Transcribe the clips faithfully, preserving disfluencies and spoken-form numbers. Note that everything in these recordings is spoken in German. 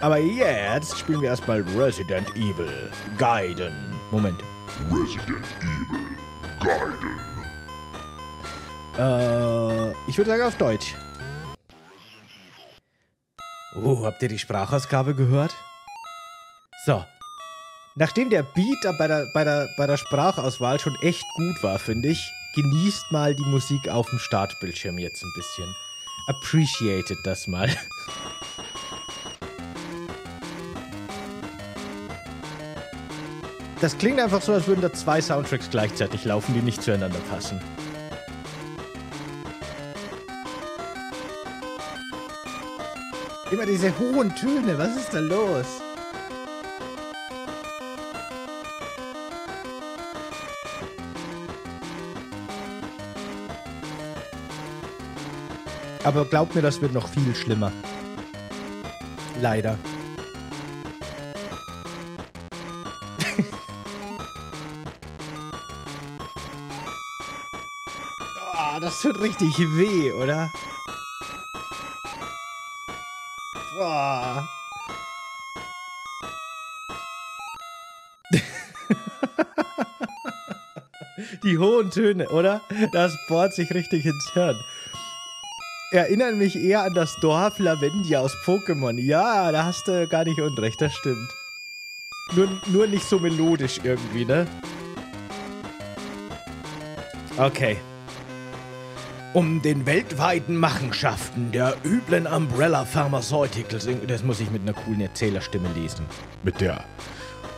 Aber jetzt spielen wir erstmal Resident Evil Gaiden. Moment. Resident Evil Gaiden. Äh, ich würde sagen auf Deutsch. Oh, habt ihr die Sprachausgabe gehört? So. Nachdem der Beat bei der, bei der, bei der Sprachauswahl schon echt gut war, finde ich, genießt mal die Musik auf dem Startbildschirm jetzt ein bisschen. Appreciated das mal. Das klingt einfach so, als würden da zwei Soundtracks gleichzeitig laufen, die nicht zueinander passen. Immer diese hohen Töne, was ist da los? Aber glaubt mir, das wird noch viel schlimmer. Leider. Oh, das tut richtig weh, oder? Oh. Die hohen Töne, oder? Das bohrt sich richtig ins Hirn. Erinnern mich eher an das Dorf Lavendia aus Pokémon. Ja, da hast du gar nicht unrecht, das stimmt. Nur, nur nicht so melodisch irgendwie, ne? Okay. Um den weltweiten Machenschaften der üblen Umbrella Pharmaceuticals... Das muss ich mit einer coolen Erzählerstimme lesen. Mit der...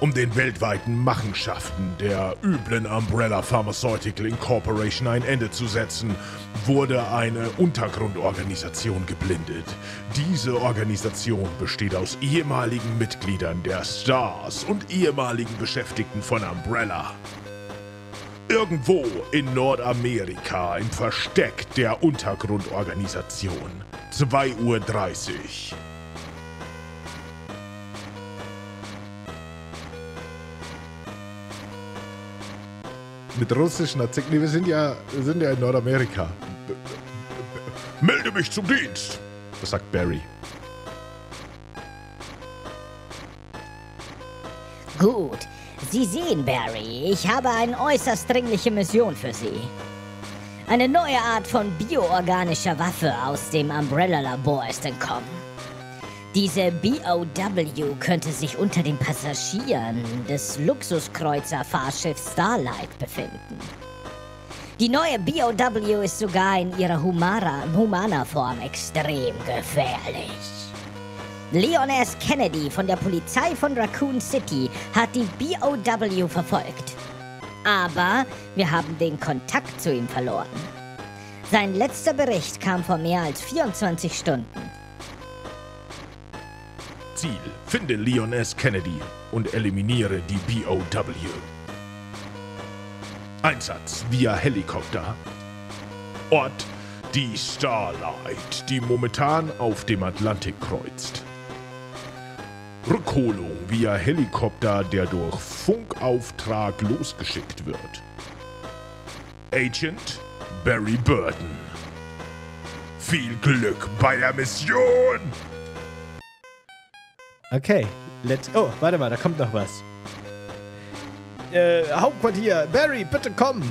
Um den weltweiten Machenschaften der üblen Umbrella Pharmaceutical Incorporation ein Ende zu setzen, wurde eine Untergrundorganisation geblindet. Diese Organisation besteht aus ehemaligen Mitgliedern der S T A R S und ehemaligen Beschäftigten von Umbrella. Irgendwo in Nordamerika im Versteck der Untergrundorganisation. zwei Uhr dreißig. Mit russischen Akzenten. Nee, wir sind ja, wir sind ja in Nordamerika. B melde mich zum Dienst! Das sagt Barry. Gut. Sie sehen, Barry, ich habe eine äußerst dringliche Mission für Sie. Eine neue Art von bioorganischer Waffe aus dem Umbrella-Labor ist entkommen. Diese B O W könnte sich unter den Passagieren des Luxuskreuzer-Fahrschiffs Starlight befinden. Die neue B O W ist sogar in ihrer humaner Form extrem gefährlich. Leon S. Kennedy von der Polizei von Raccoon City hat die B O W verfolgt. Aber wir haben den Kontakt zu ihm verloren. Sein letzter Bericht kam vor mehr als vierundzwanzig Stunden. Ziel: Finde Leon S. Kennedy und eliminiere die B O W. Einsatz via Helikopter. Ort: die Starlight, die momentan auf dem Atlantik kreuzt. Rückholung via Helikopter, der durch Funkauftrag losgeschickt wird. Agent Barry Burton. Viel Glück bei der Mission! Okay, let's... Oh, warte mal, da kommt noch was. Äh, Hauptquartier, Barry, bitte komm!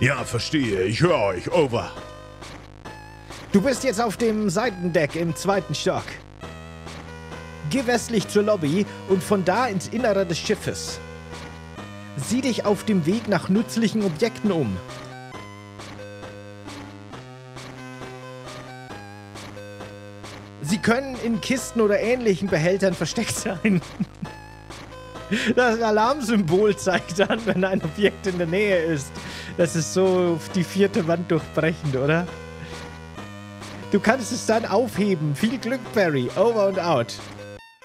Ja, verstehe, ich höre euch, over. Du bist jetzt auf dem Seitendeck im zweiten Stock. Geh westlich zur Lobby und von da ins Innere des Schiffes. Sieh dich auf dem Weg nach nützlichen Objekten um. Sie können in Kisten oder ähnlichen Behältern versteckt sein. Das Alarmsymbol zeigt an, wenn ein Objekt in der Nähe ist. Das ist so die vierte Wand durchbrechend, oder? Du kannst es dann aufheben. Viel Glück, Barry. Over and out.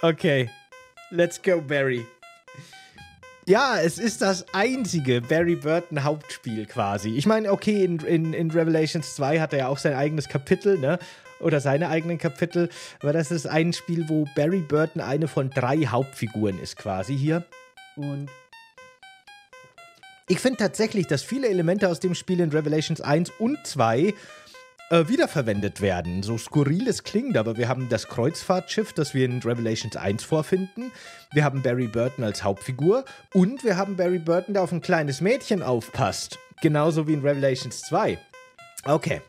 Okay. Let's go, Barry. Ja, es ist das einzige Barry Burton Hauptspiel quasi. Ich meine, okay, in, in, in Revelations zwei hat er ja auch sein eigenes Kapitel, ne? Oder seine eigenen Kapitel. Aber das ist ein Spiel, wo Barry Burton eine von drei Hauptfiguren ist quasi hier. Und ich finde tatsächlich, dass viele Elemente aus dem Spiel in Revelations eins und zwei äh, wiederverwendet werden. So skurril es klingt, aber wir haben das Kreuzfahrtschiff, das wir in Revelations eins vorfinden. Wir haben Barry Burton als Hauptfigur und wir haben Barry Burton, der auf ein kleines Mädchen aufpasst. Genauso wie in Revelations zwei. Okay.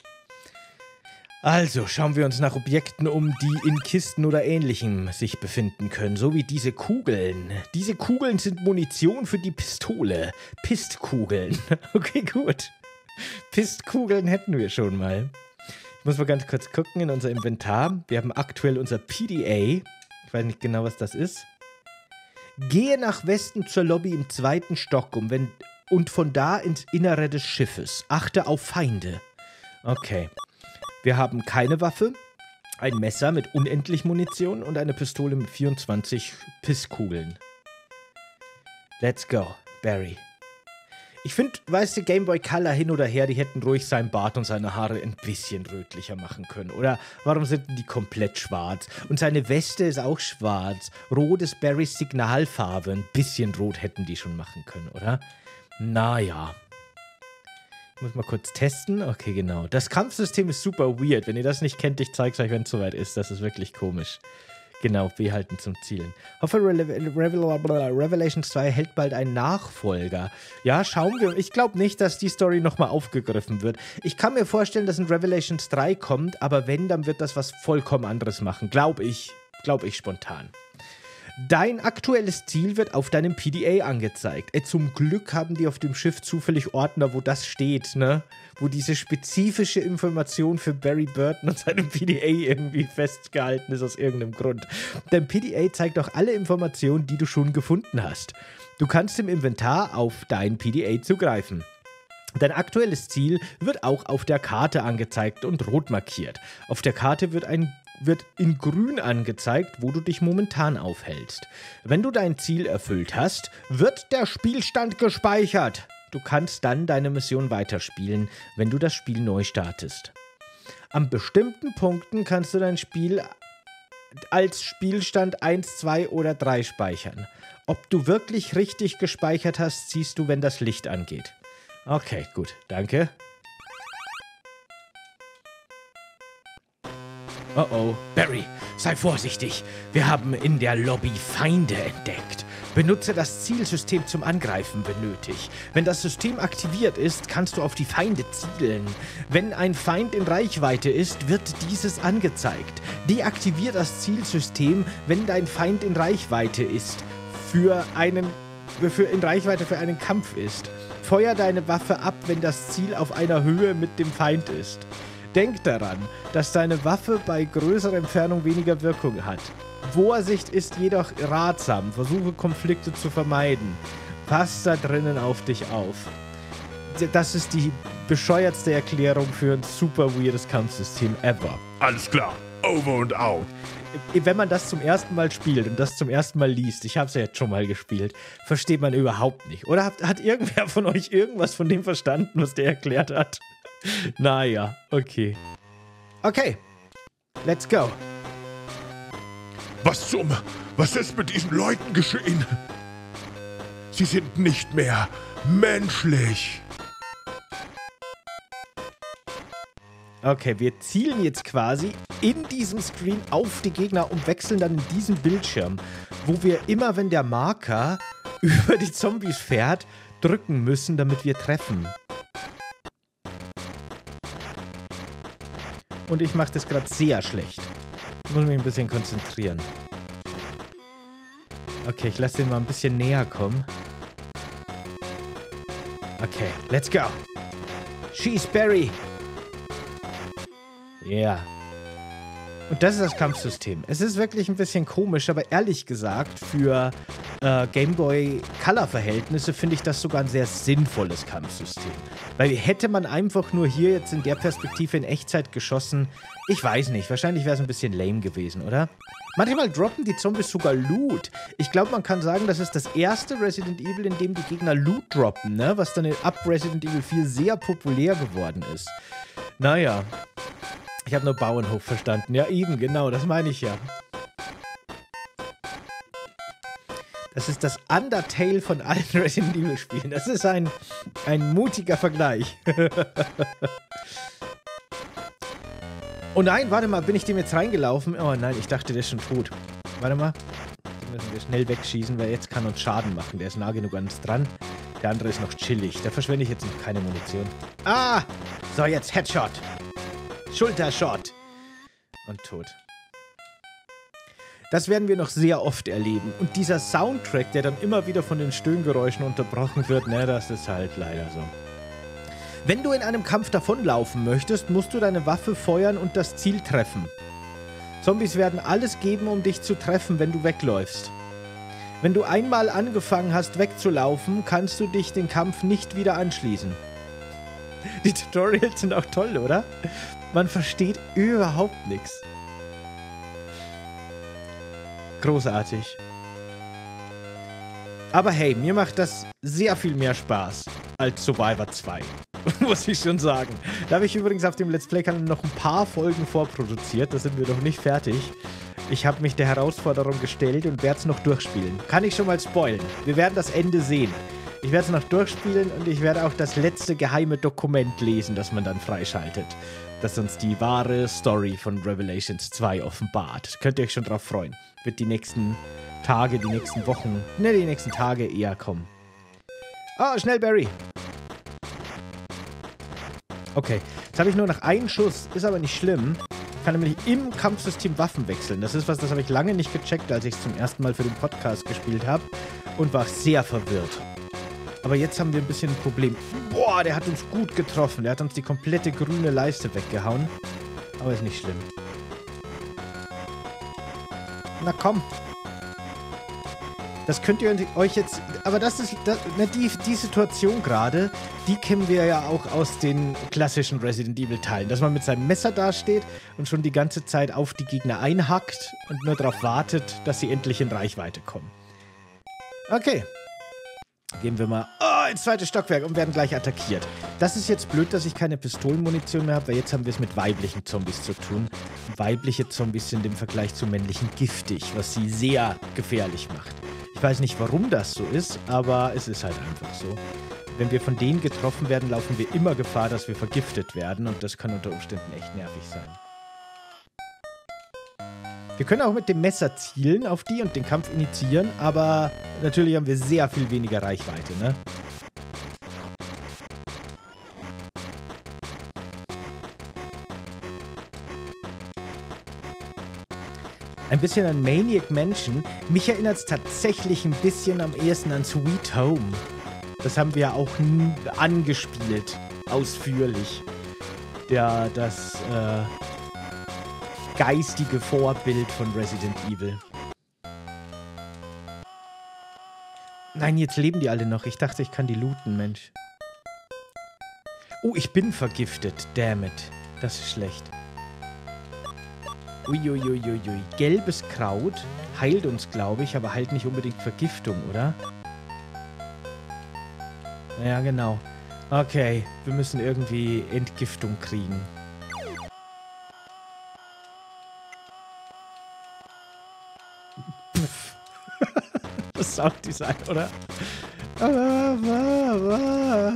Also schauen wir uns nach Objekten um, die in Kisten oder Ähnlichem sich befinden können, so wie diese Kugeln. Diese Kugeln sind Munition für die Pistole. Pistkugeln. Okay, gut. Pistkugeln hätten wir schon mal. Ich muss mal ganz kurz gucken in unser Inventar. Wir haben aktuell unser P D A. Ich weiß nicht genau, was das ist. Gehe nach Westen zur Lobby im zweiten Stock um, wenn, und von da ins Innere des Schiffes. Achte auf Feinde. Okay. Wir haben keine Waffe, ein Messer mit unendlich Munition und eine Pistole mit vierundzwanzig Pisskugeln. Let's go, Barry. Ich finde, weißt du, Game Boy Color hin oder her, die hätten ruhig seinen Bart und seine Haare ein bisschen rötlicher machen können. Oder warum sind die komplett schwarz? Und seine Weste ist auch schwarz. Rot ist Barrys Signalfarbe. Ein bisschen rot hätten die schon machen können, oder? Naja. Ich muss mal kurz testen. Okay, genau. Das Kampfsystem ist super weird. Wenn ihr das nicht kennt, ich zeig's euch, wenn es soweit ist. Das ist wirklich komisch. Genau, wir halten zum Zielen. Hoffe, Re Re Revelations zwei hält bald einen Nachfolger. Ja, schauen wir. Ich glaube nicht, dass die Story nochmal aufgegriffen wird. Ich kann mir vorstellen, dass ein Revelations drei kommt, aber wenn, dann wird das was vollkommen anderes machen. Glaube ich. Glaube ich spontan. Dein aktuelles Ziel wird auf deinem P D A angezeigt. Ey, zum Glück haben die auf dem Schiff zufällig Ordner, wo das steht, ne? Wo diese spezifische Information für Barry Burton und seinem P D A irgendwie festgehalten ist aus irgendeinem Grund. Dein P D A zeigt auch alle Informationen, die du schon gefunden hast. Du kannst im Inventar auf dein P D A zugreifen. Dein aktuelles Ziel wird auch auf der Karte angezeigt und rot markiert. Auf der Karte wird ein wird in grün angezeigt, wo du dich momentan aufhältst. Wenn du dein Ziel erfüllt hast, wird der Spielstand gespeichert. Du kannst dann deine Mission weiterspielen, wenn du das Spiel neu startest. An bestimmten Punkten kannst du dein Spiel als Spielstand eins, zwei oder drei speichern. Ob du wirklich richtig gespeichert hast, siehst du, wenn das Licht angeht. Okay, gut, danke. Oh oh, Barry, sei vorsichtig. Wir haben in der Lobby Feinde entdeckt. Benutze das Zielsystem zum Angreifen, wenn nötig. Wenn das System aktiviert ist, kannst du auf die Feinde zielen. Wenn ein Feind in Reichweite ist, wird dieses angezeigt. Deaktiviere das Zielsystem, wenn dein Feind in Reichweite ist, für einen, für in Reichweite für einen Kampf ist. Feuer deine Waffe ab, wenn das Ziel auf einer Höhe mit dem Feind ist. Denk daran, dass deine Waffe bei größerer Entfernung weniger Wirkung hat. Vorsicht ist jedoch ratsam. Versuche, Konflikte zu vermeiden. Pass da drinnen auf dich auf. Das ist die bescheuertste Erklärung für ein super weirdes Kampfsystem ever. Alles klar. Over und out. Wenn man das zum ersten Mal spielt und das zum ersten Mal liest, ich habe es ja jetzt schon mal gespielt, versteht man überhaupt nicht. Oder hat, hat irgendwer von euch irgendwas von dem verstanden, was der erklärt hat? Naja, okay. Okay, let's go. Was zum... Was ist mit diesen Leuten geschehen? Sie sind nicht mehr menschlich. Okay, wir zielen jetzt quasi in diesem Screen auf die Gegner und wechseln dann in diesen Bildschirm, wo wir immer, wenn der Marker über die Zombies fährt, drücken müssen, damit wir treffen. Und ich mache das gerade sehr schlecht. Ich muss mich ein bisschen konzentrieren. Okay, ich lasse den mal ein bisschen näher kommen. Okay, let's go. Schieß, Barry. Ja. Yeah. Und das ist das Kampfsystem. Es ist wirklich ein bisschen komisch, aber ehrlich gesagt, für äh, Game Boy Color-Verhältnisse finde ich das sogar ein sehr sinnvolles Kampfsystem. Weil hätte man einfach nur hier jetzt in der Perspektive in Echtzeit geschossen, ich weiß nicht, wahrscheinlich wäre es ein bisschen lame gewesen, oder? Manchmal droppen die Zombies sogar Loot. Ich glaube, man kann sagen, das ist das erste Resident Evil, in dem die Gegner Loot droppen, ne? Was dann ab Resident Evil vier sehr populär geworden ist. Naja. Ich habe nur Bauernhof verstanden. Ja, eben, genau, das meine ich ja. Das ist das Undertale von allen Resident Evil Spielen. Das ist ein, ein mutiger Vergleich. Oh nein, warte mal, bin ich dem jetzt reingelaufen? Oh nein, ich dachte, der ist schon tot. Warte mal. Den müssen wir schnell wegschießen, weil jetzt kann uns Schaden machen. Der ist nah genug an uns dran. Der andere ist noch chillig. Da verschwende ich jetzt noch keine Munition. Ah! So, jetzt Headshot. Schultershot. Und tot. Das werden wir noch sehr oft erleben. Und dieser Soundtrack, der dann immer wieder von den Stöhngeräuschen unterbrochen wird, ne, das ist halt leider so. Wenn du in einem Kampf davonlaufen möchtest, musst du deine Waffe feuern und das Ziel treffen. Zombies werden alles geben, um dich zu treffen, wenn du wegläufst. Wenn du einmal angefangen hast, wegzulaufen, kannst du dich den Kampf nicht wieder anschließen. Die Tutorials sind auch toll, oder? Man versteht überhaupt nichts. Großartig. Aber hey, mir macht das sehr viel mehr Spaß als Survivor zwei. Muss ich schon sagen. Da habe ich übrigens auf dem Let's Play-Kanal noch ein paar Folgen vorproduziert. Da sind wir noch nicht fertig. Ich habe mich der Herausforderung gestellt und werde es noch durchspielen. Kann ich schon mal spoilen. Wir werden das Ende sehen. Ich werde es noch durchspielen und ich werde auch das letzte geheime Dokument lesen, das man dann freischaltet. Das uns die wahre Story von Revelations zwei offenbart. Könnt ihr euch schon drauf freuen. Wird die nächsten Tage, die nächsten Wochen, ne, die nächsten Tage eher kommen. Ah, oh, schnell, Barry! Okay, jetzt habe ich nur noch einen Schuss, ist aber nicht schlimm. Ich kann nämlich im Kampfsystem Waffen wechseln. Das ist was, das habe ich lange nicht gecheckt, als ich es zum ersten Mal für den Podcast gespielt habe und war sehr verwirrt. Aber jetzt haben wir ein bisschen ein Problem. Boah, der hat uns gut getroffen. Der hat uns die komplette grüne Leiste weggehauen. Aber ist nicht schlimm. Na komm. Das könnt ihr euch jetzt... Aber das ist... Das, na, die, die Situation gerade, die kennen wir ja auch aus den klassischen Resident Evil Teilen. Dass man mit seinem Messer dasteht und schon die ganze Zeit auf die Gegner einhackt und nur darauf wartet, dass sie endlich in Reichweite kommen. Okay. Gehen wir mal... Oh, ins zweite Stockwerk und werden gleich attackiert. Das ist jetzt blöd, dass ich keine Pistolenmunition mehr habe, weil jetzt haben wir es mit weiblichen Zombies zu tun. Weibliche Zombies sind im Vergleich zu männlichen giftig, was sie sehr gefährlich macht. Ich weiß nicht, warum das so ist, aber es ist halt einfach so. Wenn wir von denen getroffen werden, laufen wir immer Gefahr, dass wir vergiftet werden. Und das kann unter Umständen echt nervig sein. Wir können auch mit dem Messer zielen auf die und den Kampf initiieren, aber natürlich haben wir sehr viel weniger Reichweite, ne? Ein bisschen an Maniac Mansion. Mich erinnert es tatsächlich ein bisschen am ehesten an Sweet Home. Das haben wir ja auch angespielt. Ausführlich. Der, das äh, geistige Vorbild von Resident Evil. Nein, jetzt leben die alle noch. Ich dachte, ich kann die looten, Mensch. Oh, ich bin vergiftet. Damn it. Das ist schlecht. Uiuiuiui. Ui, ui, ui. Gelbes Kraut heilt uns, glaube ich, aber heilt nicht unbedingt Vergiftung, oder? Ja, genau. Okay, wir müssen irgendwie Entgiftung kriegen. Pff. Das Sounddesign, oder? Ah, ah, ah.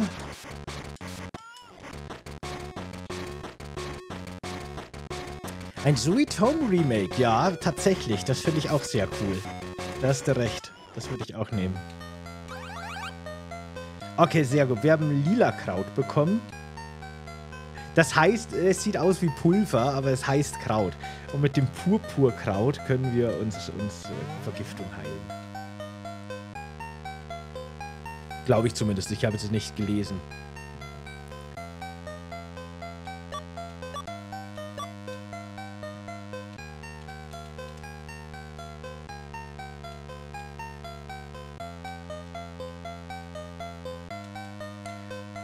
Ein Sweet Home Remake, ja, tatsächlich. Das finde ich auch sehr cool. Da hast du recht. Das würde ich auch nehmen. Okay, sehr gut. Wir haben lila Kraut bekommen. Das heißt, es sieht aus wie Pulver, aber es heißt Kraut. Und mit dem Purpurkraut können wir uns, uns äh, Vergiftung heilen. Glaube ich zumindest. Ich habe es nicht gelesen.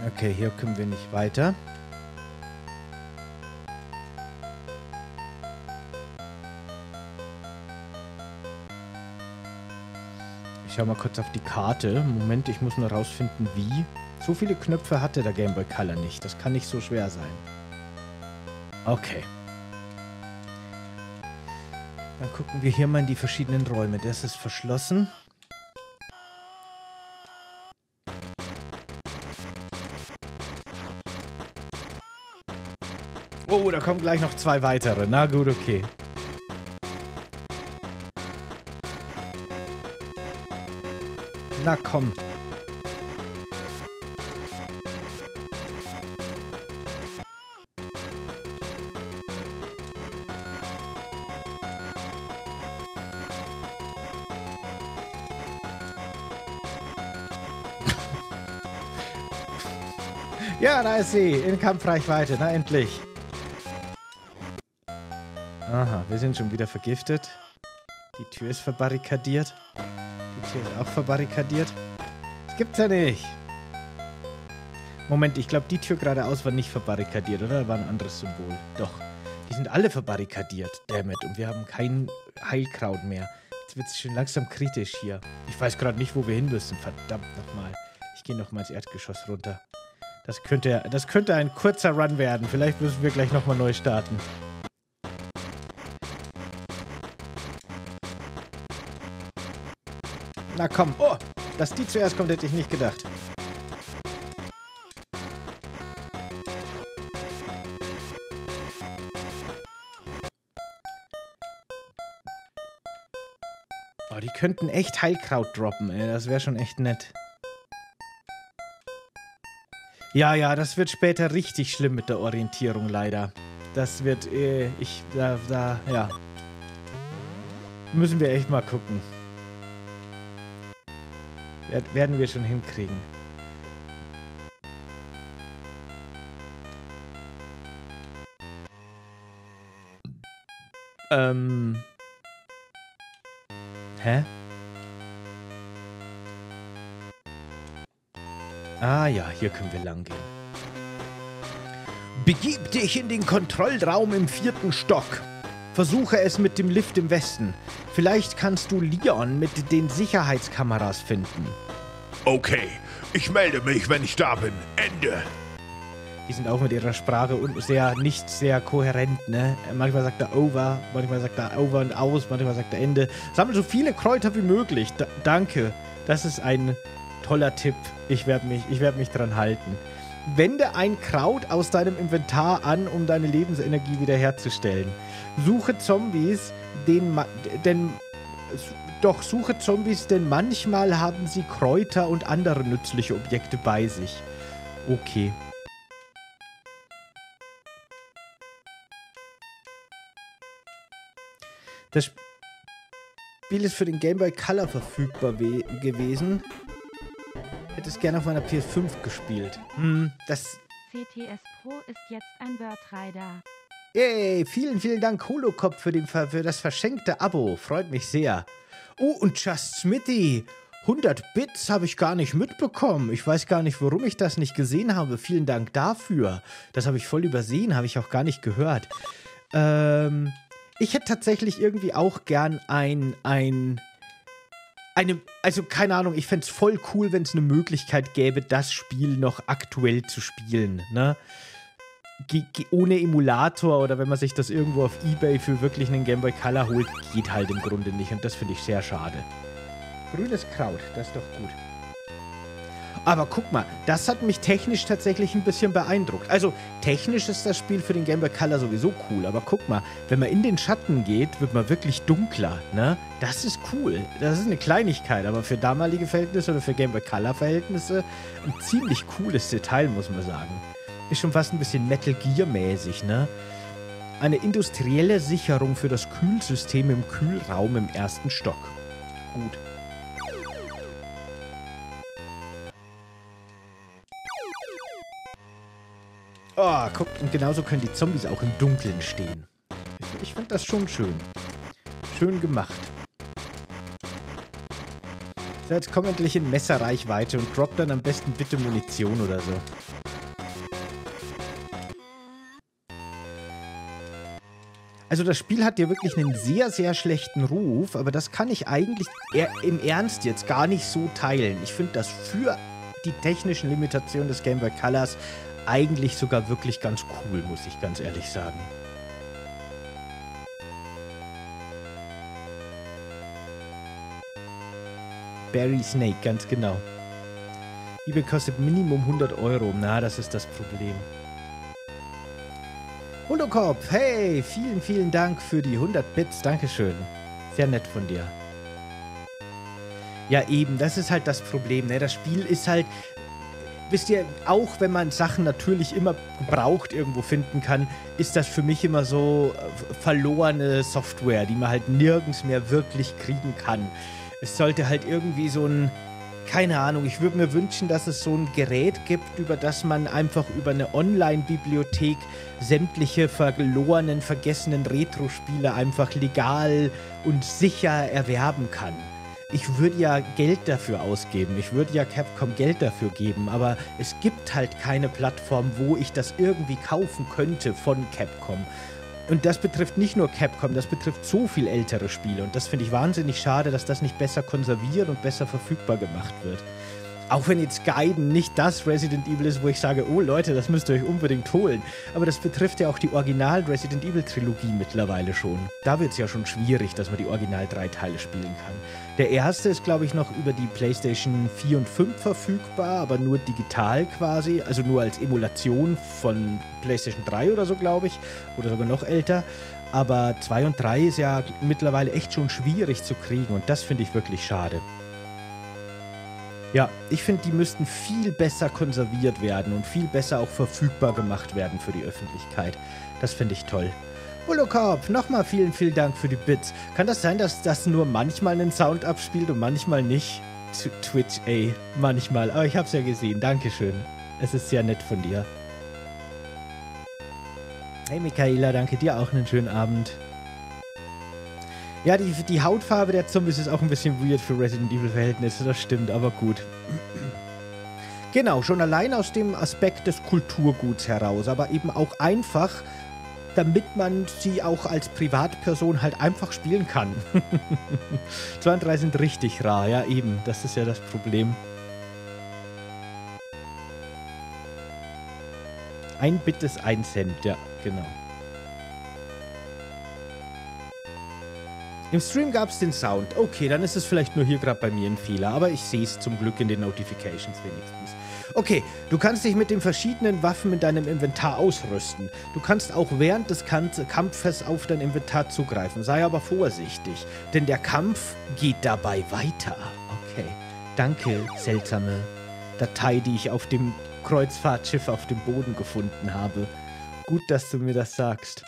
Okay, hier können wir nicht weiter. Ich schau mal kurz auf die Karte. Moment, ich muss nur rausfinden, wie. So viele Knöpfe hatte der Game Boy Color nicht. Das kann nicht so schwer sein. Okay. Dann gucken wir hier mal in die verschiedenen Räume. Das ist verschlossen. Oh, da kommen gleich noch zwei weitere. Na gut, okay. Na komm. Ja, da ist sie, in Kampfreichweite, na endlich. Aha, wir sind schon wieder vergiftet. Die Tür ist verbarrikadiert. Die Tür ist auch verbarrikadiert. Das gibt's ja nicht. Moment, ich glaube, die Tür geradeaus war nicht verbarrikadiert, oder? Da war ein anderes Symbol. Doch, die sind alle verbarrikadiert, dammit. Und wir haben kein Heilkraut mehr. Jetzt wird's schon langsam kritisch hier. Ich weiß gerade nicht, wo wir hin müssen, verdammt nochmal. Ich gehe nochmal ins Erdgeschoss runter. Das könnte, das könnte ein kurzer Run werden. Vielleicht müssen wir gleich nochmal neu starten. Na komm. Oh, dass die zuerst kommt, hätte ich nicht gedacht. Oh, die könnten echt Heilkraut droppen, ey. Das wäre schon echt nett. Ja, ja, das wird später richtig schlimm mit der Orientierung, leider. Das wird, äh, ich, da, da, ja. Müssen wir echt mal gucken. Werden wir schon hinkriegen. Ähm. Hä? Ah ja, hier können wir lang gehen. Begib dich in den Kontrollraum im vierten Stock. Versuche es mit dem Lift im Westen. Vielleicht kannst du Leon mit den Sicherheitskameras finden. Okay, ich melde mich, wenn ich da bin. Ende. Die sind auch mit ihrer Sprache und sehr, nicht sehr kohärent, ne? Manchmal sagt er over, manchmal sagt er over und aus, manchmal sagt er Ende. Sammle so viele Kräuter wie möglich. D- danke. Das ist ein... toller Tipp. Ich werde mich, ich werd mich dran halten. Wende ein Kraut aus deinem Inventar an, um deine Lebensenergie wiederherzustellen. Suche Zombies, den, denn, doch suche Zombies, denn manchmal haben sie Kräuter und andere nützliche Objekte bei sich. Okay. Das Spiel ist für den Game Boy Color verfügbar gewesen. Hätte es gerne auf meiner P S fünf gespielt. Hm, das... C T S Pro ist jetzt ein Wordrider. Yay, vielen, vielen Dank, Holocop, für, den, für das verschenkte Abo. Freut mich sehr. Oh, und Just Smithy. hundert Bits habe ich gar nicht mitbekommen. Ich weiß gar nicht, warum ich das nicht gesehen habe. Vielen Dank dafür. Das habe ich voll übersehen, habe ich auch gar nicht gehört. Ähm, ich hätte tatsächlich irgendwie auch gern ein... ein Eine, also, keine Ahnung, ich fände es voll cool, wenn es eine Möglichkeit gäbe, das Spiel noch aktuell zu spielen, ne? Ge ge ohne Emulator oder wenn man sich das irgendwo auf eBay für wirklich einen Game Boy Color holt, geht halt im Grunde nicht und das finde ich sehr schade. Grünes Kraut, das ist doch gut. Aber guck mal, das hat mich technisch tatsächlich ein bisschen beeindruckt. Also, technisch ist das Spiel für den Game Boy Color sowieso cool, aber guck mal, wenn man in den Schatten geht, wird man wirklich dunkler, ne? Das ist cool. Das ist eine Kleinigkeit, aber für damalige Verhältnisse oder für Game Boy Color Verhältnisse ein ziemlich cooles Detail, muss man sagen. Ist schon fast ein bisschen Metal Gear mäßig, ne? Eine industrielle Sicherung für das Kühlsystem im Kühlraum im ersten Stock. Gut. Oh, guckt, und genauso können die Zombies auch im Dunkeln stehen. Ich, ich fand das schon schön. Schön gemacht. So, jetzt komm endlich in Messerreichweite und drop dann am besten bitte Munition oder so. Also das Spiel hat ja wirklich einen sehr, sehr schlechten Ruf, aber das kann ich eigentlich im Ernst jetzt gar nicht so teilen. Ich finde das für die technischen Limitationen des Game Boy Colors eigentlich sogar wirklich ganz cool, muss ich ganz ehrlich sagen. Barry Snake, ganz genau. eBay kostet Minimum hundert Euro. Na, das ist das Problem. Hundokopf, hey, vielen, vielen Dank für die hundert Bits, dankeschön. Sehr nett von dir. Ja eben, das ist halt das Problem, ne? Das Spiel ist halt, wisst ihr, auch wenn man Sachen natürlich immer gebraucht irgendwo finden kann, ist das für mich immer so verlorene Software, die man halt nirgends mehr wirklich kriegen kann. Es sollte halt irgendwie so ein, keine Ahnung, ich würde mir wünschen, dass es so ein Gerät gibt, über das man einfach über eine Online-Bibliothek sämtliche verlorenen, vergessenen Retro-Spiele einfach legal und sicher erwerben kann. Ich würde ja Geld dafür ausgeben, ich würde ja Capcom Geld dafür geben, aber es gibt halt keine Plattform, wo ich das irgendwie kaufen könnte von Capcom. Und das betrifft nicht nur Capcom, das betrifft so viel ältere Spiele und das finde ich wahnsinnig schade, dass das nicht besser konserviert und besser verfügbar gemacht wird. Auch wenn jetzt Gaiden nicht das Resident Evil ist, wo ich sage, oh Leute, das müsst ihr euch unbedingt holen, aber das betrifft ja auch die Original-Resident Evil-Trilogie mittlerweile schon. Da wird es ja schon schwierig, dass man die Original-drei Teile spielen kann. Der erste ist, glaube ich, noch über die PlayStation vier und fünf verfügbar, aber nur digital quasi, also nur als Emulation von PlayStation drei oder so, glaube ich, oder sogar noch älter. Aber zwei und drei ist ja mittlerweile echt schon schwierig zu kriegen und das finde ich wirklich schade. Ja, ich finde, die müssten viel besser konserviert werden und viel besser auch verfügbar gemacht werden für die Öffentlichkeit. Das finde ich toll. Holocorp, nochmal vielen, vielen Dank für die Bits. Kann das sein, dass das nur manchmal einen Sound abspielt und manchmal nicht? Twitch, ey, manchmal. Aber ich hab's ja gesehen, dankeschön. Es ist sehr nett von dir. Hey Michaela, danke dir auch, einen schönen Abend. Ja, die, die Hautfarbe der Zombies ist auch ein bisschen weird für Resident Evil-Verhältnisse, das stimmt, aber gut. Genau, schon allein aus dem Aspekt des Kulturguts heraus, aber eben auch einfach, damit man sie auch als Privatperson halt einfach spielen kann. zwei und drei sind richtig rar, ja eben, das ist ja das Problem. Ein Bit ist ein Cent, ja, genau. Im Stream gab es den Sound. Okay, dann ist es vielleicht nur hier gerade bei mir ein Fehler, aber ich sehe es zum Glück in den Notifications wenigstens. Okay, du kannst dich mit den verschiedenen Waffen in deinem Inventar ausrüsten. Du kannst auch während des Kampfes auf dein Inventar zugreifen. Sei aber vorsichtig, denn der Kampf geht dabei weiter. Okay, danke, seltsame Datei, die ich auf dem Kreuzfahrtschiff auf dem Boden gefunden habe. Gut, dass du mir das sagst.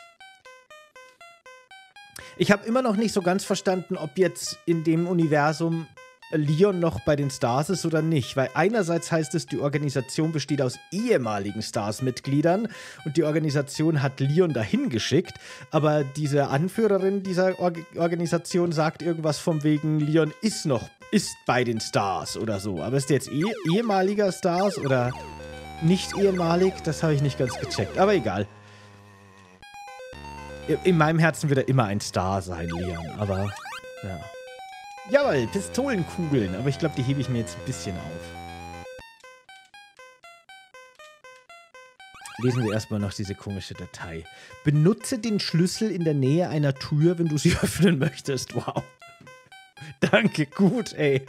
Ich habe immer noch nicht so ganz verstanden, ob jetzt in dem Universum Leon noch bei den Stars ist oder nicht. Weil einerseits heißt es, die Organisation besteht aus ehemaligen Stars-Mitgliedern und die Organisation hat Leon dahin geschickt. Aber diese Anführerin dieser Or- Organisation sagt irgendwas von wegen, Leon ist noch, ist bei den Stars oder so. Aber ist der jetzt eh ehemaliger Stars oder nicht ehemalig? Das habe ich nicht ganz gecheckt, aber egal. In meinem Herzen wird er immer ein Star sein, Leon, aber, ja. Jawohl, Pistolenkugeln, aber ich glaube, die hebe ich mir jetzt ein bisschen auf. Lesen wir erstmal noch diese komische Datei. Benutze den Schlüssel in der Nähe einer Tür, wenn du sie öffnen möchtest. Wow. Danke, gut, ey.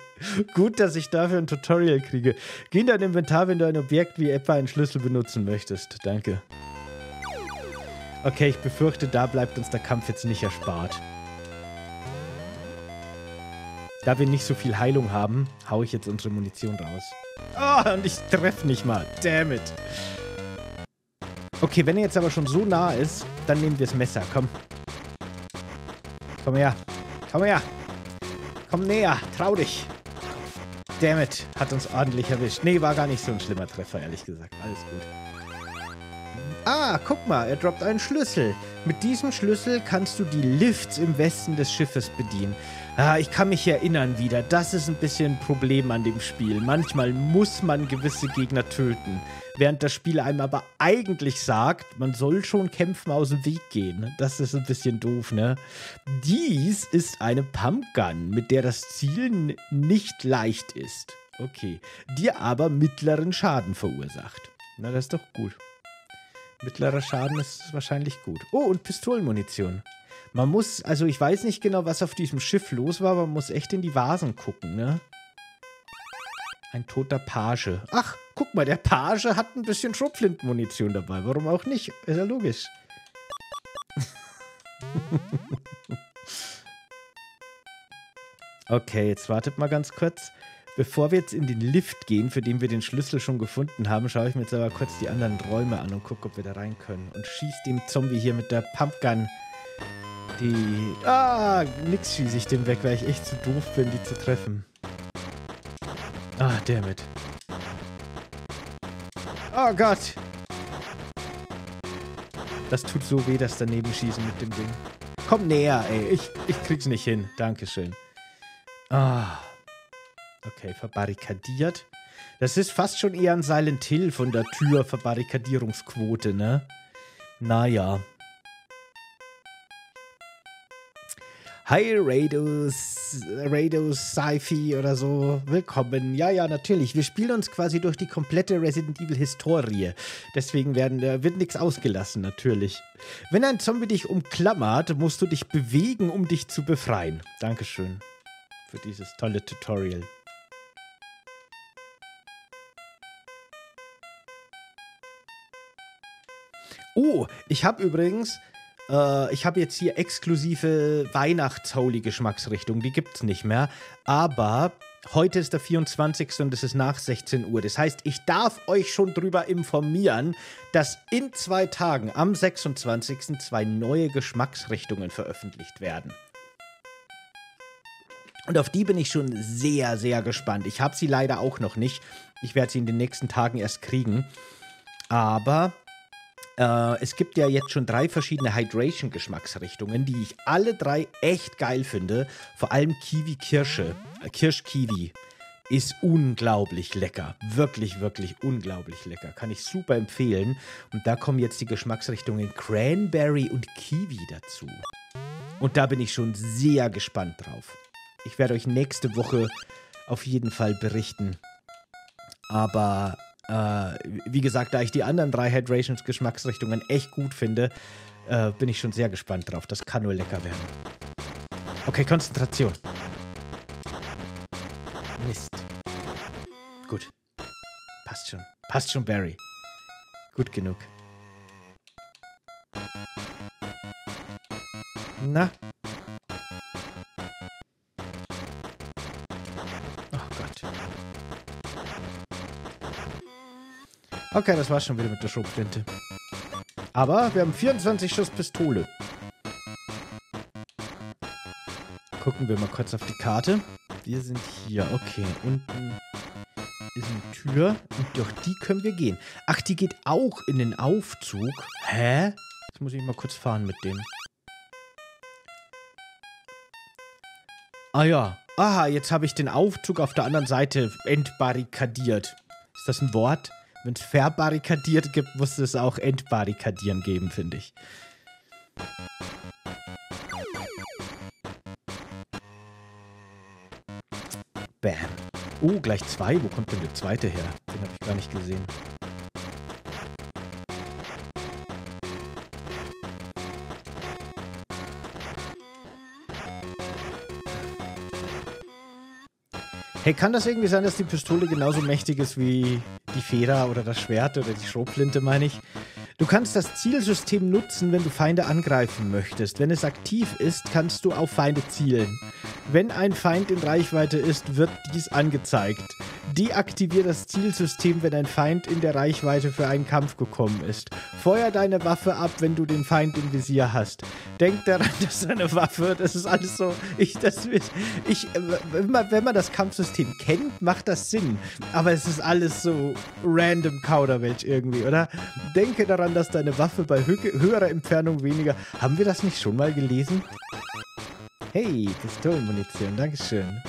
Gut, dass ich dafür ein Tutorial kriege. Geh in dein Inventar, wenn du ein Objekt wie etwa einen Schlüssel benutzen möchtest. Danke. Okay, ich befürchte, da bleibt uns der Kampf jetzt nicht erspart. Da wir nicht so viel Heilung haben, hau ich jetzt unsere Munition raus. Ah, und ich treffe nicht mal. Damn it. Okay, wenn er jetzt aber schon so nah ist, dann nehmen wir das Messer. Komm. Komm her. Komm her. Komm näher. Trau dich. Damn it. Hat uns ordentlich erwischt. Nee, war gar nicht so ein schlimmer Treffer, ehrlich gesagt. Alles gut. Ah, guck mal, er droppt einen Schlüssel. Mit diesem Schlüssel kannst du die Lifts im Westen des Schiffes bedienen. Ah, ich kann mich erinnern wieder. Das ist ein bisschen ein Problem an dem Spiel. Manchmal muss man gewisse Gegner töten. Während das Spiel einem aber eigentlich sagt, man soll schon kämpfen, aus dem Weg gehen. Das ist ein bisschen doof, ne? Dies ist eine Pumpgun, mit der das Zielen nicht leicht ist. Okay. Dir aber mittleren Schaden verursacht. Na, das ist doch gut. Mittlerer Schaden ist wahrscheinlich gut. Oh, und Pistolenmunition. Man muss, also ich weiß nicht genau, was auf diesem Schiff los war, aber man muss echt in die Vasen gucken, ne? Ein toter Page. Ach, guck mal, der Page hat ein bisschen Schrotflintenmunition dabei. Warum auch nicht? Ist ja logisch. Okay, jetzt wartet mal ganz kurz. Bevor wir jetzt in den Lift gehen, für den wir den Schlüssel schon gefunden haben, schaue ich mir jetzt aber kurz die anderen Räume an und gucke, ob wir da rein können. Und schieß dem Zombie hier mit der Pumpgun die... Ah, nix schieße ich dem weg, weil ich echt zu doof bin, die zu treffen. Ah, dammit. Oh Gott! Das tut so weh, das daneben schießen mit dem Ding. Komm näher, ey. Ich, ich krieg's nicht hin. Dankeschön. Ah. Okay, verbarrikadiert. Das ist fast schon eher ein Silent Hill von der Tür, Verbarrikadierungsquote, ne? Naja. Hi, Rados, Rados, Sci-Fi oder so. Willkommen. Ja, ja, natürlich. Wir spielen uns quasi durch die komplette Resident Evil-Historie. Deswegen werden, wird nichts ausgelassen, natürlich. Wenn ein Zombie dich umklammert, musst du dich bewegen, um dich zu befreien. Dankeschön für dieses tolle Tutorial. Oh, ich habe übrigens... Ich habe jetzt hier exklusive Weihnachts-Holy-Geschmacksrichtung. Die gibt's nicht mehr. Aber heute ist der vierundzwanzigste und es ist nach sechzehn Uhr. Das heißt, ich darf euch schon drüber informieren, dass in zwei Tagen, am sechsundzwanzigsten, zwei neue Geschmacksrichtungen veröffentlicht werden. Und auf die bin ich schon sehr, sehr gespannt. Ich habe sie leider auch noch nicht. Ich werde sie in den nächsten Tagen erst kriegen. Aber... Es gibt ja jetzt schon drei verschiedene Hydration-Geschmacksrichtungen, die ich alle drei echt geil finde. Vor allem Kiwi-Kirsche. Kirsch-Kiwi ist unglaublich lecker. Wirklich, wirklich unglaublich lecker. Kann ich super empfehlen. Und da kommen jetzt die Geschmacksrichtungen Cranberry und Kiwi dazu. Und da bin ich schon sehr gespannt drauf. Ich werde euch nächste Woche auf jeden Fall berichten. Aber... Wie gesagt, da ich die anderen drei Hydrations-Geschmacksrichtungen echt gut finde, äh, bin ich schon sehr gespannt drauf. Das kann nur lecker werden. Okay, Konzentration. Mist. Gut. Passt schon. Passt schon, Barry. Gut genug. Na? Okay, das war's schon wieder mit der Schrotflinte. Aber wir haben vierundzwanzig Schuss Pistole. Gucken wir mal kurz auf die Karte. Wir sind hier. Okay, unten ist eine Tür. Und durch die können wir gehen. Ach, die geht auch in den Aufzug. Hä? Jetzt muss ich mal kurz fahren mit dem. Ah ja. Aha, jetzt habe ich den Aufzug auf der anderen Seite entbarrikadiert. Ist das ein Wort? Wenn es verbarrikadiert gibt, muss es auch entbarrikadieren geben, finde ich. Bam. Oh, gleich zwei. Wo kommt denn der zweite her? Den habe ich gar nicht gesehen. Hey, kann das irgendwie sein, dass die Pistole genauso mächtig ist wie... die Feder oder das Schwert oder die Schrotflinte, meine ich. Du kannst das Zielsystem nutzen, wenn du Feinde angreifen möchtest. Wenn es aktiv ist, kannst du auf Feinde zielen. Wenn ein Feind in Reichweite ist, wird dies angezeigt. Deaktivier das Zielsystem, wenn ein Feind in der Reichweite für einen Kampf gekommen ist. Feuer deine Waffe ab, wenn du den Feind im Visier hast. Denk daran, dass deine Waffe, das ist alles so... Ich, das, ich, wenn man, wenn man das Kampfsystem kennt, macht das Sinn. Aber es ist alles so random Kauderwelsch irgendwie, oder? Denke daran, dass deine Waffe bei hö höherer Entfernung weniger... Haben wir das nicht schon mal gelesen? Hey, Pistolenmunition, dankeschön.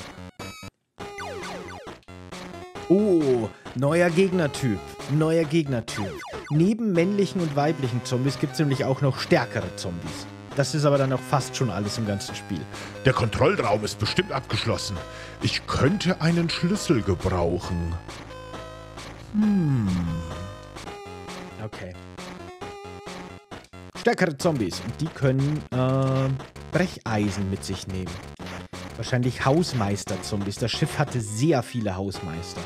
Oh, neuer Gegnertyp, neuer Gegnertyp. Neben männlichen und weiblichen Zombies gibt es nämlich auch noch stärkere Zombies. Das ist aber dann auch fast schon alles im ganzen Spiel. Der Kontrollraum ist bestimmt abgeschlossen. Ich könnte einen Schlüssel gebrauchen. Hm. Okay. Stärkere Zombies. Und die können äh, Brecheisen mit sich nehmen. Wahrscheinlich Hausmeister-Zombies. Das Schiff hatte sehr viele Hausmeister.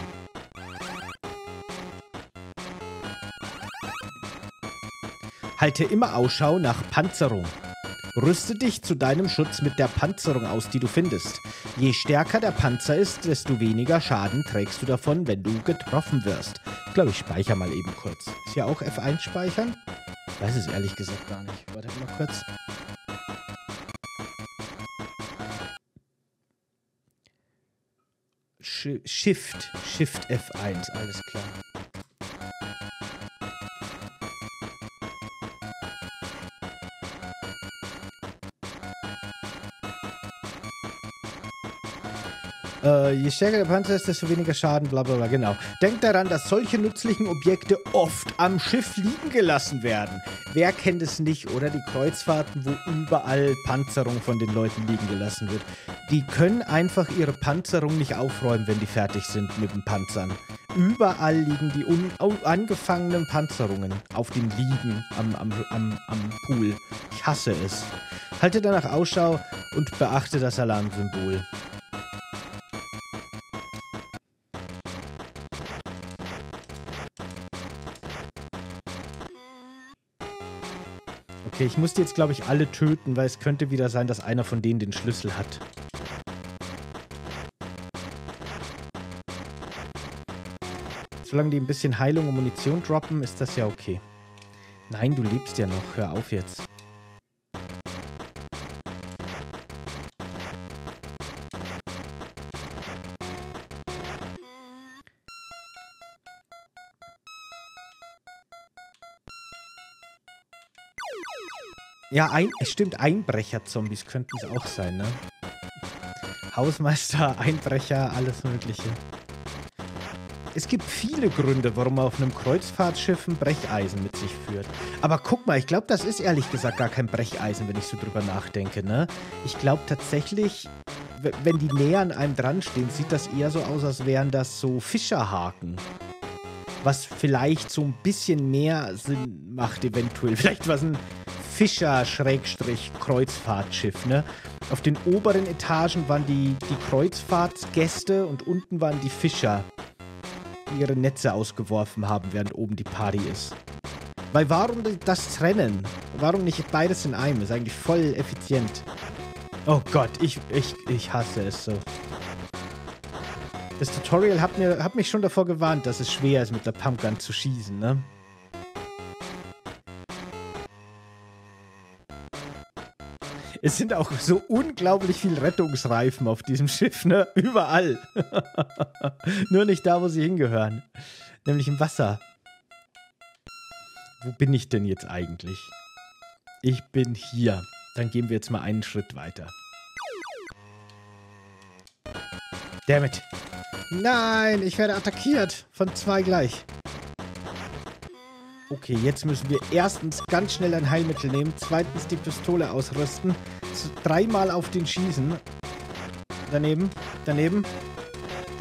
Halte immer Ausschau nach Panzerung. Rüste dich zu deinem Schutz mit der Panzerung aus, die du findest. Je stärker der Panzer ist, desto weniger Schaden trägst du davon, wenn du getroffen wirst. Ich glaube, ich speichere mal eben kurz. Ist ja auch F eins speichern? Ich weiß es ehrlich gesagt gar nicht. Warte mal kurz. Shift. Shift F eins, alles klar. Uh, je stärker der Panzer ist, desto weniger Schaden, bla bla bla, genau. Denkt daran, dass solche nützlichen Objekte oft am Schiff liegen gelassen werden. Wer kennt es nicht, oder die Kreuzfahrten, wo überall Panzerung von den Leuten liegen gelassen wird. Die können einfach ihre Panzerung nicht aufräumen, wenn die fertig sind mit den Panzern. Überall liegen die unangefangenen Panzerungen auf den Liegen am, am, am, am Pool. Ich hasse es. Halte danach Ausschau und beachte das Alarmsymbol. Okay, ich muss die jetzt, glaube ich, alle töten, weil es könnte wieder sein, dass einer von denen den Schlüssel hat. Solange die ein bisschen Heilung und Munition droppen, ist das ja okay. Nein, du lebst ja noch. Hör auf jetzt. Ja, ein, stimmt, Einbrecher-Zombies könnten es auch sein, ne? Hausmeister, Einbrecher, alles Mögliche. Es gibt viele Gründe, warum man auf einem Kreuzfahrtschiff ein Brecheisen mit sich führt. Aber guck mal, ich glaube, das ist ehrlich gesagt gar kein Brecheisen, wenn ich so drüber nachdenke, ne? Ich glaube tatsächlich, wenn die näher an einem dran stehen, sieht das eher so aus, als wären das so Fischerhaken. Was vielleicht so ein bisschen mehr Sinn macht eventuell. Vielleicht was ein Fischer-Kreuzfahrtschiff, ne? Auf den oberen Etagen waren die, die Kreuzfahrtgäste und unten waren die Fischer, die ihre Netze ausgeworfen haben, während oben die Party ist. Weil warum das trennen? Warum nicht beides in einem? Ist eigentlich voll effizient. Oh Gott, ich, ich, ich hasse es so. Das Tutorial hat, mir, hat mich schon davor gewarnt, dass es schwer ist, mit der Pumpgun zu schießen, ne? Es sind auch so unglaublich viele Rettungsreifen auf diesem Schiff, ne? Überall. Nur nicht da, wo sie hingehören. Nämlich im Wasser. Wo bin ich denn jetzt eigentlich? Ich bin hier. Dann gehen wir jetzt mal einen Schritt weiter. Dammit. Nein, ich werde attackiert. Von zwei gleich. Okay, jetzt müssen wir erstens ganz schnell ein Heilmittel nehmen, zweitens die Pistole ausrüsten, dreimal auf den schießen. Daneben, daneben,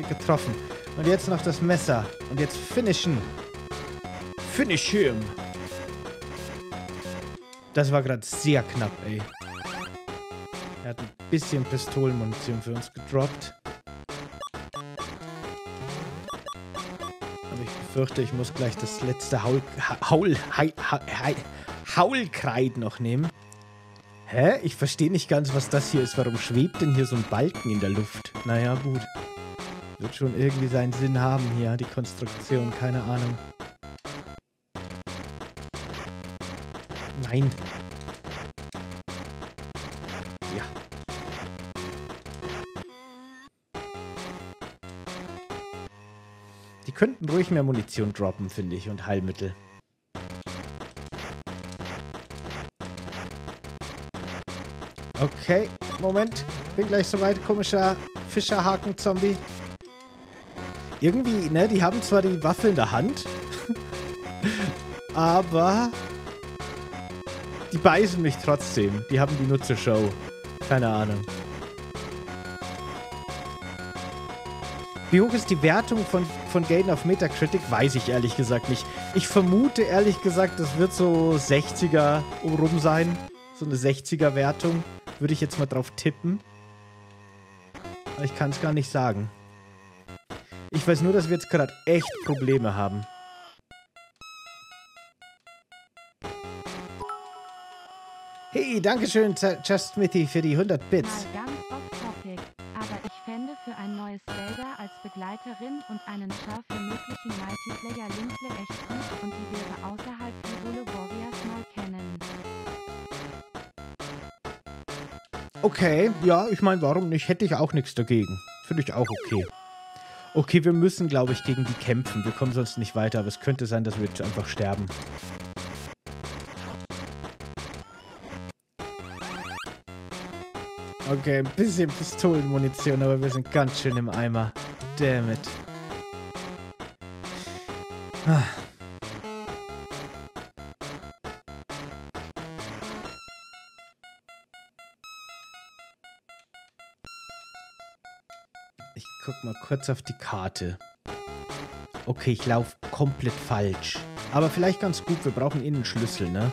getroffen. Und jetzt noch das Messer. Und jetzt finishen. Finish him. Das war gerade sehr knapp, ey. Er hat ein bisschen Pistolenmunition für uns gedroppt. Ich fürchte, ich muss gleich das letzte Haul, Haul, Haul, Haul, Haulkreid noch nehmen. Hä? Ich verstehe nicht ganz, was das hier ist. Warum schwebt denn hier so ein Balken in der Luft? Naja, gut. Wird schon irgendwie seinen Sinn haben hier, die Konstruktion. Keine Ahnung. Nein. Könnten ruhig mehr Munition droppen, finde ich, und Heilmittel. Okay, Moment. Bin gleich soweit, komischer Fischerhaken-Zombie. Irgendwie, ne, die haben zwar die Waffe in der Hand, aber die beißen mich trotzdem. Die haben die nur zur Show. Keine Ahnung. Wie hoch ist die Wertung von, von Gaiden auf Metacritic? Weiß ich ehrlich gesagt nicht. Ich vermute ehrlich gesagt, das wird so sechziger rum sein. So eine sechziger-Wertung. Würde ich jetzt mal drauf tippen. Aber ich kann es gar nicht sagen. Ich weiß nur, dass wir jetzt gerade echt Probleme haben. Hey, danke schön, Justmithy, für die hundert Bits. Mal ganz off-topic, aber ich fände für ein neues Zelda als Begleiterin und einen Char für möglichen Multiplayer-Linkle echt gut und die wäre außerhalb Hyrule Warriors mal kennen. Okay, ja, ich meine, warum nicht? Hätte ich auch nichts dagegen. Finde ich auch okay. Okay, wir müssen, glaube ich, gegen die kämpfen. Wir kommen sonst nicht weiter, aber es könnte sein, dass wir jetzt einfach sterben. Okay, ein bisschen Pistolenmunition, aber wir sind ganz schön im Eimer. Damn it. Ah. Ich guck mal kurz auf die Karte. Okay, ich laufe komplett falsch. Aber vielleicht ganz gut, wir brauchen eh einen Schlüssel, ne?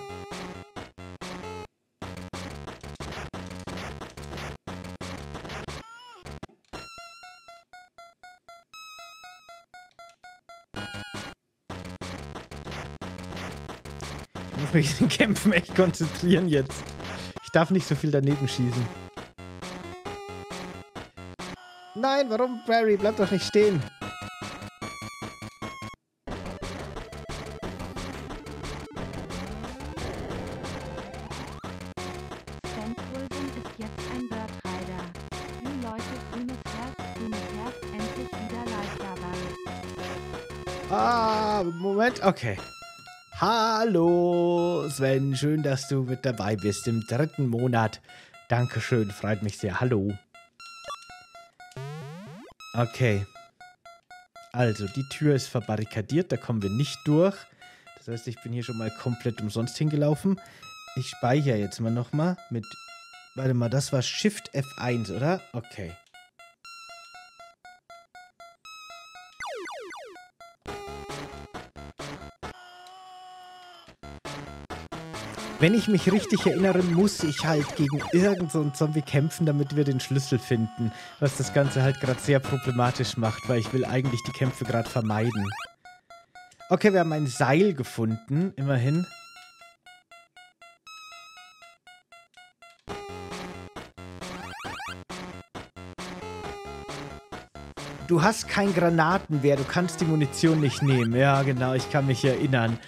Ich muss mich Kämpfen echt konzentrieren jetzt. Ich darf nicht so viel daneben schießen. Nein, warum, Barry? Bleib doch nicht stehen. Ah, Moment, okay. Hallo Sven, schön, dass du mit dabei bist im dritten Monat. Dankeschön, freut mich sehr. Hallo. Okay. Also, die Tür ist verbarrikadiert, da kommen wir nicht durch. Das heißt, ich bin hier schon mal komplett umsonst hingelaufen. Ich speichere jetzt mal nochmal mit... Warte mal, das war Shift F eins, oder? Okay. Wenn ich mich richtig erinnere, muss ich halt gegen irgend so einen Zombie kämpfen, damit wir den Schlüssel finden. Was das Ganze halt gerade sehr problematisch macht, weil ich will eigentlich die Kämpfe gerade vermeiden. Okay, wir haben ein Seil gefunden, immerhin. Du hast kein Granatenwehr, du kannst die Munition nicht nehmen. Ja, genau, ich kann mich erinnern.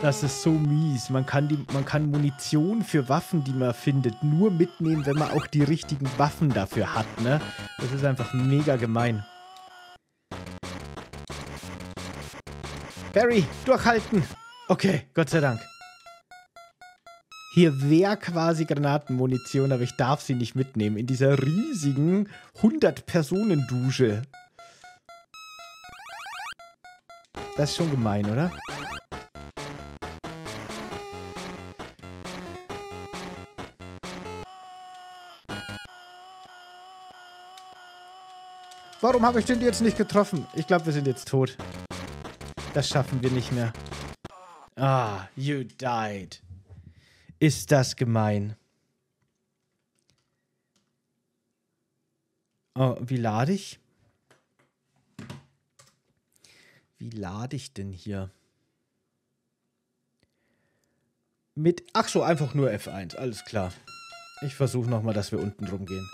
Das ist so mies. Man kann, die, man kann Munition für Waffen, die man findet, nur mitnehmen, wenn man auch die richtigen Waffen dafür hat, ne? Das ist einfach mega gemein. Barry, durchhalten! Okay, Gott sei Dank. Hier wäre quasi Granatenmunition, aber ich darf sie nicht mitnehmen. In dieser riesigen hundert-Personen-Dusche. Das ist schon gemein, oder? Warum habe ich den jetzt nicht getroffen? Ich glaube, wir sind jetzt tot. Das schaffen wir nicht mehr. Ah, you died. Ist das gemein. Oh, wie lade ich? Wie lade ich denn hier? Mit, ach so, einfach nur F eins, alles klar. Ich versuche nochmal, dass wir unten rumgehen.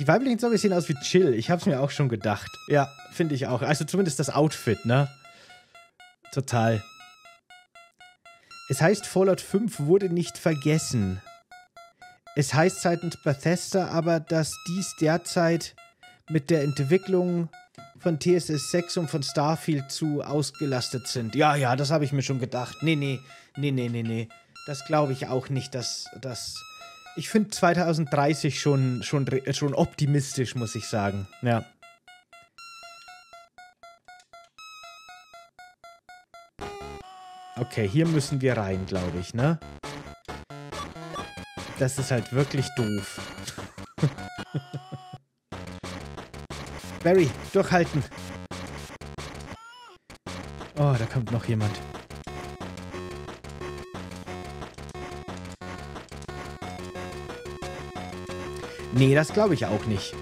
Die weiblichen Zombies sehen aus wie Chill. Ich hab's mir auch schon gedacht. Ja, finde ich auch. Also zumindest das Outfit, ne? Total. Es heißt, Fallout fünf wurde nicht vergessen. Es heißt seitens Bethesda aber, dass dies derzeit mit der Entwicklung von T S S sechs und von Starfield zu ausgelastet sind. Ja, ja, das habe ich mir schon gedacht. Nee, nee, nee, nee, nee, nee. Das glaube ich auch nicht, dass das... Ich finde zwanzig dreißig schon, schon, schon optimistisch, muss ich sagen. Ja. Okay, hier müssen wir rein, glaube ich, ne? Das ist halt wirklich doof. Barry, durchhalten. Oh, da kommt noch jemand. Nee, das glaube ich auch nicht.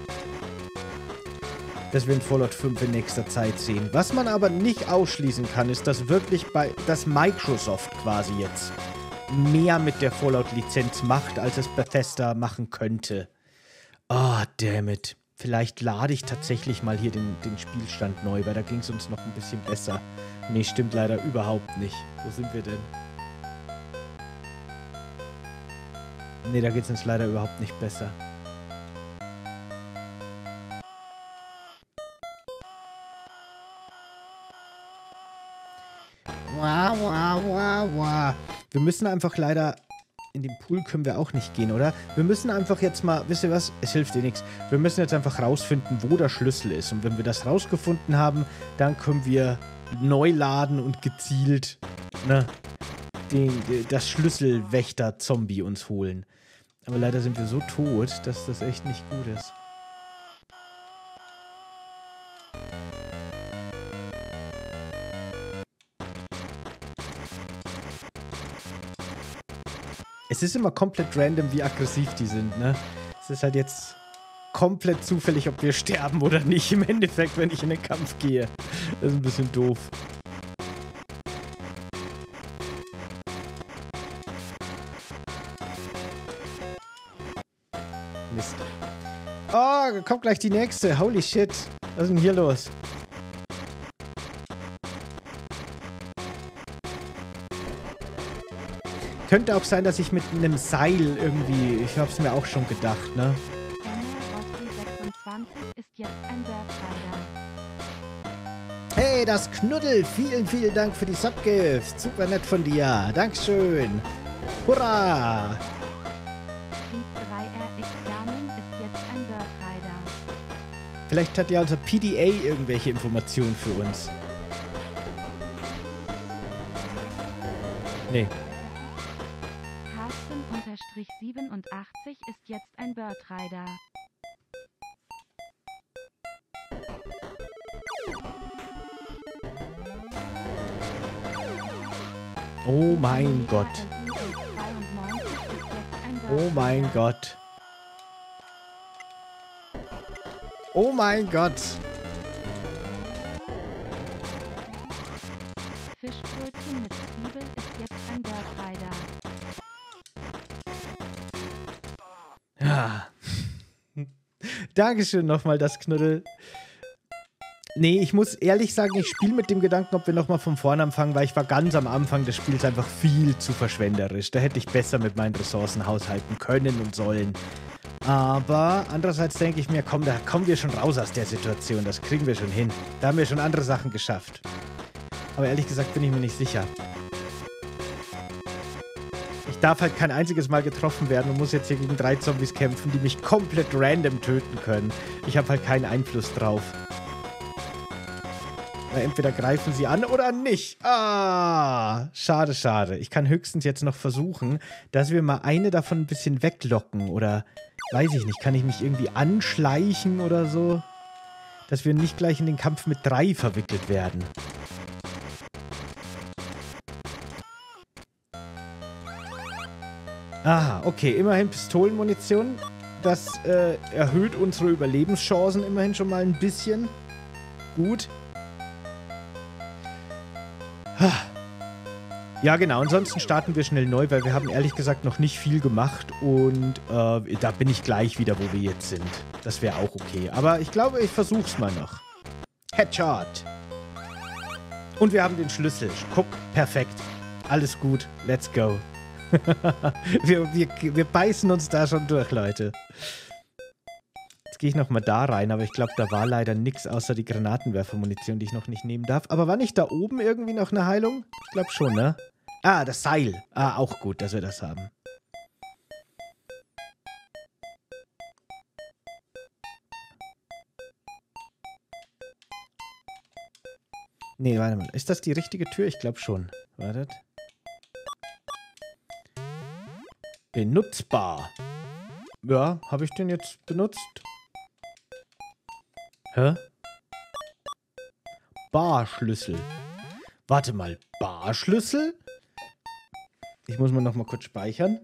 dass wir in Fallout fünf in nächster Zeit sehen. Was man aber nicht ausschließen kann, ist, dass wirklich bei, dass Microsoft quasi jetzt mehr mit der Fallout-Lizenz macht, als es Bethesda machen könnte. Ah, damn it. Vielleicht lade ich tatsächlich mal hier den, den Spielstand neu, weil da ging es uns noch ein bisschen besser. Nee, stimmt leider überhaupt nicht. Wo sind wir denn? Nee, da geht es uns leider überhaupt nicht besser. Wow, wow, wow, wow. Wir müssen einfach leider... In den Pool können wir auch nicht gehen, oder? Wir müssen einfach jetzt mal... Wisst ihr was? Es hilft dir nichts. Wir müssen jetzt einfach rausfinden, wo der Schlüssel ist. Und wenn wir das rausgefunden haben, dann können wir neu laden und gezielt ne, den, das Schlüsselwächter-Zombie uns holen. Aber leider sind wir so tot, dass das echt nicht gut ist. Es ist immer komplett random, wie aggressiv die sind, ne? Es ist halt jetzt komplett zufällig, ob wir sterben oder nicht. Im Endeffekt, wenn ich in den Kampf gehe. Das ist ein bisschen doof. Mist. Oh, kommt gleich die nächste. Holy shit. Was ist denn hier los? Könnte auch sein, dass ich mit einem Seil irgendwie... Ich hab's mir auch schon gedacht, ne? Hey, das Knuddel! Vielen, vielen Dank für die Subgift! Super nett von dir! Dankeschön! Hurra! Vielleicht hat ja unser P D A irgendwelche Informationen für uns. Nee. siebenundachtzig ist jetzt ein Bird Rider. Oh mein Gott. Oh mein Gott. Oh mein Gott. Fischbrötchen mit Zwiebeln ist jetzt ein Bird Rider. Dankeschön nochmal, das Knuddel. Nee, ich muss ehrlich sagen, ich spiele mit dem Gedanken, ob wir nochmal von vorne anfangen, weil ich war ganz am Anfang des Spiels einfach viel zu verschwenderisch. Da hätte ich besser mit meinen Ressourcen haushalten können und sollen. Aber andererseits denke ich mir, komm, da kommen wir schon raus aus der Situation. Das kriegen wir schon hin. Da haben wir schon andere Sachen geschafft. Aber ehrlich gesagt bin ich mir nicht sicher. Darf halt kein einziges Mal getroffen werden und muss jetzt hier gegen drei Zombies kämpfen, die mich komplett random töten können. Ich habe halt keinen Einfluss drauf. Weil entweder greifen sie an oder nicht. Ah, schade, schade. Ich kann höchstens jetzt noch versuchen, dass wir mal eine davon ein bisschen weglocken oder weiß ich nicht, kann ich mich irgendwie anschleichen oder so, dass wir nicht gleich in den Kampf mit drei verwickelt werden. Aha, okay, immerhin Pistolenmunition. Das äh, erhöht unsere Überlebenschancen immerhin schon mal ein bisschen. Gut. Ja, genau, ansonsten starten wir schnell neu, weil wir haben ehrlich gesagt noch nicht viel gemacht. Und äh, da bin ich gleich wieder, wo wir jetzt sind. Das wäre auch okay. Aber ich glaube, ich versuch's mal noch. Headshot. Und wir haben den Schlüssel. Guck, perfekt. Alles gut, let's go. wir, wir, wir beißen uns da schon durch, Leute. Jetzt gehe ich nochmal da rein, aber ich glaube, da war leider nichts außer die Granatenwerfermunition, die ich noch nicht nehmen darf. Aber war nicht da oben irgendwie noch eine Heilung? Ich glaube schon, ne? Ah, das Seil. Ah, auch gut, dass wir das haben. Nee, warte mal. Ist das die richtige Tür? Ich glaube schon. Wartet. Benutzbar. Ja, habe ich den jetzt benutzt? Hä? Barschlüssel. Warte mal, Barschlüssel? Ich muss mal noch mal kurz speichern.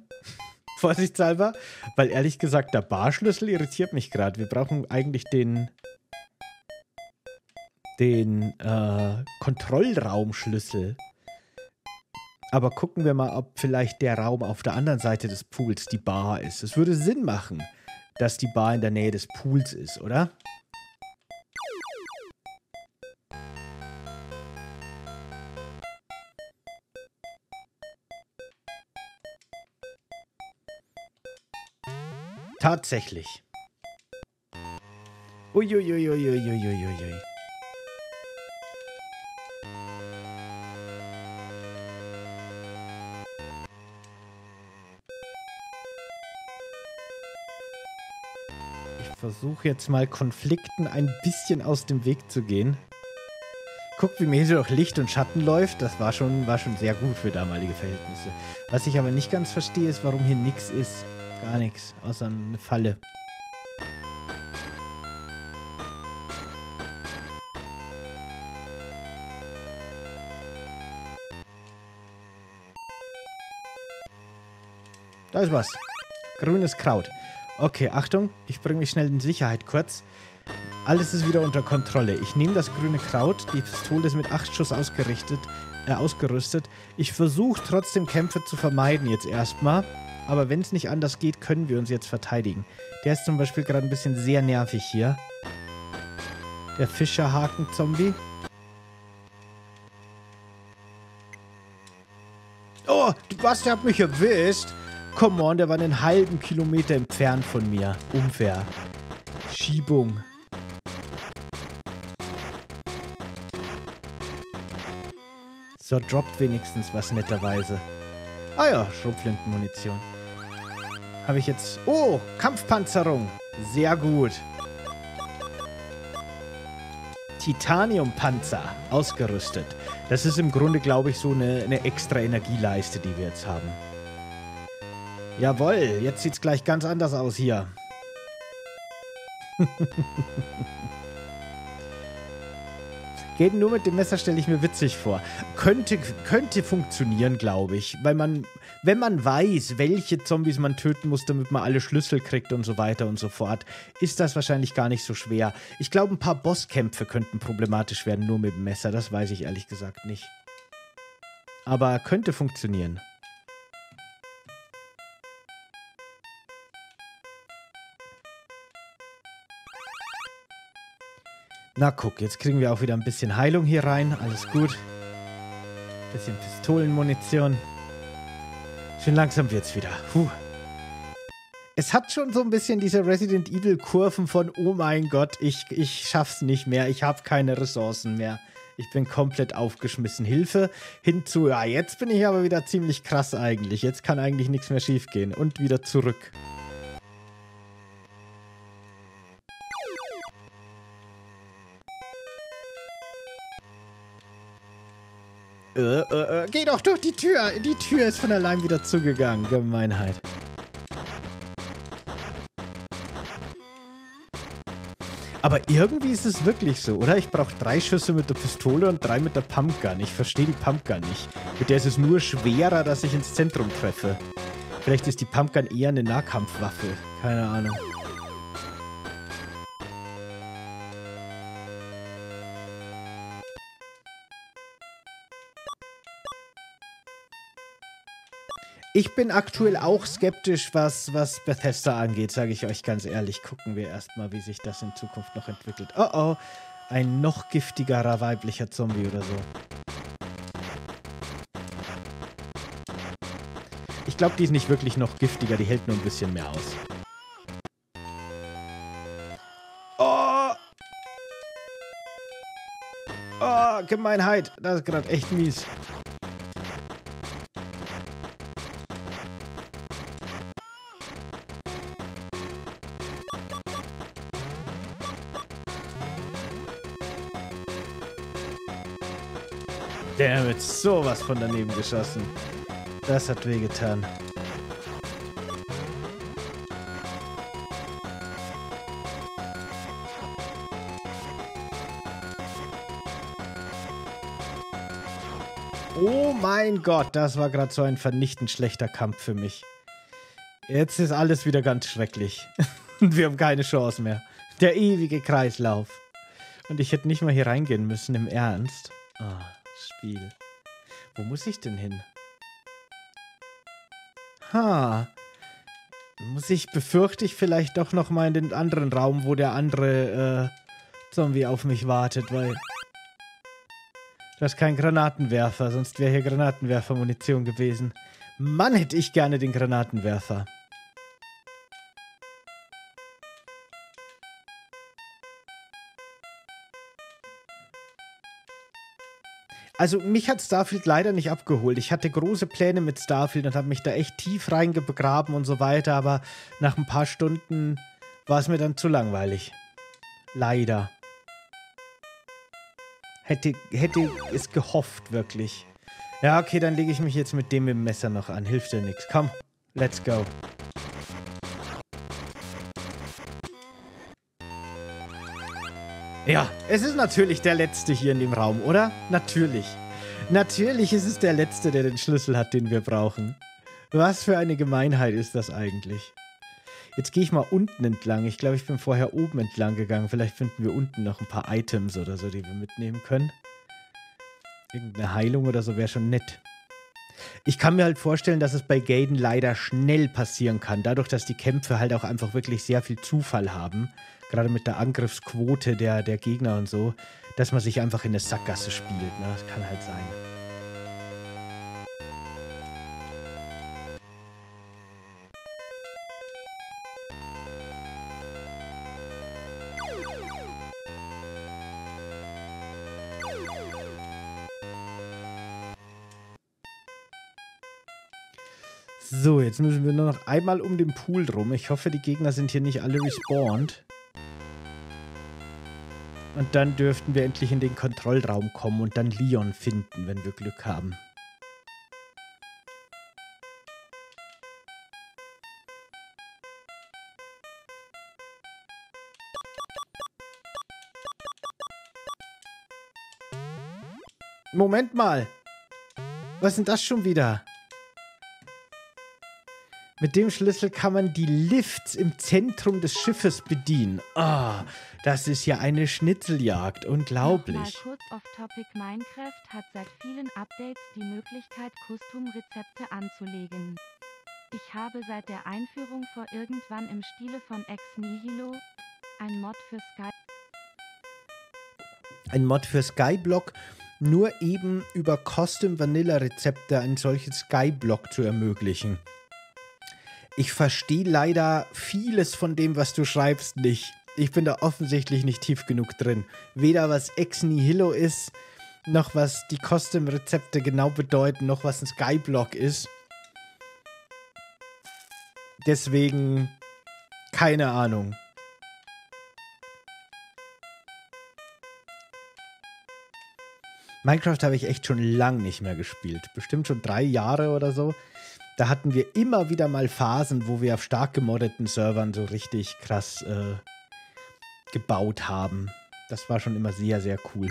Vorsichtshalber. Weil ehrlich gesagt, der Barschlüssel irritiert mich gerade. Wir brauchen eigentlich den den äh, Kontrollraumschlüssel. Aber gucken wir mal, ob vielleicht der Raum auf der anderen Seite des Pools die Bar ist. Es würde Sinn machen, dass die Bar in der Nähe des Pools ist, oder? Tatsächlich. Uiuiuiuiuiuiui. Ui, ui, ui, ui, ui. Ich versuche jetzt mal Konflikten ein bisschen aus dem Weg zu gehen. Guck, wie mir hier durch Licht und Schatten läuft. Das war schon, war schon sehr gut für damalige Verhältnisse. Was ich aber nicht ganz verstehe, ist, warum hier nichts ist. Gar nichts, außer eine Falle. Da ist was. Grünes Kraut. Okay, Achtung, ich bringe mich schnell in Sicherheit kurz. Alles ist wieder unter Kontrolle. Ich nehme das grüne Kraut, die Pistole ist mit acht Schuss ausgerichtet, äh, ausgerüstet. Ich versuche trotzdem Kämpfe zu vermeiden jetzt erstmal. Aber wenn es nicht anders geht, können wir uns jetzt verteidigen. Der ist zum Beispiel gerade ein bisschen sehr nervig hier. Der Fischerhaken-Zombie. Oh, was, der hat mich erwischt. Come on, der war einen halben Kilometer entfernt von mir. Unfair. Schiebung. So, droppt wenigstens was netterweise. Ah ja, Schrotflintenmunition. Habe ich jetzt... Oh, Kampfpanzerung. Sehr gut. Titaniumpanzer ausgerüstet. Das ist im Grunde, glaube ich, so eine, eine extra Energieleiste, die wir jetzt haben. Jawohl, jetzt sieht es gleich ganz anders aus hier. Geht nur mit dem Messer, stelle ich mir witzig vor. Könnte, könnte funktionieren, glaube ich. Weil man, wenn man weiß, welche Zombies man töten muss, damit man alle Schlüssel kriegt und so weiter und so fort, ist das wahrscheinlich gar nicht so schwer. Ich glaube, ein paar Bosskämpfe könnten problematisch werden, nur mit dem Messer. Das weiß ich ehrlich gesagt nicht. Aber könnte funktionieren. Na guck, jetzt kriegen wir auch wieder ein bisschen Heilung hier rein. Alles gut. Bisschen Pistolenmunition. Schön langsam wird's wieder. Puh. Es hat schon so ein bisschen diese Resident Evil Kurven von oh mein Gott, ich, ich schaff's nicht mehr. Ich habe keine Ressourcen mehr. Ich bin komplett aufgeschmissen. Hilfe hinzu. Ja, jetzt bin ich aber wieder ziemlich krass eigentlich. Jetzt kann eigentlich nichts mehr schief gehen. Und wieder zurück. Äh, äh, äh, geh doch durch die Tür! Die Tür ist von allein wieder zugegangen. Gemeinheit. Aber irgendwie ist es wirklich so, oder? Ich brauche drei Schüsse mit der Pistole und drei mit der Pumpgun. Ich verstehe die Pumpgun nicht. Mit der ist es nur schwerer, dass ich ins Zentrum treffe. Vielleicht ist die Pumpgun eher eine Nahkampfwaffe. Keine Ahnung. Ich bin aktuell auch skeptisch, was, was Bethesda angeht, sage ich euch ganz ehrlich. Gucken wir erstmal, wie sich das in Zukunft noch entwickelt. Oh oh, ein noch giftigerer weiblicher Zombie oder so. Ich glaube, die ist nicht wirklich noch giftiger, die hält nur ein bisschen mehr aus. Oh! Oh, Gemeinheit, das ist gerade echt mies. Der wird sowas von daneben geschossen. Das hat wehgetan. Oh mein Gott, das war gerade so ein vernichtend schlechter Kampf für mich. Jetzt ist alles wieder ganz schrecklich. Wir haben keine Chance mehr. Der ewige Kreislauf. Und ich hätte nicht mal hier reingehen müssen, im Ernst. Ah, Spiel. Wo muss ich denn hin? Ha. Muss ich, befürchte ich, vielleicht doch nochmal in den anderen Raum, wo der andere äh, Zombie auf mich wartet, weil... Das ist kein Granatenwerfer, sonst wäre hier Granatenwerfer-Munition gewesen. Mann, hätte ich gerne den Granatenwerfer. Also, mich hat Starfield leider nicht abgeholt. Ich hatte große Pläne mit Starfield und habe mich da echt tief reingegraben und so weiter, aber nach ein paar Stunden war es mir dann zu langweilig. Leider. Hätte, hätte es gehofft, wirklich. Ja, okay, dann lege ich mich jetzt mit dem mit dem Messer noch an. Hilft dir nichts. Komm, let's go. Ja, es ist natürlich der Letzte hier in dem Raum, oder? Natürlich. Natürlich ist es der Letzte, der den Schlüssel hat, den wir brauchen. Was für eine Gemeinheit ist das eigentlich? Jetzt gehe ich mal unten entlang. Ich glaube, ich bin vorher oben entlang gegangen. Vielleicht finden wir unten noch ein paar Items oder so, die wir mitnehmen können. Irgendeine Heilung oder so wäre schon nett. Ich kann mir halt vorstellen, dass es bei Gaiden leider schnell passieren kann. Dadurch, dass die Kämpfe halt auch einfach wirklich sehr viel Zufall haben. Gerade mit der Angriffsquote der, der Gegner und so. Dass man sich einfach in eine Sackgasse spielt. Ne? Das kann halt sein. So, jetzt müssen wir nur noch einmal um den Pool rum. Ich hoffe, die Gegner sind hier nicht alle respawned. Und dann dürften wir endlich in den Kontrollraum kommen und dann Leon finden, wenn wir Glück haben. Moment mal! Was ist denn das schon wieder? Mit dem Schlüssel kann man die Lifts im Zentrum des Schiffes bedienen. Ah, das ist ja eine Schnitzeljagd. Unglaublich. Mal kurz off topic. Minecraft hat seit vielen Updates die Möglichkeit, Custom-Rezepte anzulegen. Ich habe seit der Einführung vor irgendwann im Stile von Ex Nihilo ein Mod für Sky... Ein Mod für Skyblock, nur eben über Custom-Vanilla-Rezepte einen solchen Skyblock zu ermöglichen. Ich verstehe leider vieles von dem, was du schreibst, nicht. Ich bin da offensichtlich nicht tief genug drin. Weder was Ex Nihilo ist, noch was die Custom-Rezepte genau bedeuten, noch was ein Skyblock ist. Deswegen, keine Ahnung. Minecraft habe ich echt schon lang nicht mehr gespielt. Bestimmt schon drei Jahre oder so. Da hatten wir immer wieder mal Phasen, wo wir auf stark gemoddeten Servern so richtig krass äh, gebaut haben. Das war schon immer sehr, sehr cool.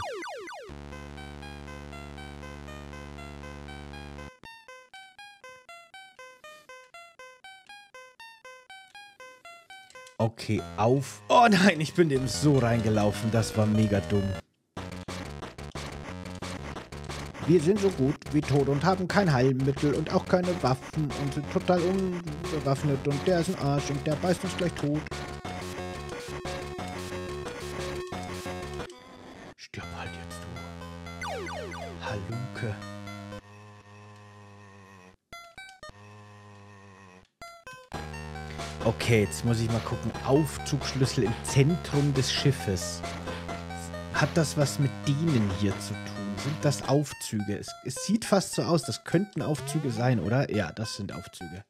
Okay, auf. Oh nein, ich bin dem so reingelaufen. Das war mega dumm. Wir sind so gut wie tot und haben kein Heilmittel und auch keine Waffen und sind total unbewaffnet und der ist ein Arsch und der beißt uns gleich tot. Stirb halt jetzt, du Halunke. Okay, jetzt muss ich mal gucken. Aufzugschlüssel im Zentrum des Schiffes. Hat das was mit denen hier zu tun? Sind das Aufzüge? Es, es sieht fast so aus, das könnten Aufzüge sein, oder? Ja, das sind Aufzüge.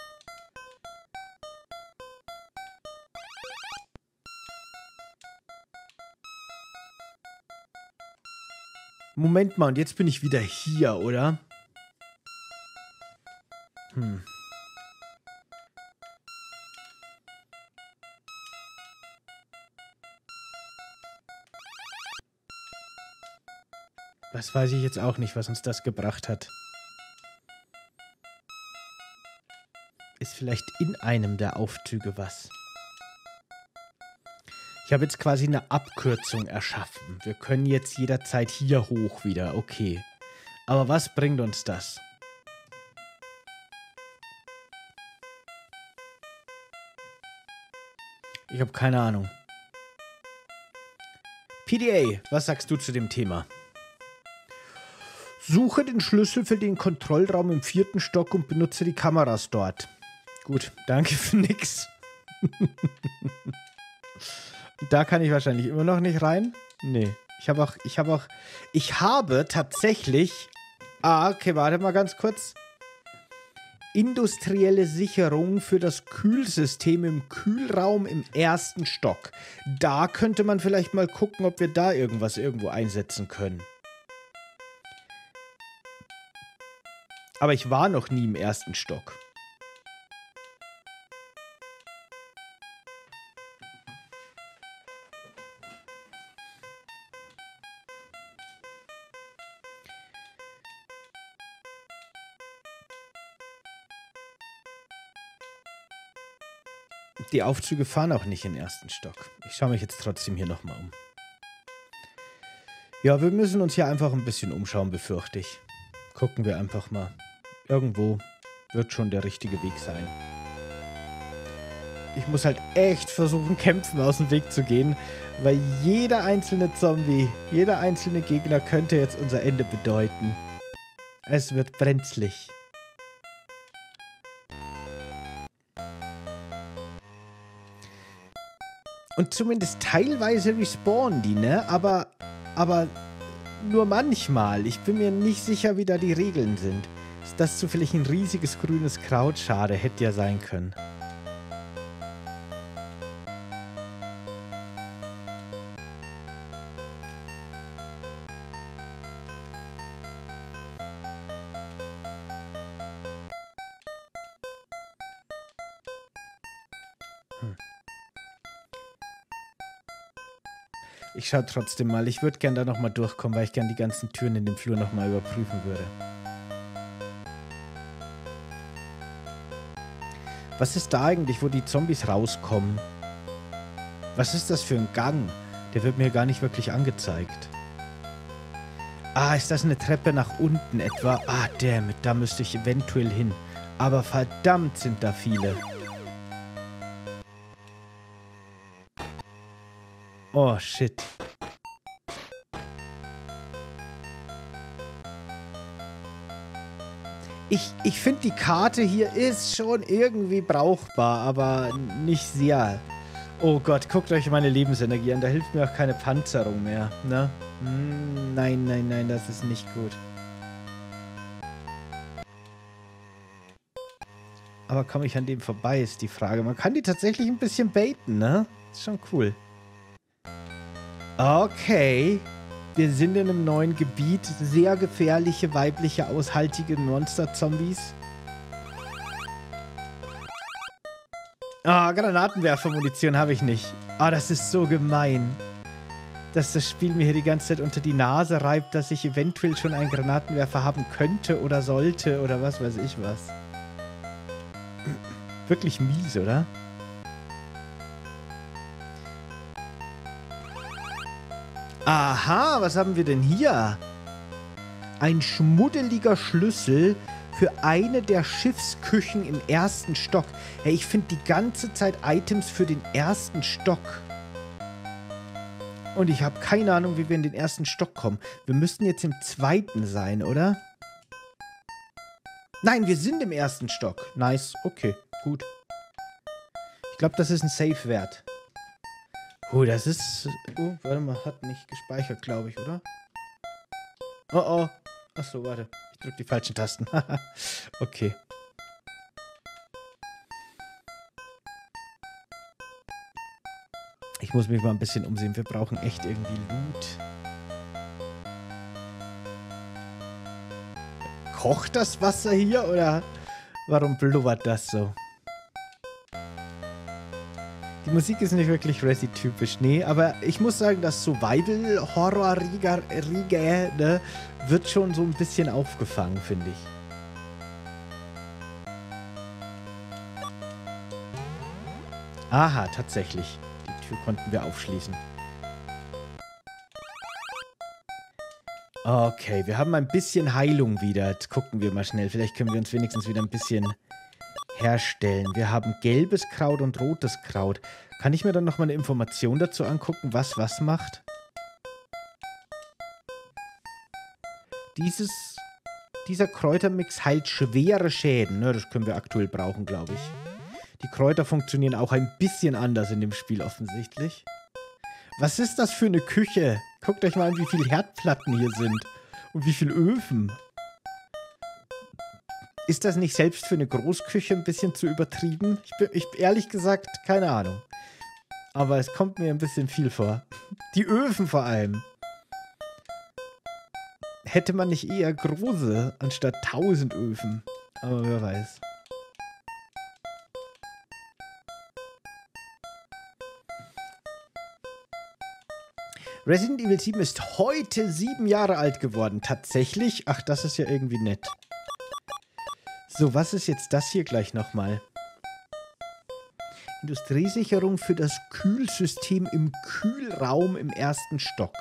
Moment mal, und jetzt bin ich wieder hier, oder? Hm. Das weiß ich jetzt auch nicht, was uns das gebracht hat. Ist vielleicht in einem der Aufzüge was. Ich habe jetzt quasi eine Abkürzung erschaffen. Wir können jetzt jederzeit hier hoch wieder. Okay. Aber was bringt uns das? Ich habe keine Ahnung. P D A, was sagst du zu dem Thema? Suche den Schlüssel für den Kontrollraum im vierten Stock und benutze die Kameras dort. Gut, danke für nix. Da kann ich wahrscheinlich immer noch nicht rein. Nee, ich habe auch, ich habe auch, ich habe tatsächlich, ah, okay, warte mal ganz kurz. Industrielle Sicherung für das Kühlsystem im Kühlraum im ersten Stock. Da könnte man vielleicht mal gucken, ob wir da irgendwas irgendwo einsetzen können. Aber ich war noch nie im ersten Stock. Die Aufzüge fahren auch nicht in den ersten Stock. Ich schaue mich jetzt trotzdem hier nochmal um. Ja, wir müssen uns hier einfach ein bisschen umschauen, befürchte ich. Gucken wir einfach mal. Irgendwo wird schon der richtige Weg sein. Ich muss halt echt versuchen, Kämpfen aus dem Weg zu gehen, weil jeder einzelne Zombie, jeder einzelne Gegner könnte jetzt unser Ende bedeuten. Es wird brenzlig. Und zumindest teilweise respawnen die, ne? Aber, aber nur manchmal. Ich bin mir nicht sicher, wie da die Regeln sind. Ist das zufällig ein riesiges grünes Kraut? Schade, hätte ja sein können. Ich schaue trotzdem mal. Ich würde gerne da nochmal durchkommen, weil ich gerne die ganzen Türen in dem Flur nochmal überprüfen würde. Was ist da eigentlich, wo die Zombies rauskommen? Was ist das für ein Gang? Der wird mir gar nicht wirklich angezeigt. Ah, ist das eine Treppe nach unten etwa? Ah, damn it, da müsste ich eventuell hin. Aber verdammt sind da viele. Oh, shit. Ich, ich finde, die Karte hier ist schon irgendwie brauchbar, aber nicht sehr. Oh Gott, guckt euch meine Lebensenergie an. Da hilft mir auch keine Panzerung mehr, ne? Nein, nein, nein, das ist nicht gut. Aber komme ich an dem vorbei, ist die Frage. Man kann die tatsächlich ein bisschen baiten, ne? Ist schon cool. Okay, wir sind in einem neuen Gebiet. Sehr gefährliche, weibliche, aushaltige Monster-Zombies. Ah, Granatenwerfer-Munition habe ich nicht. Ah, das ist so gemein. Dass das Spiel mir hier die ganze Zeit unter die Nase reibt, dass ich eventuell schon einen Granatenwerfer haben könnte oder sollte oder was weiß ich was. Wirklich mies, oder? Aha, was haben wir denn hier? Ein schmuddeliger Schlüssel für eine der Schiffsküchen im ersten Stock. Hey, ich finde die ganze Zeit Items für den ersten Stock. Und ich habe keine Ahnung, wie wir in den ersten Stock kommen. Wir müssten jetzt im zweiten sein, oder? Nein, wir sind im ersten Stock. Nice, okay, gut. Ich glaube, das ist ein Safe-Wert. Oh, das ist... Oh, warte mal, hat nicht gespeichert, glaube ich, oder? Oh, oh. Achso, warte. Ich drücke die falschen Tasten. Okay. Ich muss mich mal ein bisschen umsehen. Wir brauchen echt irgendwie Loot. Kocht das Wasser hier, oder? Warum blubbert das so? Die Musik ist nicht wirklich Resi-typisch, nee, aber ich muss sagen, das Survival-Horror-Riege, ne, wird schon so ein bisschen aufgefangen, finde ich. Aha, tatsächlich. Die Tür konnten wir aufschließen. Okay, wir haben ein bisschen Heilung wieder. Jetzt gucken wir mal schnell. Vielleicht können wir uns wenigstens wieder ein bisschen herstellen. Wir haben gelbes Kraut und rotes Kraut. Kann ich mir dann nochmal eine Information dazu angucken, was was macht? Dieses, dieser Kräutermix heilt schwere Schäden. Ne, das können wir aktuell brauchen, glaube ich. Die Kräuter funktionieren auch ein bisschen anders in dem Spiel offensichtlich. Was ist das für eine Küche? Guckt euch mal an, wie viele Herdplatten hier sind. Und wie viele Öfen. Ist das nicht selbst für eine Großküche ein bisschen zu übertrieben? Ich bin ich, ehrlich gesagt, keine Ahnung. Aber es kommt mir ein bisschen viel vor. Die Öfen vor allem. Hätte man nicht eher große anstatt tausend Öfen. Aber wer weiß. Resident Evil sieben ist heute sieben Jahre alt geworden. Tatsächlich? Ach, das ist ja irgendwie nett. So, was ist jetzt das hier gleich nochmal? Industriesicherung für das Kühlsystem im Kühlraum im ersten Stock.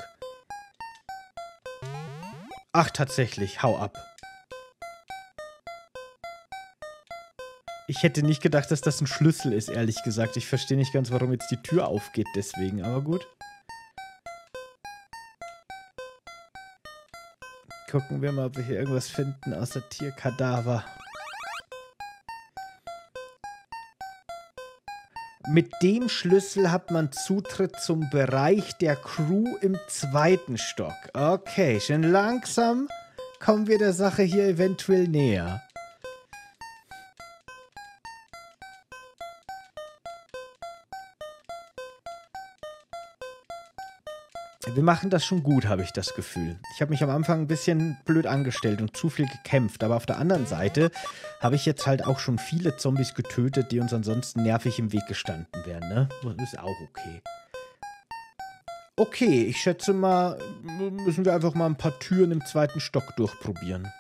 Ach, tatsächlich. Hau ab. Ich hätte nicht gedacht, dass das ein Schlüssel ist, ehrlich gesagt. Ich verstehe nicht ganz, warum jetzt die Tür aufgeht deswegen, aber gut. Gucken wir mal, ob wir hier irgendwas finden außer Tierkadaver. Mit dem Schlüssel hat man Zutritt zum Bereich der Crew im zweiten Stock. Okay, schön langsam kommen wir der Sache hier eventuell näher. Wir machen das schon gut, habe ich das Gefühl. Ich habe mich am Anfang ein bisschen blöd angestellt und zu viel gekämpft. Aber auf der anderen Seite habe ich jetzt halt auch schon viele Zombies getötet, die uns ansonsten nervig im Weg gestanden wären, ne? Das ist auch okay. Okay, ich schätze mal, müssen wir einfach mal ein paar Türen im zweiten Stock durchprobieren.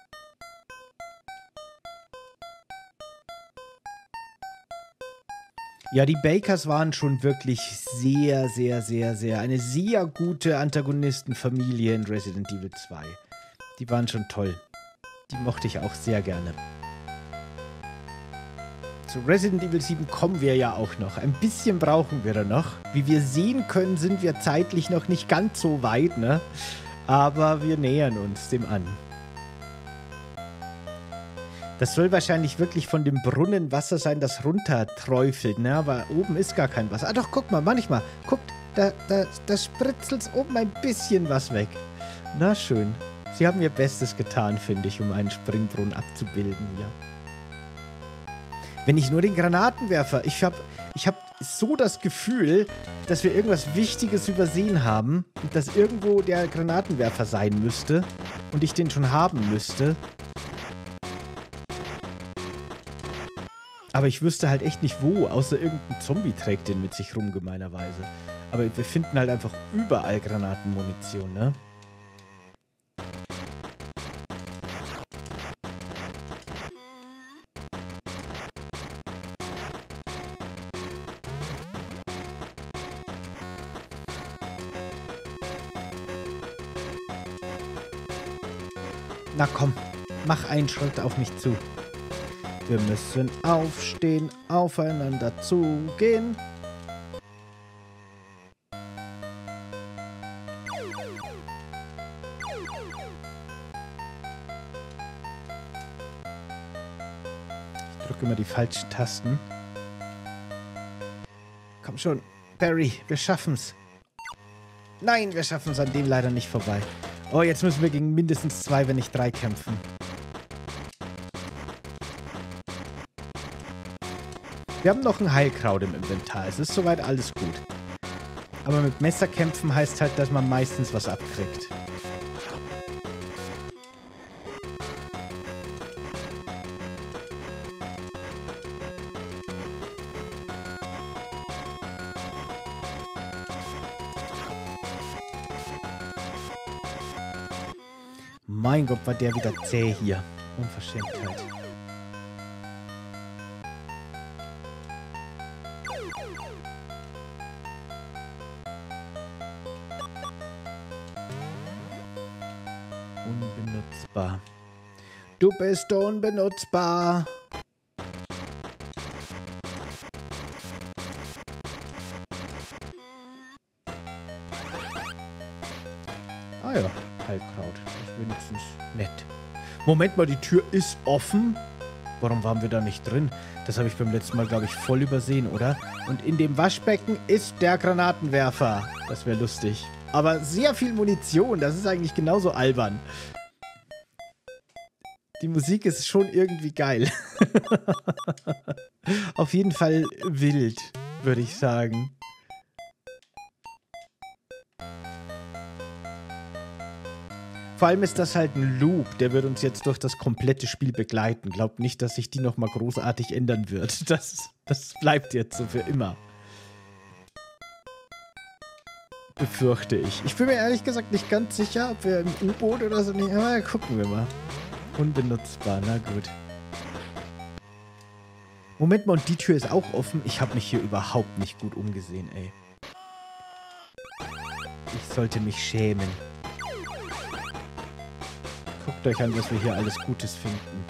Ja, die Bakers waren schon wirklich sehr, sehr, sehr, sehr... eine sehr gute Antagonistenfamilie in Resident Evil zwei. Die waren schon toll. Die mochte ich auch sehr gerne. Zu Resident Evil sieben kommen wir ja auch noch. Ein bisschen brauchen wir da noch. Wie wir sehen können, sind wir zeitlich noch nicht ganz so weit, ne? Aber wir nähern uns dem an. Das soll wahrscheinlich wirklich von dem Brunnen Wasser sein, das runterträufelt, ne? Aber oben ist gar kein Wasser. Ah doch, guck mal, manchmal. Guckt, da, da, da spritzelt's oben ein bisschen was weg. Na schön. Sie haben ihr Bestes getan, finde ich, um einen Springbrunnen abzubilden, ja. Wenn ich nur den Granatenwerfer... Ich habe ich hab so das Gefühl, dass wir irgendwas Wichtiges übersehen haben. Und dass irgendwo der Granatenwerfer sein müsste. Und ich den schon haben müsste. Aber ich wüsste halt echt nicht wo, außer irgendein Zombie trägt den mit sich rum, gemeinerweise. Aber wir finden halt einfach überall Granatenmunition, ne? Na komm, mach einen Schritt auf mich zu. Wir müssen aufstehen, aufeinander zugehen. Ich drücke immer die falschen Tasten. Komm schon, Barry, wir schaffen's. Nein, wir schaffen's an dem leider nicht vorbei. Oh, jetzt müssen wir gegen mindestens zwei, wenn nicht drei kämpfen. Wir haben noch ein Heilkraut im Inventar. Es ist soweit alles gut. Aber mit Messerkämpfen heißt halt, dass man meistens was abkriegt. Mein Gott, war der wieder zäh hier. Unverschämtheit. unbenutzbar. Du bist unbenutzbar. Ah ja, Halbkraut. Das ist wenigstens nett. Moment mal, die Tür ist offen. Warum waren wir da nicht drin? Das habe ich beim letzten Mal, glaube ich, voll übersehen, oder? Und in dem Waschbecken ist der Granatenwerfer. Das wäre lustig. Aber sehr viel Munition. Das ist eigentlich genauso albern. Die Musik ist schon irgendwie geil. Auf jeden Fall wild, würde ich sagen. Vor allem ist das halt ein Loop, der wird uns jetzt durch das komplette Spiel begleiten. Glaubt nicht, dass sich die nochmal großartig ändern wird. Das, das bleibt jetzt so für immer. Befürchte ich. Ich bin mir ehrlich gesagt nicht ganz sicher, ob wir im U-Boot oder so nicht... Aber gucken wir mal. Unbenutzbar, na gut. Moment mal, und die Tür ist auch offen. Ich habe mich hier überhaupt nicht gut umgesehen, ey. Ich sollte mich schämen. Guckt euch an, was wir hier alles Gutes finden.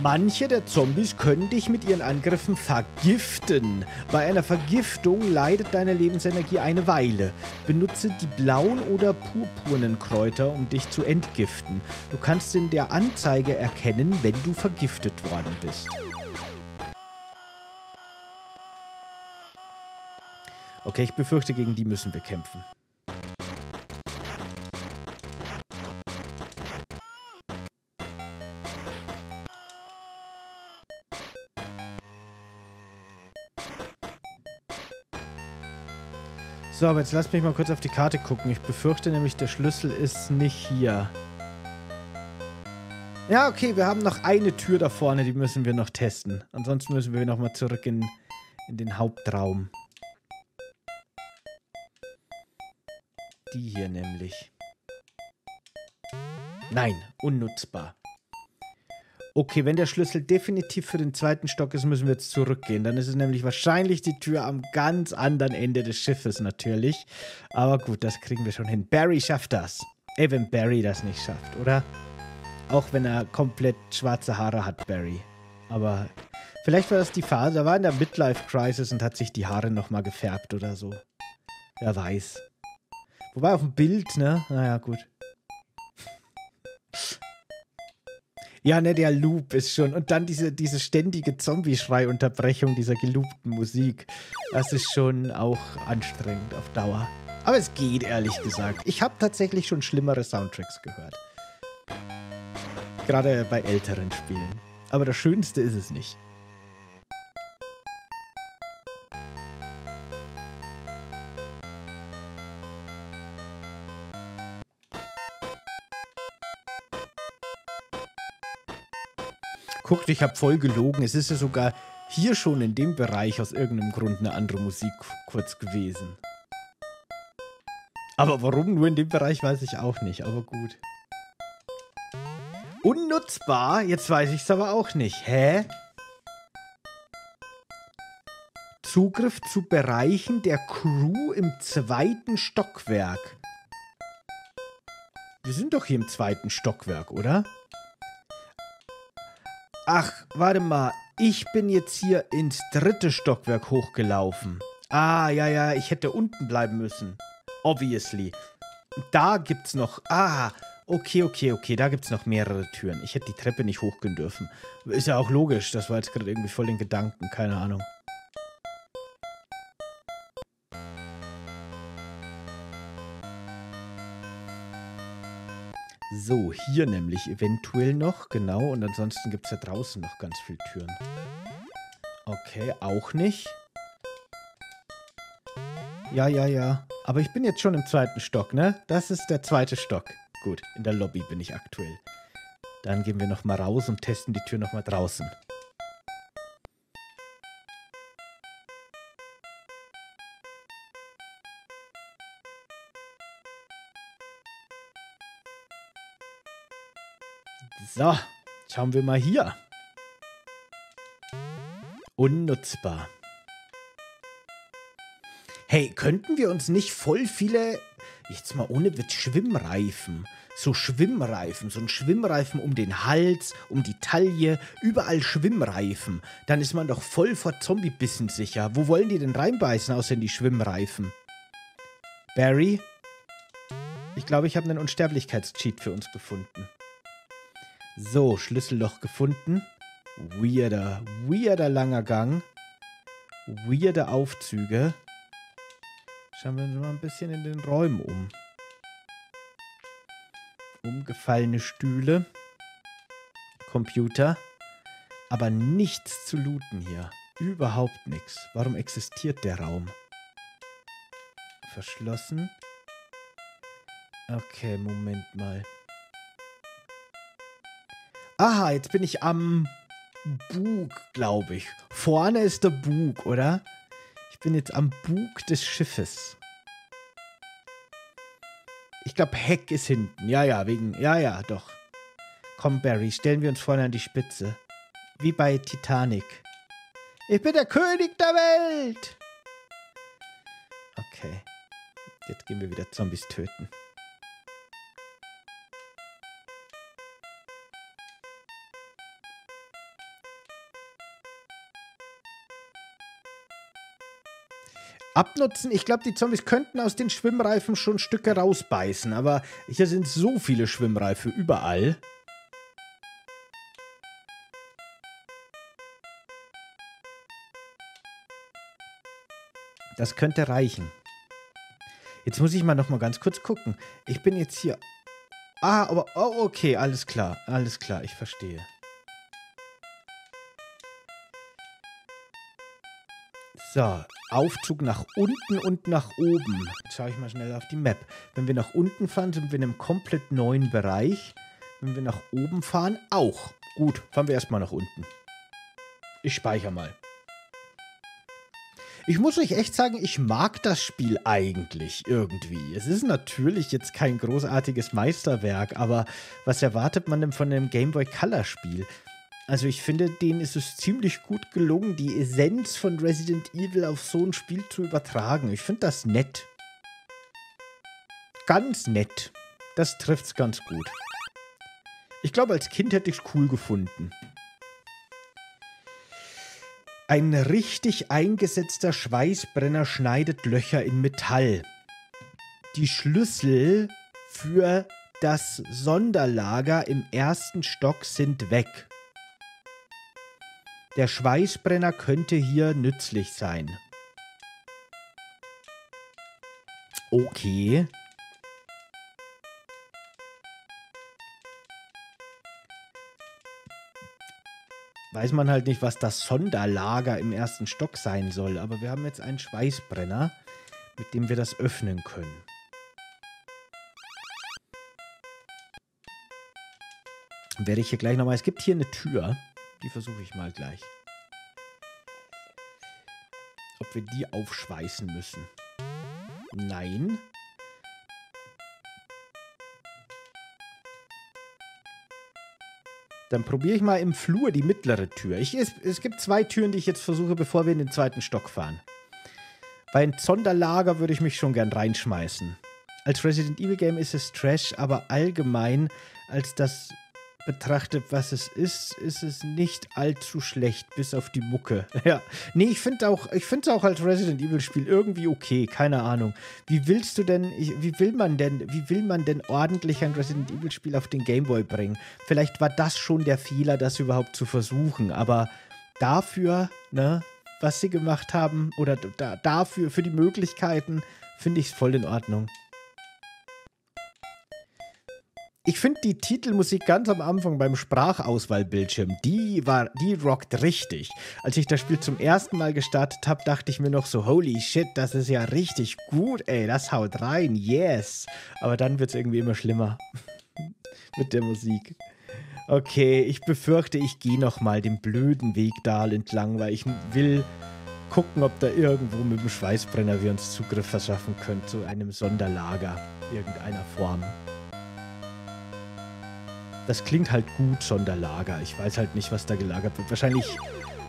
Manche der Zombies können dich mit ihren Angriffen vergiften. Bei einer Vergiftung leidet deine Lebensenergie eine Weile. Benutze die blauen oder purpurnen Kräuter, um dich zu entgiften. Du kannst in der Anzeige erkennen, wenn du vergiftet worden bist. Okay, ich befürchte, gegen die müssen wir kämpfen. So, aber jetzt lasst mich mal kurz auf die Karte gucken. Ich befürchte nämlich, der Schlüssel ist nicht hier. Ja, okay, wir haben noch eine Tür da vorne, die müssen wir noch testen. Ansonsten müssen wir nochmal zurück in, in den Hauptraum. Die hier nämlich. Nein, unnutzbar. Okay, wenn der Schlüssel definitiv für den zweiten Stock ist, müssen wir jetzt zurückgehen. Dann ist es nämlich wahrscheinlich die Tür am ganz anderen Ende des Schiffes natürlich. Aber gut, das kriegen wir schon hin. Barry schafft das. Ey, wenn Barry das nicht schafft, oder? Auch wenn er komplett schwarze Haare hat, Barry. Aber vielleicht war das die Phase. Er war in der Midlife-Crisis und hat sich die Haare nochmal gefärbt oder so. Wer weiß. Wobei auf dem Bild, ne? Naja, gut. Ja, ne, der Loop ist schon. Und dann diese, diese ständige Zombie-Schrei-Unterbrechung dieser geloopten Musik. Das ist schon auch anstrengend auf Dauer. Aber es geht, ehrlich gesagt. Ich habe tatsächlich schon schlimmere Soundtracks gehört. Gerade bei älteren Spielen. Aber das Schönste ist es nicht. Guckt, ich habe voll gelogen. Es ist ja sogar hier schon in dem Bereich aus irgendeinem Grund eine andere Musik kurz gewesen. Aber warum nur in dem Bereich, weiß ich auch nicht. Aber gut. Unnutzbar? Jetzt weiß ich es aber auch nicht. Hä? Zugriff zu Bereichen der Crew im zweiten Stockwerk. Wir sind doch hier im zweiten Stockwerk, oder? Ach, warte mal. Ich bin jetzt hier ins dritte Stockwerk hochgelaufen. Ah, ja, ja, ich hätte unten bleiben müssen. Obviously. Da gibt's noch... Ah, okay, okay, okay. Da gibt's noch mehrere Türen. Ich hätte die Treppe nicht hochgehen dürfen. Ist ja auch logisch. Das war jetzt gerade irgendwie voll in Gedanken. Keine Ahnung. So, hier nämlich eventuell noch, genau. Und ansonsten gibt es da draußen noch ganz viele Türen. Okay, auch nicht. Ja, ja, ja. Aber ich bin jetzt schon im zweiten Stock, ne? Das ist der zweite Stock. Gut, in der Lobby bin ich aktuell. Dann gehen wir nochmal raus und testen die Tür nochmal draußen. So, schauen wir mal hier. Unnutzbar. Hey, könnten wir uns nicht voll viele, jetzt mal ohne Witz, Schwimmreifen, so Schwimmreifen, so ein Schwimmreifen um den Hals, um die Taille, überall Schwimmreifen. Dann ist man doch voll vor Zombiebissen sicher. Wo wollen die denn reinbeißen, außer in die Schwimmreifen? Barry? Ich glaube, ich habe einen Unsterblichkeitscheat für uns gefunden. So, Schlüsselloch gefunden. Weirder, weirder langer Gang. Weirde Aufzüge. Schauen wir uns mal ein bisschen in den Räumen um. Umgefallene Stühle. Computer. Aber nichts zu looten hier. Überhaupt nichts. Warum existiert der Raum? Verschlossen. Okay, Moment mal. Aha, jetzt bin ich am Bug, glaube ich. Vorne ist der Bug, oder? Ich bin jetzt am Bug des Schiffes. Ich glaube, Heck ist hinten. Ja, ja, wegen... Ja, ja, doch. Komm, Barry, stellen wir uns vorne an die Spitze. Wie bei Titanic. Ich bin der König der Welt! Okay. Jetzt gehen wir wieder Zombies töten. Abnutzen, ich glaube, die Zombies könnten aus den Schwimmreifen schon Stücke rausbeißen, aber hier sind so viele Schwimmreifen überall. Das könnte reichen. Jetzt muss ich mal noch mal ganz kurz gucken. Ich bin jetzt hier... Ah, aber... Oh, okay, alles klar, alles klar, ich verstehe. So, Aufzug nach unten und nach oben. Jetzt schaue ich mal schnell auf die Map. Wenn wir nach unten fahren, sind wir in einem komplett neuen Bereich. Wenn wir nach oben fahren, auch. Gut, fahren wir erstmal nach unten. Ich speichere mal. Ich muss euch echt sagen, ich mag das Spiel eigentlich irgendwie. Es ist natürlich jetzt kein großartiges Meisterwerk, aber was erwartet man denn von einem Game Boy Color Spiel? Also ich finde, denen ist es ziemlich gut gelungen, die Essenz von Resident Evil auf so ein Spiel zu übertragen. Ich finde das nett. Ganz nett. Das trifft's ganz gut. Ich glaube, als Kind hätte ich's cool gefunden. Ein richtig eingesetzter Schweißbrenner schneidet Löcher in Metall. Die Schlüssel für das Sonderlager im ersten Stock sind weg. Der Schweißbrenner könnte hier nützlich sein. Okay. Weiß man halt nicht, was das Sonderlager im ersten Stock sein soll, aber wir haben jetzt einen Schweißbrenner, mit dem wir das öffnen können. Dann werde ich hier gleich nochmal... Es gibt hier eine Tür. Die versuche ich mal gleich. Ob wir die aufschweißen müssen. Nein. Dann probiere ich mal im Flur die mittlere Tür. Ich, es, es gibt zwei Türen, die ich jetzt versuche, bevor wir in den zweiten Stock fahren. Bei einem Sonderlager würde ich mich schon gern reinschmeißen. Als Resident Evil Game ist es Trash, aber allgemein als das... betrachtet, was es ist, ist es nicht allzu schlecht, bis auf die Mucke. Ja, nee, ich finde auch, ich finde es auch als Resident Evil Spiel irgendwie okay, keine Ahnung. Wie willst du denn, wie will man denn, wie will man denn ordentlich ein Resident Evil Spiel auf den Game Boy bringen? Vielleicht war das schon der Fehler, das überhaupt zu versuchen, aber dafür, ne, was sie gemacht haben, oder da, dafür, für die Möglichkeiten, finde ich es voll in Ordnung. Ich finde die Titelmusik ganz am Anfang beim Sprachauswahlbildschirm, die war, die rockt richtig. Als ich das Spiel zum ersten Mal gestartet habe, dachte ich mir noch so, holy shit, das ist ja richtig gut, ey, das haut rein, yes. Aber dann wird es irgendwie immer schlimmer mit der Musik. Okay, ich befürchte, ich gehe nochmal den blöden Weg da entlang, weil ich will gucken, ob da irgendwo mit dem Schweißbrenner wir uns Zugriff verschaffen können zu einem Sonderlager irgendeiner Form. Das klingt halt gut, Sonderlager. Ich weiß halt nicht, was da gelagert wird. Wahrscheinlich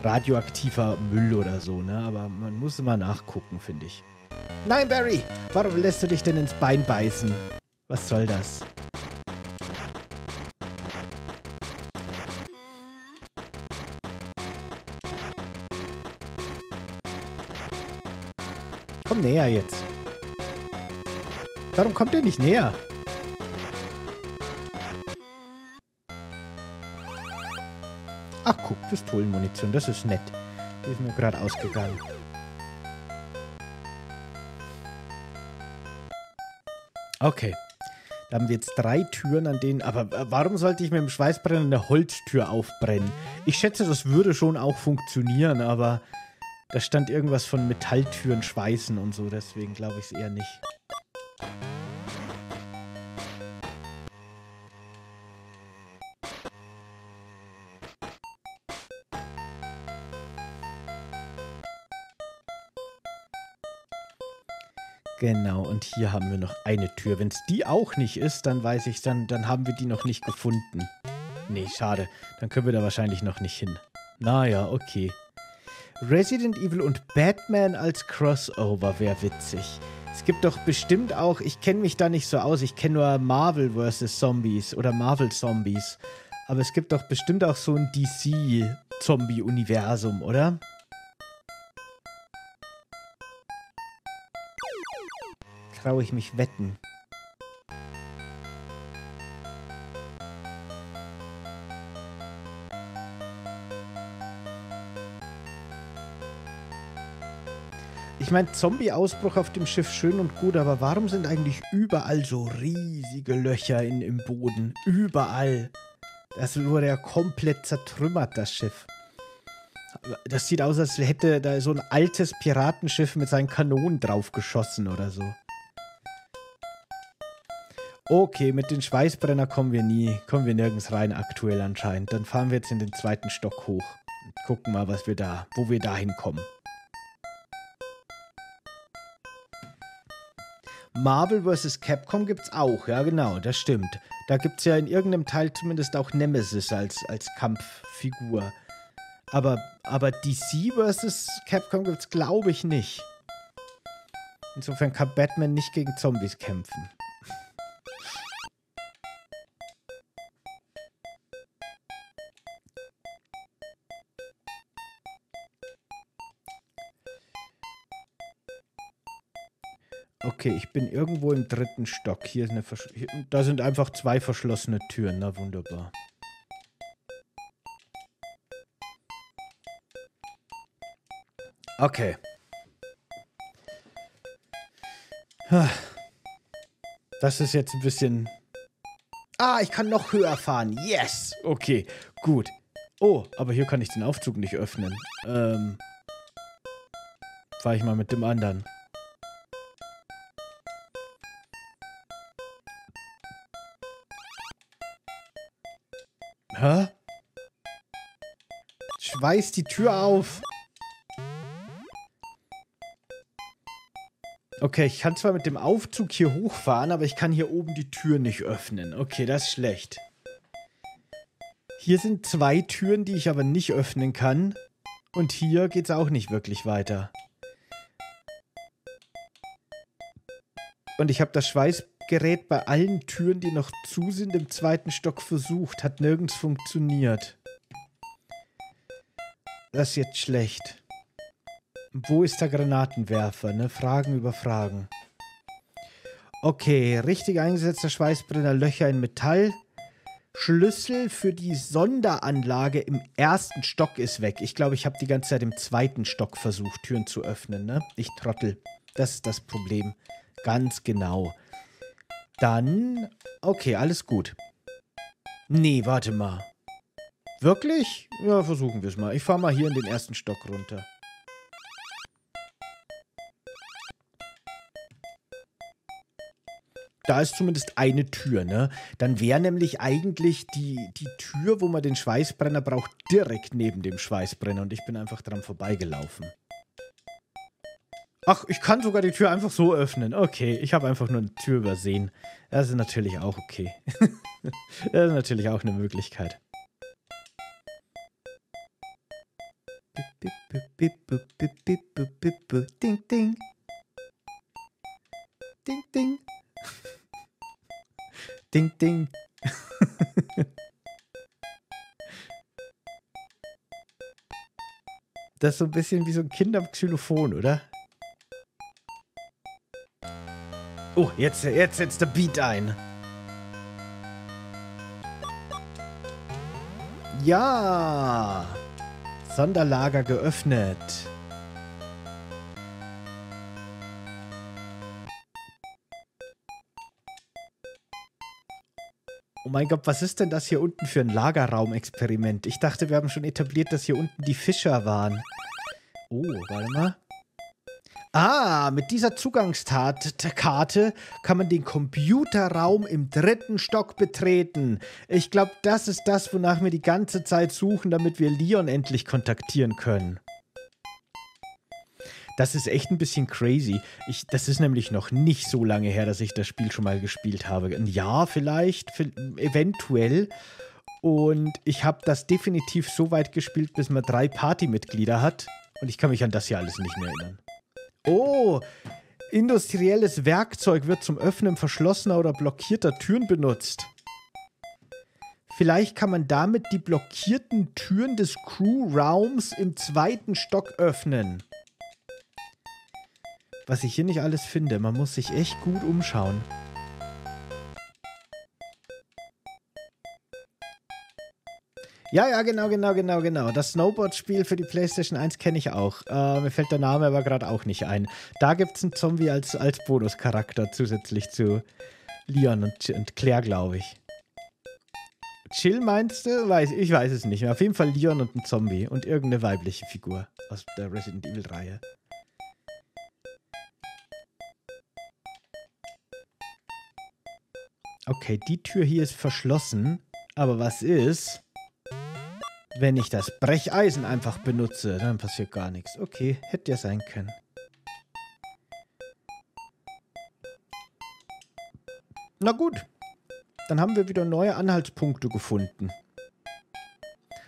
radioaktiver Müll oder so, ne? Aber man muss immer nachgucken, finde ich. Nein, Barry! Warum lässt du dich denn ins Bein beißen? Was soll das? Komm näher jetzt. Warum kommt der nicht näher? Ach guck, Pistolenmunition, das ist nett. Die ist mir gerade ausgegangen. Okay. Da haben wir jetzt drei Türen, an denen... Aber warum sollte ich mit dem Schweißbrenner eine Holztür aufbrennen? Ich schätze, das würde schon auch funktionieren, aber... Da stand irgendwas von Metalltüren schweißen und so, deswegen glaube ich es eher nicht. Genau, und hier haben wir noch eine Tür. Wenn es die auch nicht ist, dann weiß ich, dann, dann haben wir die noch nicht gefunden. Nee, schade. Dann können wir da wahrscheinlich noch nicht hin. Naja, okay. Resident Evil und Batman als Crossover wäre witzig. Es gibt doch bestimmt auch, ich kenne mich da nicht so aus, ich kenne nur Marvel versus. Zombies oder Marvel Zombies. Aber es gibt doch bestimmt auch so ein D C-Zombie-Universum, oder? Traue ich mich wetten. Ich meine, Zombie-Ausbruch auf dem Schiff, schön und gut, aber warum sind eigentlich überall so riesige Löcher in, im Boden? Überall. Das wurde ja komplett zertrümmert, das Schiff. Das sieht aus, als hätte da so ein altes Piratenschiff mit seinen Kanonen drauf geschossen oder so. Okay, mit den Schweißbrenner kommen wir nie, kommen wir nirgends rein aktuell anscheinend. Dann fahren wir jetzt in den zweiten Stock hoch und gucken mal, was wir da, wo wir da hinkommen. Marvel versus. Capcom gibt's auch, ja genau, das stimmt. Da gibt's ja in irgendeinem Teil zumindest auch Nemesis als, als Kampffigur. Aber, aber D C versus. Capcom gibt's, glaube ich, nicht. Insofern kann Batman nicht gegen Zombies kämpfen. Okay, ich bin irgendwo im dritten Stock. Hier ist eine Versch- hier, da sind einfach zwei verschlossene Türen. Na, wunderbar. Okay. Das ist jetzt ein bisschen... Ah, ich kann noch höher fahren. Yes! Okay, gut. Oh, aber hier kann ich den Aufzug nicht öffnen. Ähm... Fahre ich mal mit dem anderen. Hä? Schweiß die Tür auf. Okay, ich kann zwar mit dem Aufzug hier hochfahren, aber ich kann hier oben die Tür nicht öffnen. Okay, das ist schlecht. Hier sind zwei Türen, die ich aber nicht öffnen kann. Und hier geht's auch nicht wirklich weiter. Und ich habe das Schweiß... Gerät bei allen Türen, die noch zu sind, im zweiten Stock versucht. Hat nirgends funktioniert. Das ist jetzt schlecht. Wo ist der Granatenwerfer, ne? Fragen über Fragen. Okay, richtig eingesetzter Schweißbrenner, Löcher in Metall. Schlüssel für die Sonderanlage im ersten Stock ist weg. Ich glaube, ich habe die ganze Zeit im zweiten Stock versucht, Türen zu öffnen, ne? Ich trottel. Das ist das Problem. Ganz genau. Dann... Okay, alles gut. Nee, warte mal. Wirklich? Ja, versuchen wir es mal. Ich fahre mal hier in den ersten Stock runter. Da ist zumindest eine Tür, ne? Dann wäre nämlich eigentlich die, die Tür, wo man den Schweißbrenner braucht, direkt neben dem Schweißbrenner. Und ich bin einfach dran vorbeigelaufen. Ach, ich kann sogar die Tür einfach so öffnen. Okay, ich habe einfach nur eine Tür übersehen. Das ist natürlich auch okay. Das ist natürlich auch eine Möglichkeit. Ding, ding. Ding, ding. Ding, ding. Das ist so ein bisschen wie so ein Kind am Xylophon, oder? Oh, jetzt, jetzt setzt der Beat ein. Ja! Sonderlager geöffnet. Oh mein Gott, was ist denn das hier unten für ein Lagerraumexperiment? Ich dachte, wir haben schon etabliert, dass hier unten die Fischer waren. Oh, warte mal. Ah, mit dieser Zugangskarte kann man den Computerraum im dritten Stock betreten. Ich glaube, das ist das, wonach wir die ganze Zeit suchen, damit wir Leon endlich kontaktieren können. Das ist echt ein bisschen crazy. Ich, das ist nämlich noch nicht so lange her, dass ich das Spiel schon mal gespielt habe. Ein Jahr vielleicht, eventuell. Und ich habe das definitiv so weit gespielt, bis man drei Partymitglieder hat. Und ich kann mich an das hier alles nicht mehr erinnern. Oh, industrielles Werkzeug wird zum Öffnen verschlossener oder blockierter Türen benutzt. Vielleicht kann man damit die blockierten Türen des Crew-Raums im zweiten Stock öffnen. Was ich hier nicht alles finde, man muss sich echt gut umschauen. Ja, ja, genau, genau, genau, genau. Das Snowboard-Spiel für die PlayStation eins kenne ich auch. Äh, mir fällt der Name aber gerade auch nicht ein. Da gibt es einen Zombie als, als Bonuscharakter zusätzlich zu Leon und, und Claire, glaube ich. Chill meinst du? Weiß, ich weiß es nicht mehr. Auf jeden Fall Leon und ein Zombie und irgendeine weibliche Figur aus der Resident Evil-Reihe. Okay, die Tür hier ist verschlossen. Aber was ist... wenn ich das Brecheisen einfach benutze, dann passiert gar nichts. Okay, hätte ja sein können. Na gut, dann haben wir wieder neue Anhaltspunkte gefunden.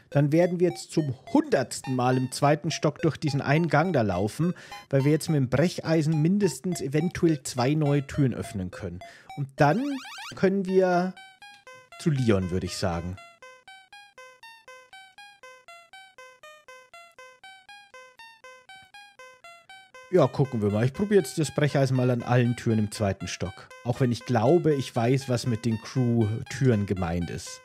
Dann werden wir jetzt zum hundertsten Mal im zweiten Stock durch diesen einen Gang da laufen, weil wir jetzt mit dem Brecheisen mindestens eventuell zwei neue Türen öffnen können. Und dann können wir zu Leon, würde ich sagen. Ja, gucken wir mal. Ich probiere jetzt das Brecheisen mal an allen Türen im zweiten Stock. Auch wenn ich glaube, ich weiß, was mit den Crew-Türen gemeint ist.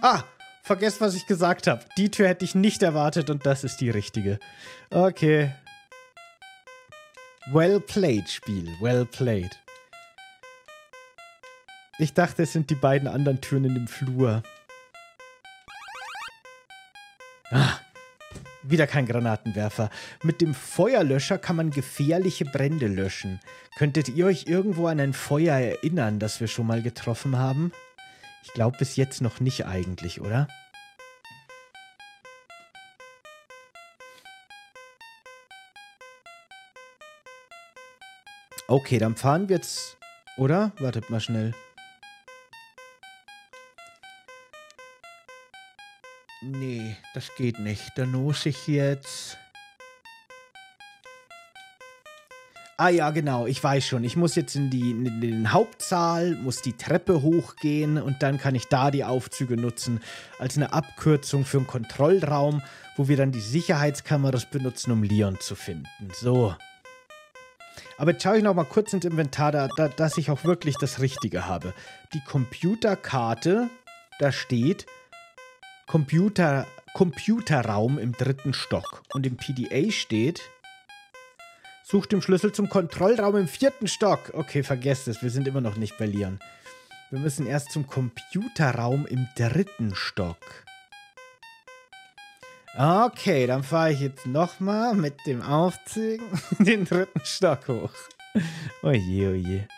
Ah, vergesst, was ich gesagt habe. Die Tür hätte ich nicht erwartet und das ist die richtige. Okay. Well played, Spiel. Well played. Ich dachte, es sind die beiden anderen Türen in dem Flur. Ah. Wieder kein Granatenwerfer. Mit dem Feuerlöscher kann man gefährliche Brände löschen. Könntet ihr euch irgendwo an ein Feuer erinnern, das wir schon mal getroffen haben? Ich glaube bis jetzt noch nicht eigentlich, oder? Okay, dann fahren wir jetzt, oder? Wartet mal schnell. Nee, das geht nicht. Dann muss ich jetzt... Ah ja, genau, ich weiß schon. Ich muss jetzt in, die, in den Hauptsaal, muss die Treppe hochgehen und dann kann ich da die Aufzüge nutzen als eine Abkürzung für einen Kontrollraum, wo wir dann die Sicherheitskameras benutzen, um Leon zu finden. So. Aber jetzt schaue ich noch mal kurz ins Inventar, da, da, dass ich auch wirklich das Richtige habe. Die Computerkarte, da steht... Computer, Computerraum im dritten Stock. Und im P D A steht, sucht den Schlüssel zum Kontrollraum im vierten Stock. Okay, vergesst es, wir sind immer noch nicht bei Leon. Wir müssen erst zum Computerraum im dritten Stock. Okay, dann fahre ich jetzt nochmal mit dem Aufzug den dritten Stock hoch. Oje, oje.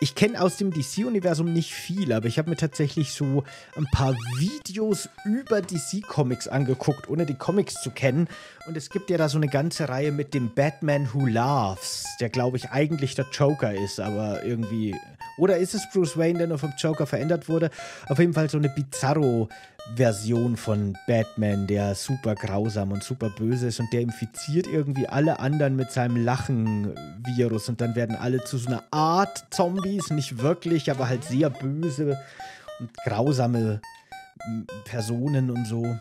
Ich kenne aus dem D C-Universum nicht viel, aber ich habe mir tatsächlich so ein paar Videos über D C-Comics angeguckt, ohne die Comics zu kennen. Und es gibt ja da so eine ganze Reihe mit dem Batman Who Laughs, der, glaube ich, eigentlich der Joker ist, aber irgendwie... Oder ist es Bruce Wayne, der nur vom Joker verändert wurde? Auf jeden Fall so eine Bizarro-Version von Batman, der super grausam und super böse ist und der infiziert irgendwie alle anderen mit seinem Lachen-Virus und dann werden alle zu so einer Art Zombies, nicht wirklich, aber halt sehr böse und grausame Personen und so.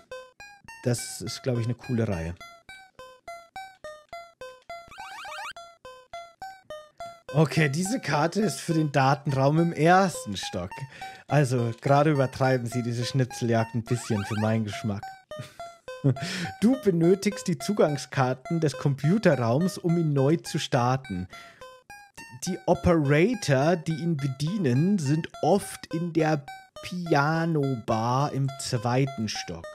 Das ist, glaube ich, eine coole Reihe. Okay, diese Karte ist für den Datenraum im ersten Stock. Also, gerade übertreiben sie diese Schnitzeljagd ein bisschen für meinen Geschmack. Du benötigst die Zugangskarten des Computerraums, um ihn neu zu starten. Die Operator, die ihn bedienen, sind oft in der Piano-Bar im zweiten Stock.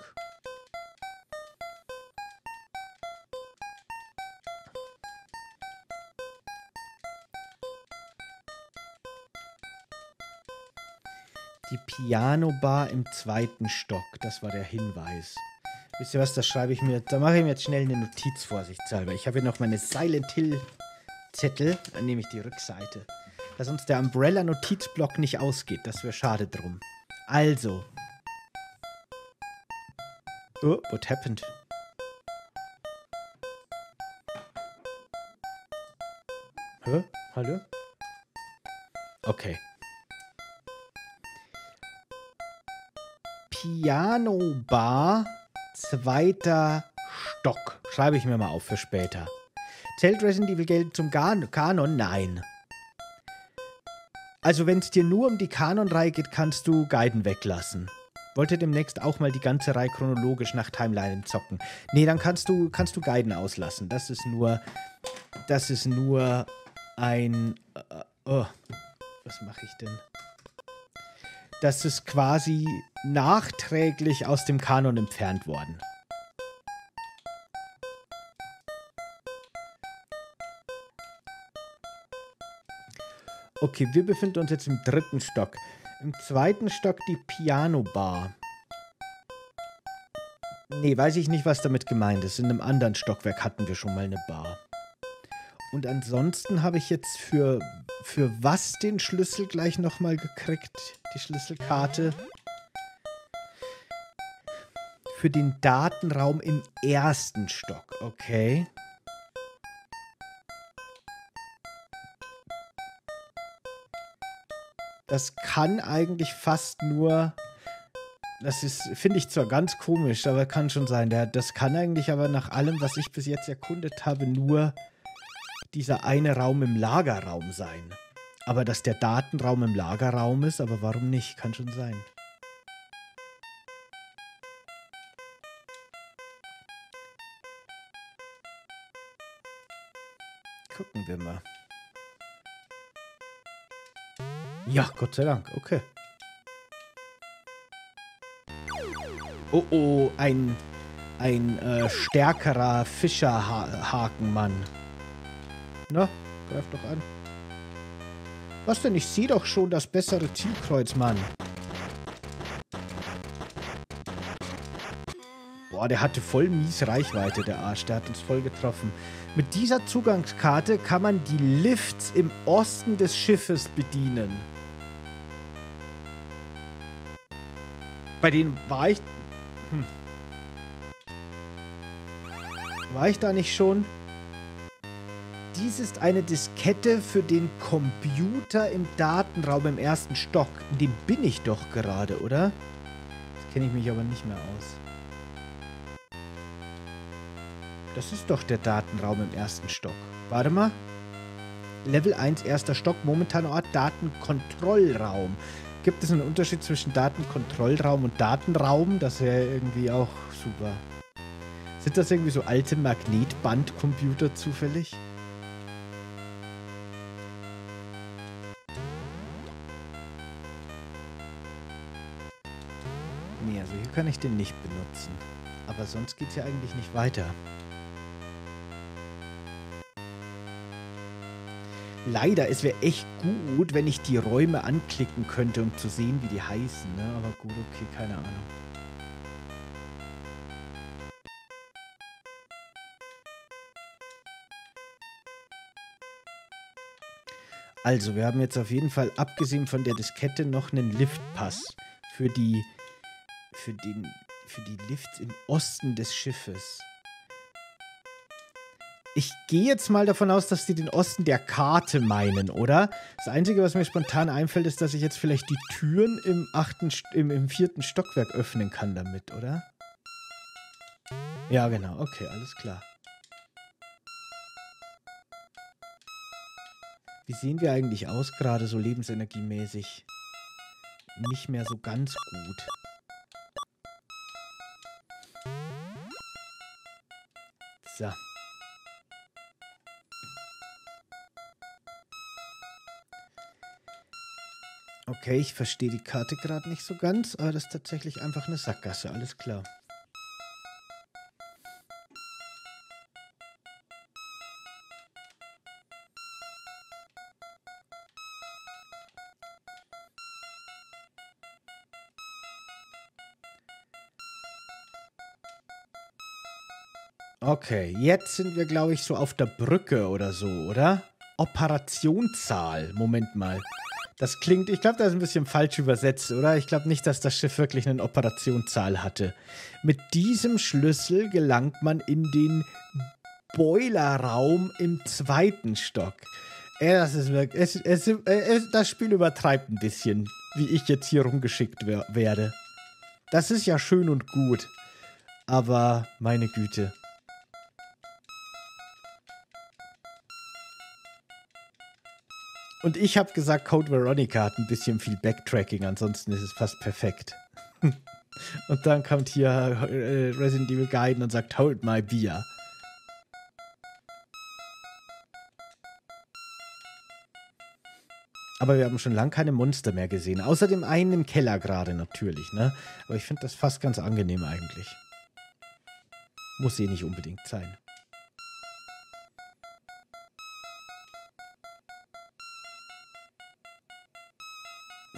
Die Piano-Bar im zweiten Stock. Das war der Hinweis. Wisst ihr was, das schreibe ich mir jetzt. Da mache ich mir jetzt schnell eine Notiz vorsichtshalber. Ich habe hier noch meine Silent Hill-Zettel. Dann nehme ich die Rückseite. Dass uns der Umbrella-Notizblock nicht ausgeht. Das wäre schade drum. Also. Oh, what happened? Hä? Hallo? Okay. Piano Bar, zweiter Stock. Schreibe ich mir mal auf für später. Zählt Resident Evil Gaiden zum Gan Kanon? Nein. Also wenn es dir nur um die Kanon-Reihe geht, kannst du Gaiden weglassen. Wollte demnächst auch mal die ganze Reihe chronologisch nach Timeline zocken. Nee, dann kannst du, kannst du Gaiden auslassen. Das ist nur, das ist nur ein... Äh, oh, was mache ich denn? Das ist quasi nachträglich aus dem Kanon entfernt worden. Okay, wir befinden uns jetzt im dritten Stock. Im zweiten Stock die Piano-Bar. Nee, weiß ich nicht, was damit gemeint ist. In einem anderen Stockwerk hatten wir schon mal eine Bar. Und ansonsten habe ich jetzt für... Für was den Schlüssel gleich nochmal gekriegt? Die Schlüsselkarte. Für den Datenraum im ersten Stock. Okay. Das kann eigentlich fast nur... Das ist, finde ich zwar ganz komisch, aber kann schon sein. Das kann eigentlich aber nach allem, was ich bis jetzt erkundet habe, nur... dieser eine Raum im Lagerraum sein. Aber dass der Datenraum im Lagerraum ist, aber warum nicht? Kann schon sein. Gucken wir mal. Ja, Gott sei Dank. Okay. Oh oh, ein, ein äh, stärkerer Fischerhakenmann. Na, greif doch an. Was denn? Ich sehe doch schon das bessere Zielkreuz, Mann. Boah, der hatte voll mies Reichweite, der Arsch. Der hat uns voll getroffen. Mit dieser Zugangskarte kann man die Lifts im Osten des Schiffes bedienen. Bei denen war ich... Hm. War ich da nicht schon... Dies ist eine Diskette für den Computer im Datenraum im ersten Stock. In dem bin ich doch gerade, oder? Das kenne ich mich aber nicht mehr aus. Das ist doch der Datenraum im ersten Stock. Warte mal. Level eins, erster Stock, momentaner Ort, Datenkontrollraum. Gibt es einen Unterschied zwischen Datenkontrollraum und Datenraum? Das wäre irgendwie auch super. Sind das irgendwie so alte Magnetbandcomputer zufällig? Kann ich den nicht benutzen. Aber sonst geht's ja eigentlich nicht weiter. Leider, es wäre echt gut, wenn ich die Räume anklicken könnte, um zu sehen, wie die heißen, ne? Aber gut, okay, keine Ahnung. Also, wir haben jetzt auf jeden Fall, abgesehen von der Diskette, noch einen Liftpass für die Für, den, für die Lifts im Osten des Schiffes. Ich gehe jetzt mal davon aus, dass sie den Osten der Karte meinen, oder? Das Einzige, was mir spontan einfällt, ist, dass ich jetzt vielleicht die Türen im, achten, im, im vierten Stockwerk öffnen kann damit, oder? Ja, genau. Okay, alles klar. Wie sehen wir eigentlich aus gerade so lebensenergiemäßig? Nicht mehr so ganz gut. So. Okay, ich verstehe die Karte gerade nicht so ganz, aber das ist tatsächlich einfach eine Sackgasse, alles klar. Okay, jetzt sind wir, glaube ich, so auf der Brücke oder so, oder? Operationssaal. Moment mal. Das klingt, ich glaube, das ist ein bisschen falsch übersetzt, oder? Ich glaube nicht, dass das Schiff wirklich einen Operationssaal hatte. Mit diesem Schlüssel gelangt man in den Boilerraum im zweiten Stock. Äh, das ist wirklich, es, es, es, das Spiel übertreibt ein bisschen, wie ich jetzt hier rumgeschickt wer- werde. Das ist ja schön und gut, aber meine Güte. Und ich habe gesagt, Code Veronica hat ein bisschen viel Backtracking, ansonsten ist es fast perfekt. Und dann kommt hier äh, Resident Evil Gaiden und sagt, hold my beer. Aber wir haben schon lange keine Monster mehr gesehen. Außer dem einen im Keller gerade natürlich, ne? Aber ich finde das fast ganz angenehm eigentlich. Muss eh nicht unbedingt sein.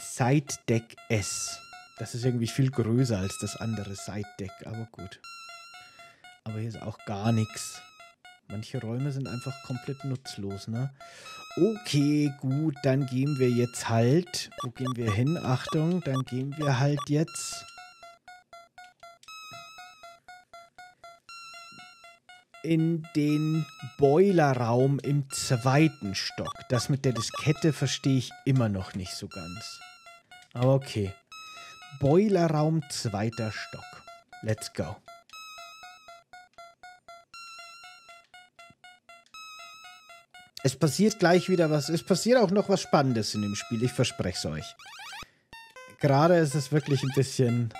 Side Deck S. Das ist irgendwie viel größer als das andere Side Deck, aber gut. Aber hier ist auch gar nichts. Manche Räume sind einfach komplett nutzlos, ne? Okay, gut, dann gehen wir jetzt halt. Wo gehen wir hin? Achtung, dann gehen wir halt jetzt in den Boilerraum im zweiten Stock. Das mit der Diskette verstehe ich immer noch nicht so ganz. Aber okay. Boilerraum, zweiter Stock. Let's go. Es passiert gleich wieder was. Es passiert auch noch was Spannendes in dem Spiel. Ich verspreche es euch. Gerade ist es wirklich ein bisschen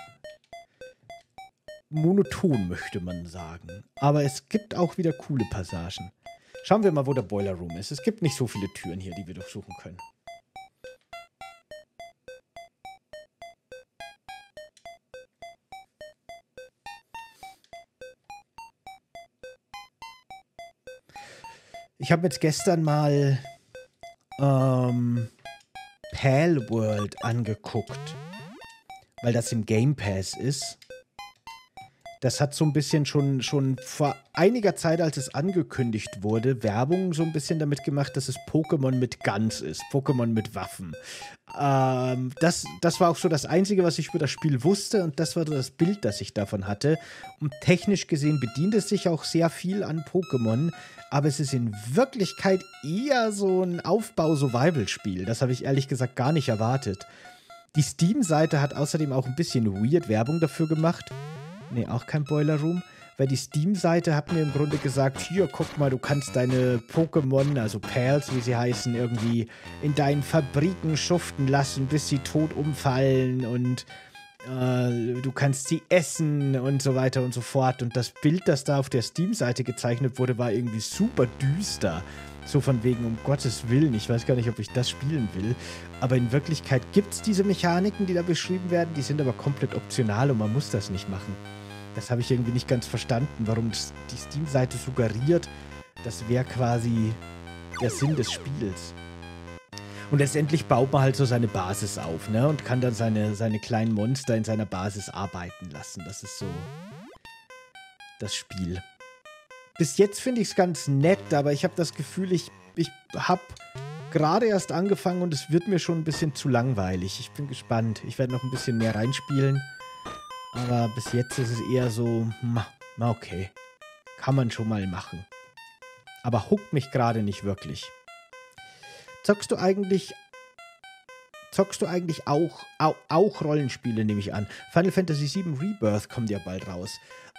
monoton, möchte man sagen. Aber es gibt auch wieder coole Passagen. Schauen wir mal, wo der Boiler Room ist. Es gibt nicht so viele Türen hier, die wir durchsuchen können. Ich habe jetzt gestern mal ähm, Pal World angeguckt, weil das im Game Pass ist. Das hat so ein bisschen schon, schon vor einiger Zeit, als es angekündigt wurde, Werbung so ein bisschen damit gemacht, dass es Pokémon mit Guns ist, Pokémon mit Waffen. Ähm, das, das war auch so das Einzige, was ich über das Spiel wusste, und das war so das Bild, das ich davon hatte. Und technisch gesehen bedient es sich auch sehr viel an Pokémon, aber es ist in Wirklichkeit eher so ein Aufbau-Survival-Spiel. Das habe ich ehrlich gesagt gar nicht erwartet. Die Steam-Seite hat außerdem auch ein bisschen weird Werbung dafür gemacht. Ne, auch kein Boiler Room. Weil die Steam-Seite hat mir im Grunde gesagt, hier, guck mal, du kannst deine Pokémon, also Pals, wie sie heißen, irgendwie in deinen Fabriken schuften lassen, bis sie tot umfallen, und äh, du kannst sie essen und so weiter und so fort. Und das Bild, das da auf der Steam-Seite gezeichnet wurde, war irgendwie super düster. So von wegen, um Gottes Willen, ich weiß gar nicht, ob ich das spielen will. Aber in Wirklichkeit gibt es diese Mechaniken, die da beschrieben werden, die sind aber komplett optional und man muss das nicht machen. Das habe ich irgendwie nicht ganz verstanden, warum die Steam-Seite suggeriert, das wäre quasi der Sinn des Spiels. Und letztendlich baut man halt so seine Basis auf, ne? Und kann dann seine, seine kleinen Monster in seiner Basis arbeiten lassen. Das ist so das Spiel. Bis jetzt finde ich es ganz nett, aber ich habe das Gefühl, ich, ich habe gerade erst angefangen und es wird mir schon ein bisschen zu langweilig. Ich bin gespannt. Ich werde noch ein bisschen mehr reinspielen. Aber bis jetzt ist es eher so, na okay, kann man schon mal machen. Aber huckt mich gerade nicht wirklich. Zockst du eigentlich Zockst du eigentlich auch, auch, auch Rollenspiele, nehme ich an? Final Fantasy sieben Rebirth kommt ja bald raus.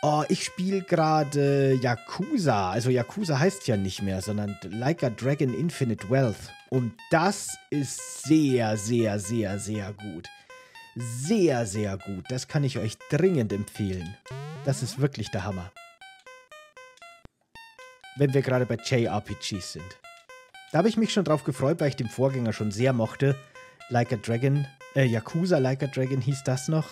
Oh, ich spiele gerade Yakuza. Also Yakuza heißt ja nicht mehr, sondern Like a Dragon Infinite Wealth. Und das ist sehr, sehr, sehr, sehr gut. Sehr, sehr gut. Das kann ich euch dringend empfehlen. Das ist wirklich der Hammer. Wenn wir gerade bei J R P Gs sind. Da habe ich mich schon drauf gefreut, weil ich den Vorgänger schon sehr mochte. Like a Dragon, äh, Yakuza Like a Dragon hieß das noch.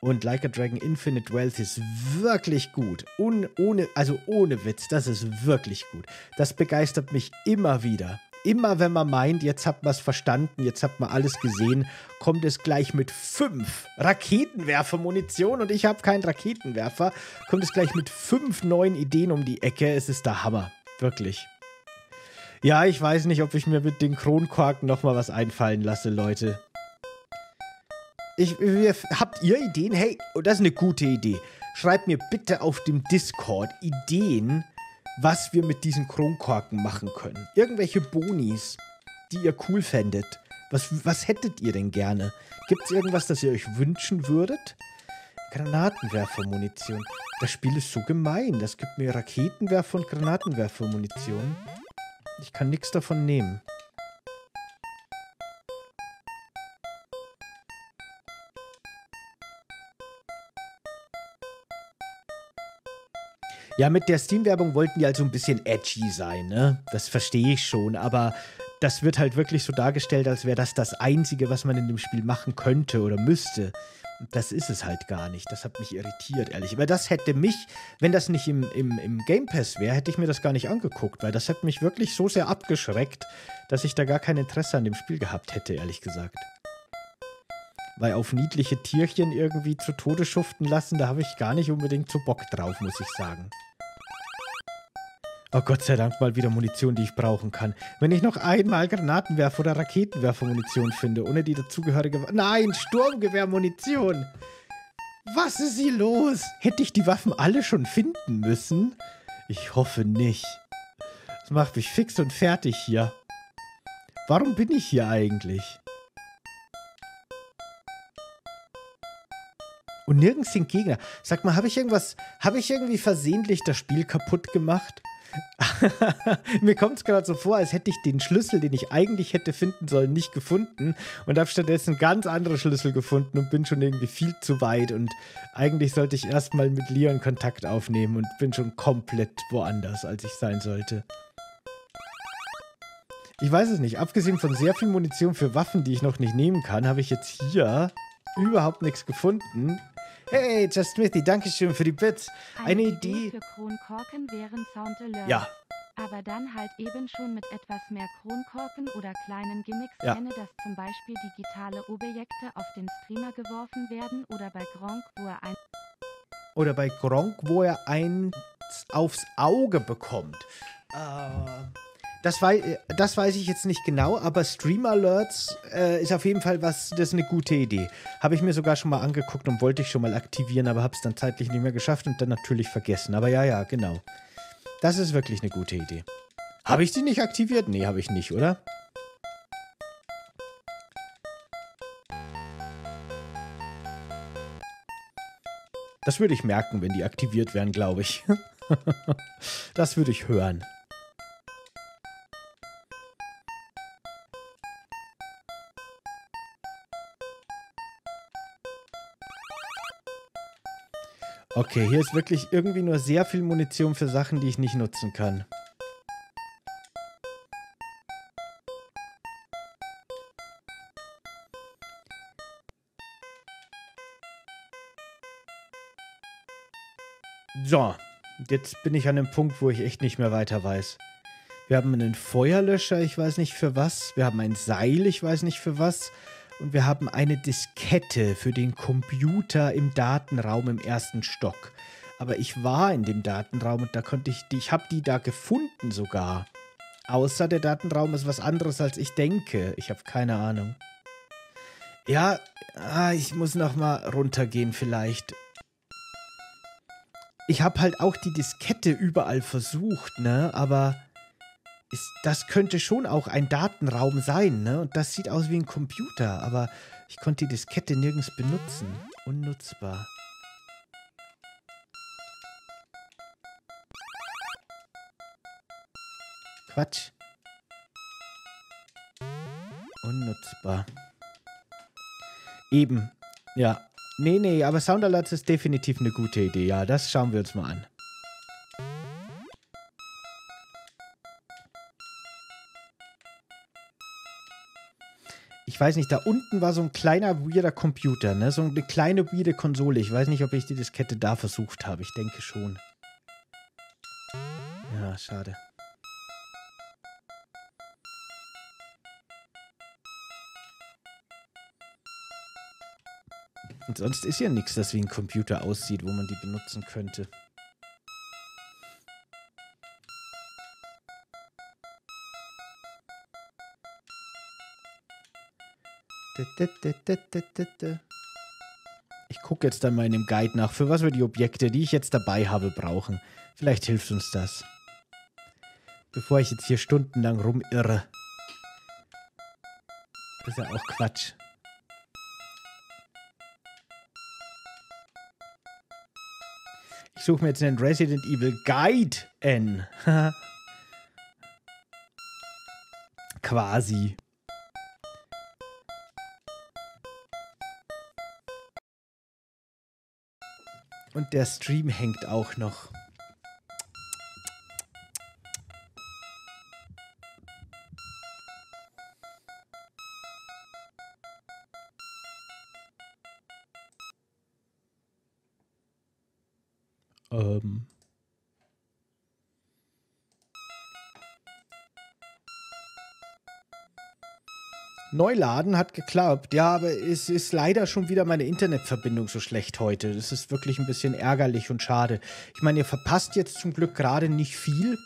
Und Like a Dragon Infinite Wealth ist wirklich gut. Un, ohne, also ohne Witz, das ist wirklich gut. Das begeistert mich immer wieder. Immer wenn man meint, jetzt hat man es verstanden, jetzt hat man alles gesehen, kommt es gleich mit fünf Raketenwerfer-Munition und ich habe keinen Raketenwerfer, kommt es gleich mit fünf neuen Ideen um die Ecke. Es ist der Hammer. Wirklich. Ja, ich weiß nicht, ob ich mir mit den Kronkorken nochmal was einfallen lasse, Leute. Ich, wir, habt ihr Ideen? Hey, das ist eine gute Idee. Schreibt mir bitte auf dem Discord Ideen, was wir mit diesen Kronkorken machen können. Irgendwelche Bonis, die ihr cool fändet. Was, was hättet ihr denn gerne? Gibt es irgendwas, das ihr euch wünschen würdet? Granatenwerfermunition. Das Spiel ist so gemein. Das gibt mir Raketenwerfer und Granatenwerfermunition. Ich kann nichts davon nehmen. Ja, mit der Steam-Werbung wollten die halt so ein bisschen edgy sein, ne? Das verstehe ich schon, aber das wird halt wirklich so dargestellt, als wäre das das Einzige, was man in dem Spiel machen könnte oder müsste. Und das ist es halt gar nicht. Das hat mich irritiert, ehrlich. Aber das hätte mich, wenn das nicht im, im, im Game Pass wäre, hätte ich mir das gar nicht angeguckt, weil das hat mich wirklich so sehr abgeschreckt, dass ich da gar kein Interesse an dem Spiel gehabt hätte, ehrlich gesagt. Weil auf niedliche Tierchen irgendwie zu Tode schuften lassen, da habe ich gar nicht unbedingt so Bock drauf, muss ich sagen. Oh Gott sei Dank mal wieder Munition, die ich brauchen kann. Wenn ich noch einmal Granatenwerfer oder Raketenwerfermunition finde, ohne die dazugehörige... Nein, Sturmgewehrmunition! Was ist hier los? Hätte ich die Waffen alle schon finden müssen? Ich hoffe nicht. Das macht mich fix und fertig hier. Warum bin ich hier eigentlich? Und nirgends sind Gegner. Sag mal, habe ich irgendwas... Habe ich irgendwie versehentlich das Spiel kaputt gemacht? Mir kommt es gerade so vor, als hätte ich den Schlüssel, den ich eigentlich hätte finden sollen, nicht gefunden und habe stattdessen ganz andere Schlüssel gefunden und bin schon irgendwie viel zu weit und eigentlich sollte ich erstmal mit Leon Kontakt aufnehmen und bin schon komplett woanders, als ich sein sollte. Ich weiß es nicht, abgesehen von sehr viel Munition für Waffen, die ich noch nicht nehmen kann, habe ich jetzt hier überhaupt nichts gefunden. Hey, Just Smithy, danke schön für die Bits. Eine, Eine Idee... für Kronkorken wären Sound Alert. Ja. Aber dann halt eben schon mit etwas mehr Kronkorken oder kleinen Gimmicks, ja. Kenne, dass zum Beispiel digitale Objekte auf den Streamer geworfen werden oder bei Gronk, wo er ein... Oder bei Gronk, wo er eins aufs Auge bekommt. Äh... Das weiß, das weiß ich jetzt nicht genau, aber Stream-Alerts äh, ist auf jeden Fall was, das ist eine gute Idee. Habe ich mir sogar schon mal angeguckt und wollte ich schon mal aktivieren, aber habe es dann zeitlich nicht mehr geschafft und dann natürlich vergessen. Aber ja, ja, genau. Das ist wirklich eine gute Idee. Habe ich sie nicht aktiviert? Nee, habe ich nicht, oder? Das würde ich merken, wenn die aktiviert wären, glaube ich. Das würde ich hören. Okay, hier ist wirklich irgendwie nur sehr viel Munition für Sachen, die ich nicht nutzen kann. So, jetzt bin ich an dem Punkt, wo ich echt nicht mehr weiter weiß. Wir haben einen Feuerlöscher, ich weiß nicht für was. Wir haben ein Seil, ich weiß nicht für was. Und wir haben eine Diskette für den Computer im Datenraum im ersten Stock. Aber ich war in dem Datenraum und da konnte ich, ich habe die da gefunden sogar. Außer der Datenraum ist was anderes, als ich denke. Ich habe keine Ahnung. Ja, ah, ich muss nochmal runtergehen vielleicht. Ich habe halt auch die Diskette überall versucht, ne? Aber ist, das könnte schon auch ein Datenraum sein, ne? Und das sieht aus wie ein Computer, aber ich konnte die Diskette nirgends benutzen. Unnutzbar. Quatsch. Unnutzbar. Eben. Ja. Nee, nee, aber Sound Alerts ist definitiv eine gute Idee. Ja, das schauen wir uns mal an. Ich weiß nicht, da unten war so ein kleiner, weirder Computer, ne? So eine kleine, weirde Konsole. Ich weiß nicht, ob ich die Diskette da versucht habe. Ich denke schon. Ja, schade. Und sonst ist ja nichts, das wie ein Computer aussieht, wo man die benutzen könnte. Ich gucke jetzt dann mal in dem Guide nach, für was wir die Objekte, die ich jetzt dabei habe, brauchen. Vielleicht hilft uns das. Bevor ich jetzt hier stundenlang rumirre. Das ist ja auch Quatsch. Ich suche mir jetzt einen Resident Evil Gaiden. Quasi. Und der Stream hängt auch noch. Ähm. Neuladen hat geklappt. Ja, aber es ist leider schon wieder meine Internetverbindung so schlecht heute. Das ist wirklich ein bisschen ärgerlich und schade. Ich meine, ihr verpasst jetzt zum Glück gerade nicht viel.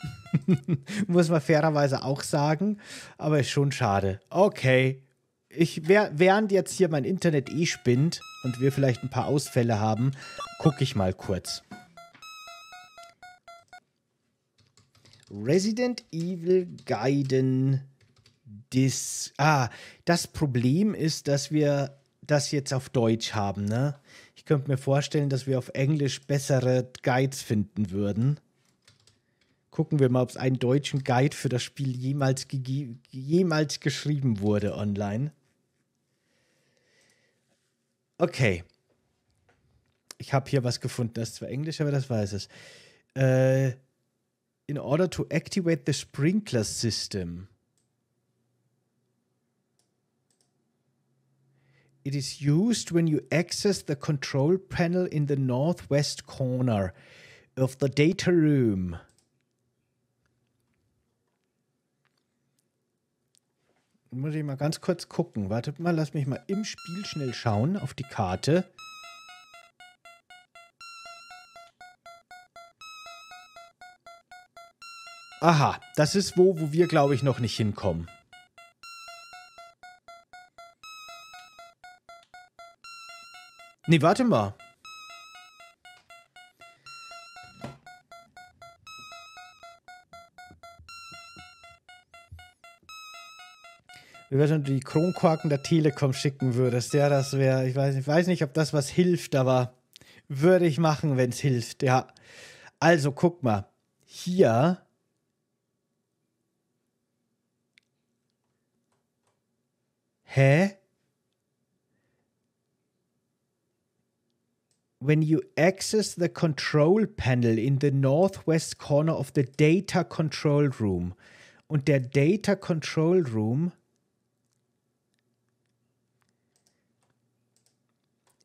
Muss man fairerweise auch sagen. Aber ist schon schade. Okay. Ich, während jetzt hier mein Internet eh spinnt und wir vielleicht ein paar Ausfälle haben, gucke ich mal kurz. Resident Evil Gaiden Dis. Ah, das Problem ist, dass wir das jetzt auf Deutsch haben, ne? Ich könnte mir vorstellen, dass wir auf Englisch bessere Guides finden würden. Gucken wir mal, ob es einen deutschen Guide für das Spiel jemals, jemals geschrieben wurde online. Okay. Ich habe hier was gefunden. Das ist zwar Englisch, aber das weiß es. Äh, in order to activate the sprinkler system. It is used when you access the control panel in the northwest corner of the data room. Muss ich mal ganz kurz gucken. Wartet mal, lass mich mal im Spiel schnell schauen auf die Karte. Aha, das ist wo, wo wir, glaube ich, noch nicht hinkommen. Nee, warte mal. Wenn du die Kronkorken der Telekom schicken würdest, ja, das wäre, ich weiß, ich weiß nicht, ob das was hilft, aber würde ich machen, wenn es hilft, ja. Also, guck mal, hier... Hä? When you access the control panel in the northwest corner of the data control room. Und der data control room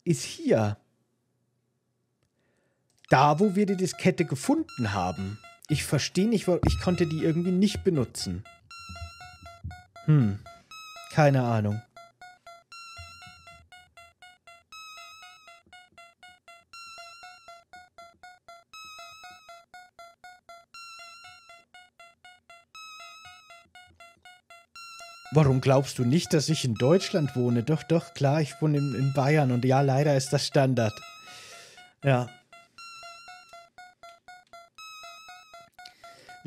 ist hier. Da, wo wir die Diskette gefunden haben. Ich verstehe nicht, warum ich konnte die irgendwie nicht benutzen. Hm. Keine Ahnung. Warum glaubst du nicht, dass ich in Deutschland wohne? Doch, doch, klar, ich wohne in, in Bayern und ja, leider ist das Standard. Ja.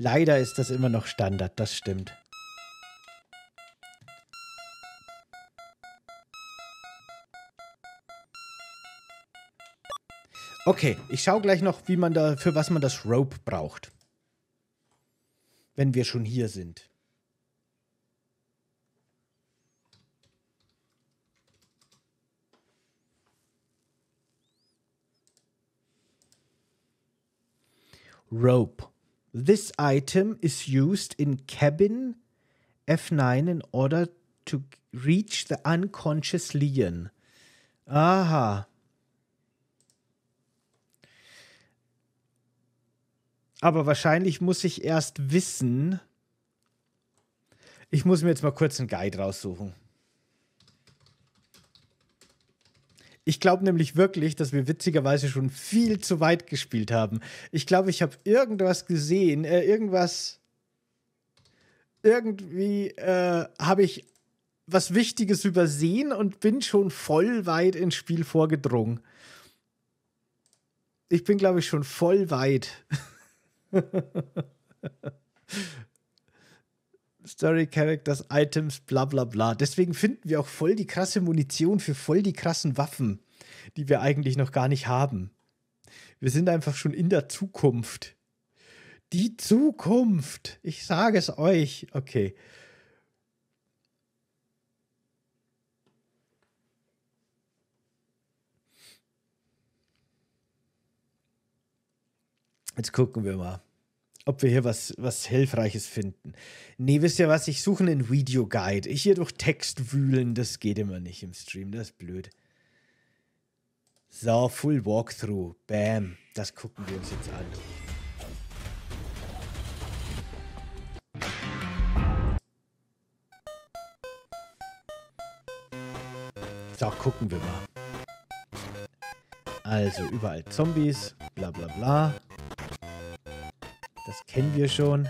Leider ist das immer noch Standard, das stimmt. Okay, ich schaue gleich noch, wie man da, für was man das Rope braucht. Wenn wir schon hier sind. Rope. This item is used in cabin F nine in order to reach the unconscious Leon. Aha. Aber wahrscheinlich muss ich erst wissen. Ich muss mir jetzt mal kurz einen Guide raussuchen. Ich glaube nämlich wirklich, dass wir witzigerweise schon viel zu weit gespielt haben. Ich glaube, ich habe irgendwas gesehen, äh, irgendwas, irgendwie äh, habe ich was Wichtiges übersehen und bin schon voll weit ins Spiel vorgedrungen. Ich bin, glaube ich, schon voll weit. Story, Characters, Items, bla bla bla. Deswegen finden wir auch voll die krasse Munition für voll die krassen Waffen, die wir eigentlich noch gar nicht haben. Wir sind einfach schon in der Zukunft. Die Zukunft! Ich sage es euch. Okay. Jetzt gucken wir mal, ob wir hier was, was Hilfreiches finden. Nee, wisst ihr was? Ich suche einen Videoguide. Ich hier durch Text wühlen, das geht immer nicht im Stream. Das ist blöd. So, Full Walkthrough. Bam. Das gucken wir uns jetzt an. So, gucken wir mal. Also, überall Zombies. Bla bla bla. Das kennen wir schon.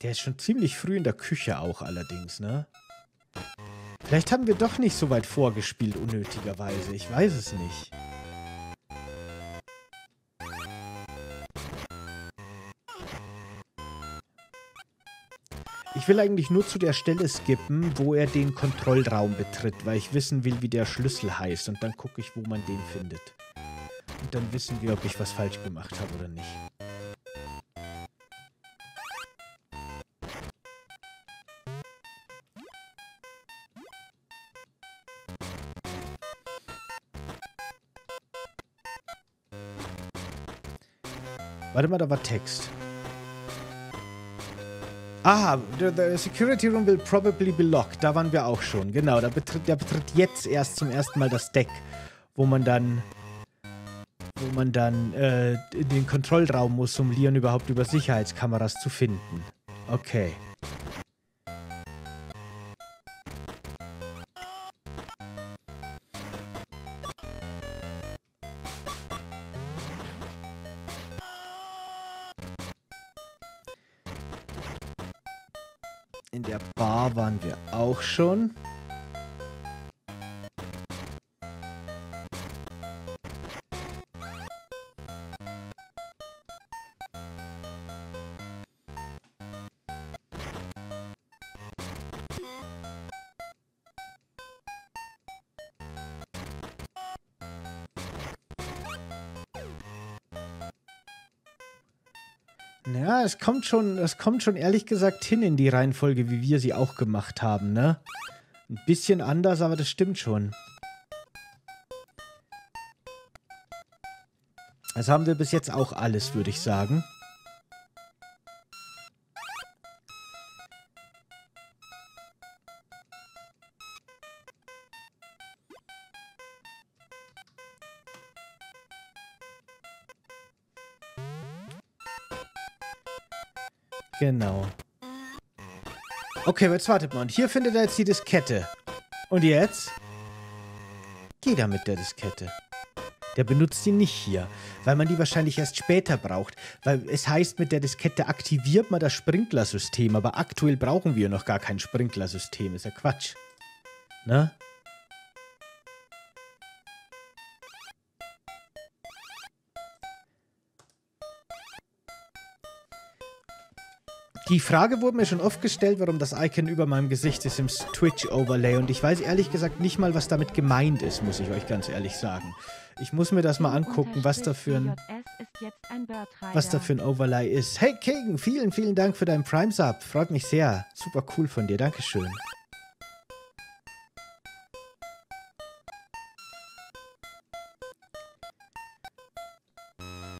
Der ist schon ziemlich früh in der Küche auch allerdings, ne? Vielleicht haben wir doch nicht so weit vorgespielt, unnötigerweise. Ich weiß es nicht. Ich will eigentlich nur zu der Stelle skippen, wo er den Kontrollraum betritt, weil ich wissen will, wie der Schlüssel heißt. Und dann gucke ich, wo man den findet. Und dann wissen wir, ob ich was falsch gemacht habe oder nicht. Warte mal, da war Text. Aha, the, the security room will probably be locked. Da waren wir auch schon. Genau, da betritt, der betritt jetzt erst zum ersten Mal das Deck, wo man dann, wo man dann äh, in den Kontrollraum muss, um Leon überhaupt über Sicherheitskameras zu finden. Okay. Waren wir auch schon. Ja, es kommt schon, es kommt schon ehrlich gesagt hin in die Reihenfolge, wie wir sie auch gemacht haben, ne? Ein bisschen anders, aber das stimmt schon. Das haben wir bis jetzt auch alles, würde ich sagen. Genau. Okay, jetzt wartet mal. Und hier findet er jetzt die Diskette. Und jetzt? Geht er mit der Diskette. Der benutzt die nicht hier, weil man die wahrscheinlich erst später braucht. Weil es heißt, mit der Diskette aktiviert man das Sprinklersystem. Aber aktuell brauchen wir noch gar kein Sprinklersystem. Ist ja Quatsch. ne? Die Frage wurde mir schon oft gestellt, warum das Icon über meinem Gesicht ist im Twitch-Overlay. Und ich weiß ehrlich gesagt nicht mal, was damit gemeint ist, muss ich euch ganz ehrlich sagen. Ich muss mir das mal angucken, was da für ein, was da für ein Overlay ist. Hey King, vielen, vielen Dank für deinen Prime-Sub. Freut mich sehr. Super cool von dir. Dankeschön.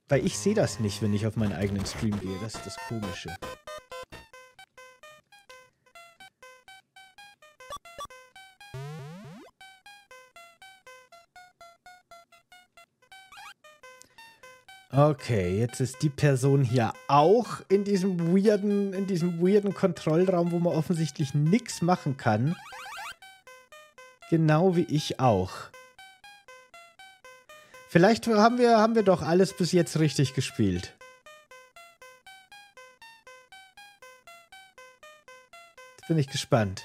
Weil ich sehe das nicht, wenn ich auf meinen eigenen Stream gehe. Das ist das Komische. Okay, jetzt ist die Person hier auch in diesem weirden, in diesem weirden Kontrollraum, wo man offensichtlich nichts machen kann. Genau wie ich auch. Vielleicht haben wir, haben wir doch alles bis jetzt richtig gespielt. Jetzt bin ich gespannt.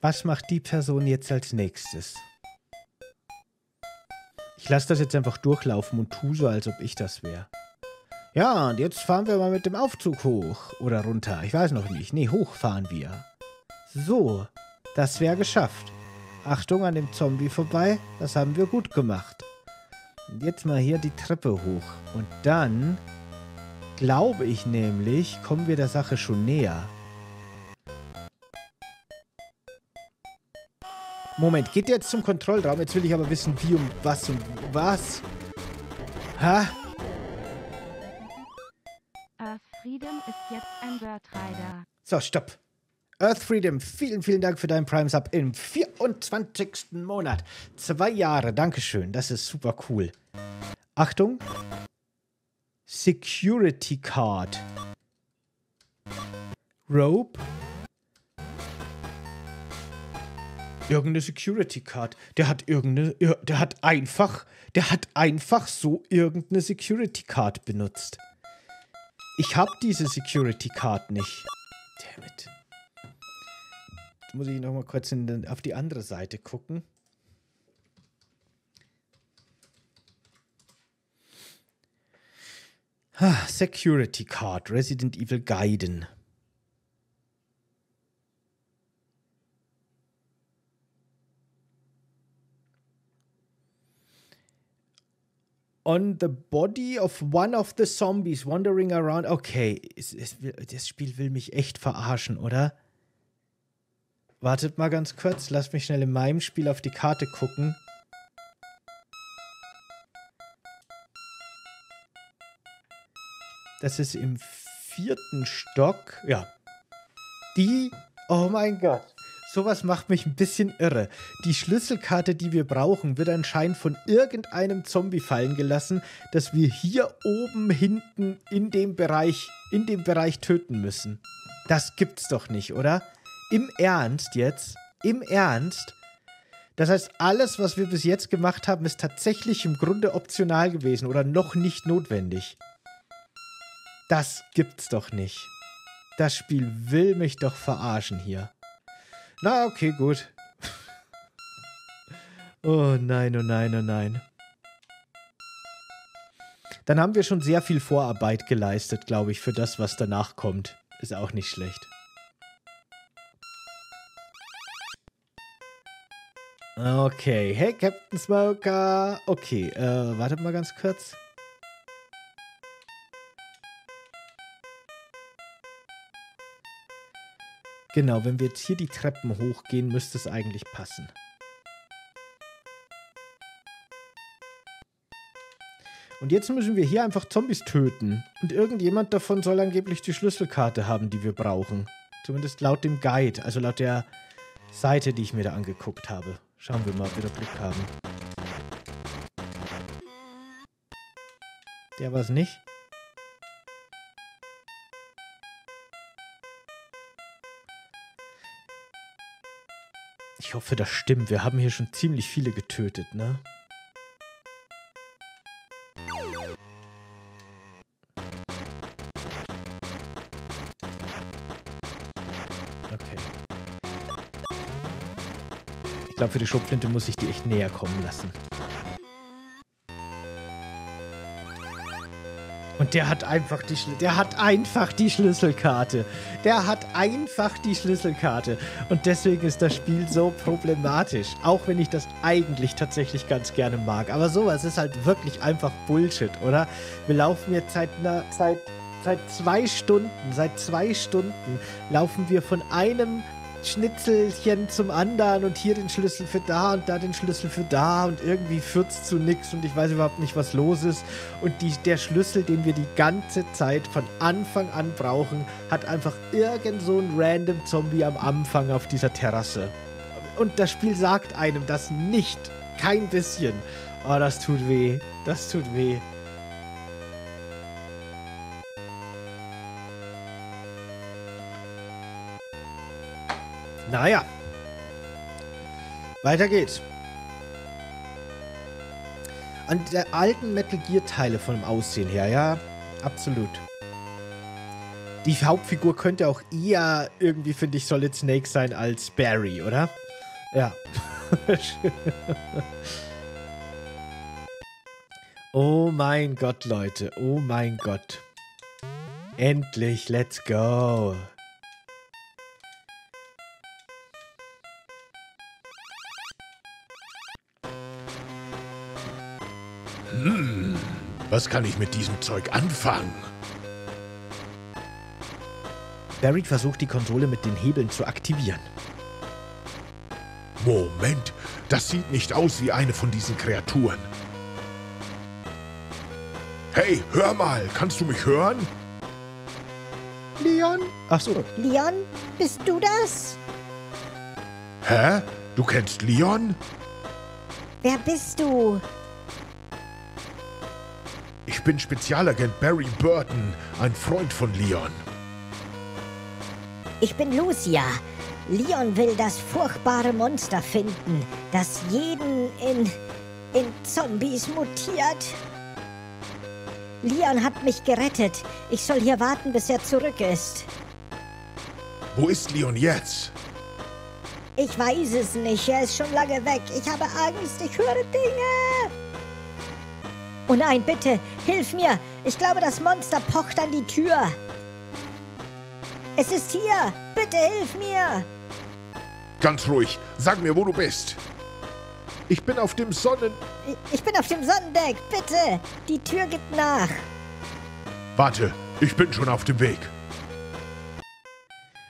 Was macht die Person jetzt als nächstes? Ich lasse das jetzt einfach durchlaufen und tue so, als ob ich das wäre. Ja, und jetzt fahren wir mal mit dem Aufzug hoch. Oder runter. Ich weiß noch nicht. Nee, hoch fahren wir. So, das wäre geschafft. Achtung an dem Zombie vorbei. Das haben wir gut gemacht. Und jetzt mal hier die Treppe hoch. Und dann, glaube ich nämlich, kommen wir der Sache schon näher. Moment, geht der jetzt zum Kontrollraum? Jetzt will ich aber wissen, wie und was und was. Ha? Earth Freedom ist jetzt ein Wordreiter. So, stopp. Earth Freedom, vielen, vielen Dank für deinen Prime Sub im vierundzwanzigsten Monat. Zwei Jahre, dankeschön. Das ist super cool. Achtung. Security Card. Rope. Irgendeine Security Card. Der hat irgendeine, der hat einfach, der hat einfach so irgendeine Security Card benutzt. Ich habe diese Security Card nicht. Damn it. Jetzt muss ich nochmal kurz in den, auf die andere Seite gucken. Ah, Security Card, Resident Evil Gaiden. On the body of one of the zombies wandering around. Okay, es, es, das Spiel will mich echt verarschen, oder? Wartet mal ganz kurz. Lasst mich schnell in meinem Spiel auf die Karte gucken. Das ist im vierten Stock. Ja. Die... Oh mein Gott. Sowas macht mich ein bisschen irre. Die Schlüsselkarte, die wir brauchen, wird anscheinend von irgendeinem Zombie fallen gelassen, dass wir hier oben hinten in dem Bereich, in dem Bereich töten müssen. Das gibt's doch nicht, oder? Im Ernst jetzt? Im Ernst? Das heißt, alles, was wir bis jetzt gemacht haben, ist tatsächlich im Grunde optional gewesen oder noch nicht notwendig. Das gibt's doch nicht. Das Spiel will mich doch verarschen hier. Na, okay, gut. Oh nein, oh nein, oh nein. Dann haben wir schon sehr viel Vorarbeit geleistet, glaube ich, für das, was danach kommt. Ist auch nicht schlecht. Okay, hey Captain Smoker. Okay, äh, wartet mal ganz kurz. Genau, wenn wir jetzt hier die Treppen hochgehen, müsste es eigentlich passen. Und jetzt müssen wir hier einfach Zombies töten. Und irgendjemand davon soll angeblich die Schlüsselkarte haben, die wir brauchen. Zumindest laut dem Guide, also laut der Seite, die ich mir da angeguckt habe. Schauen wir mal, ob wir da Glück haben. Der war es nicht. Ich hoffe, das stimmt. Wir haben hier schon ziemlich viele getötet, ne? Okay. Ich glaube, für die Schrotflinte muss ich die echt näher kommen lassen. Und der hat einfach die Schl- der hat einfach die Schlüsselkarte. Der hat einfach die Schlüsselkarte. Und deswegen ist das Spiel so problematisch. Auch wenn ich das eigentlich tatsächlich ganz gerne mag. Aber sowas ist halt wirklich einfach Bullshit, oder? Wir laufen jetzt seit einer Zeit. Seit zwei Stunden, seit zwei Stunden laufen wir von einem Schnitzelchen zum anderen und hier den Schlüssel für da und da den Schlüssel für da und irgendwie führt's zu nichts und ich weiß überhaupt nicht, was los ist. Und die, der Schlüssel, den wir die ganze Zeit von Anfang an brauchen, hat einfach irgend so ein random Zombie am Anfang auf dieser Terrasse. Und das Spiel sagt einem das nicht. Kein bisschen. Oh, das tut weh. Das tut weh. Naja, weiter geht's. An der alten Metal Gear Teile vom Aussehen her, ja, absolut. Die Hauptfigur könnte auch eher irgendwie, finde ich, Solid Snake sein als Barry, oder? Ja. Oh mein Gott, Leute, oh mein Gott. Endlich, let's go. Hm, was kann ich mit diesem Zeug anfangen? Barry versucht, die Konsole mit den Hebeln zu aktivieren. Moment, das sieht nicht aus wie eine von diesen Kreaturen. Hey, hör mal, kannst du mich hören? Leon? Ach so. Leon, bist du das? Hä? Du kennst Leon? Wer bist du? Ich bin Spezialagent Barry Burton, ein Freund von Leon. Ich bin Lucia. Leon will das furchtbare Monster finden, das jeden in, in Zombies mutiert. Leon hat mich gerettet. Ich soll hier warten, bis er zurück ist. Wo ist Leon jetzt? Ich weiß es nicht. Er ist schon lange weg. Ich habe Angst. Ich höre Dinge. Oh nein, bitte, hilf mir! Ich glaube, das Monster pocht an die Tür. Es ist hier! Bitte hilf mir! Ganz ruhig, sag mir, wo du bist. Ich bin auf dem Sonnen... Ich bin auf dem Sonnendeck, bitte! Die Tür gibt nach. Warte, ich bin schon auf dem Weg.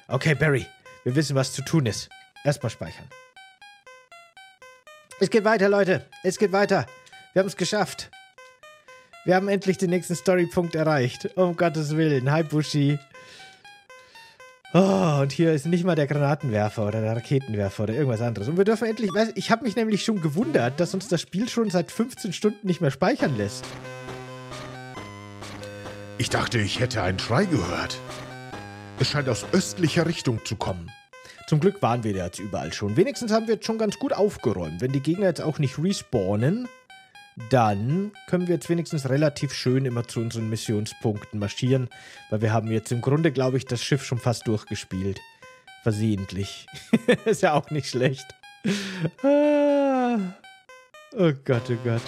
Okay, Barry, wir wissen, was zu tun ist. Erstmal speichern. Es geht weiter, Leute. Es geht weiter. Wir haben es geschafft. Wir haben endlich den nächsten Storypunkt erreicht. Um Gottes Willen. Hi, Bushi. Oh, und hier ist nicht mal der Granatenwerfer oder der Raketenwerfer oder irgendwas anderes. Und wir dürfen endlich... Ich habe mich nämlich schon gewundert, dass uns das Spiel schon seit fünfzehn Stunden nicht mehr speichern lässt. Ich dachte, ich hätte einen Schrei gehört. Es scheint aus östlicher Richtung zu kommen. Zum Glück waren wir jetzt überall schon. Wenigstens haben wir jetzt schon ganz gut aufgeräumt. Wenn die Gegner jetzt auch nicht respawnen... Dann können wir jetzt wenigstens relativ schön immer zu unseren Missionspunkten marschieren, weil wir haben jetzt im Grunde, glaube ich, das Schiff schon fast durchgespielt. Versehentlich. Ist ja auch nicht schlecht. Ah. Oh Gott, oh Gott.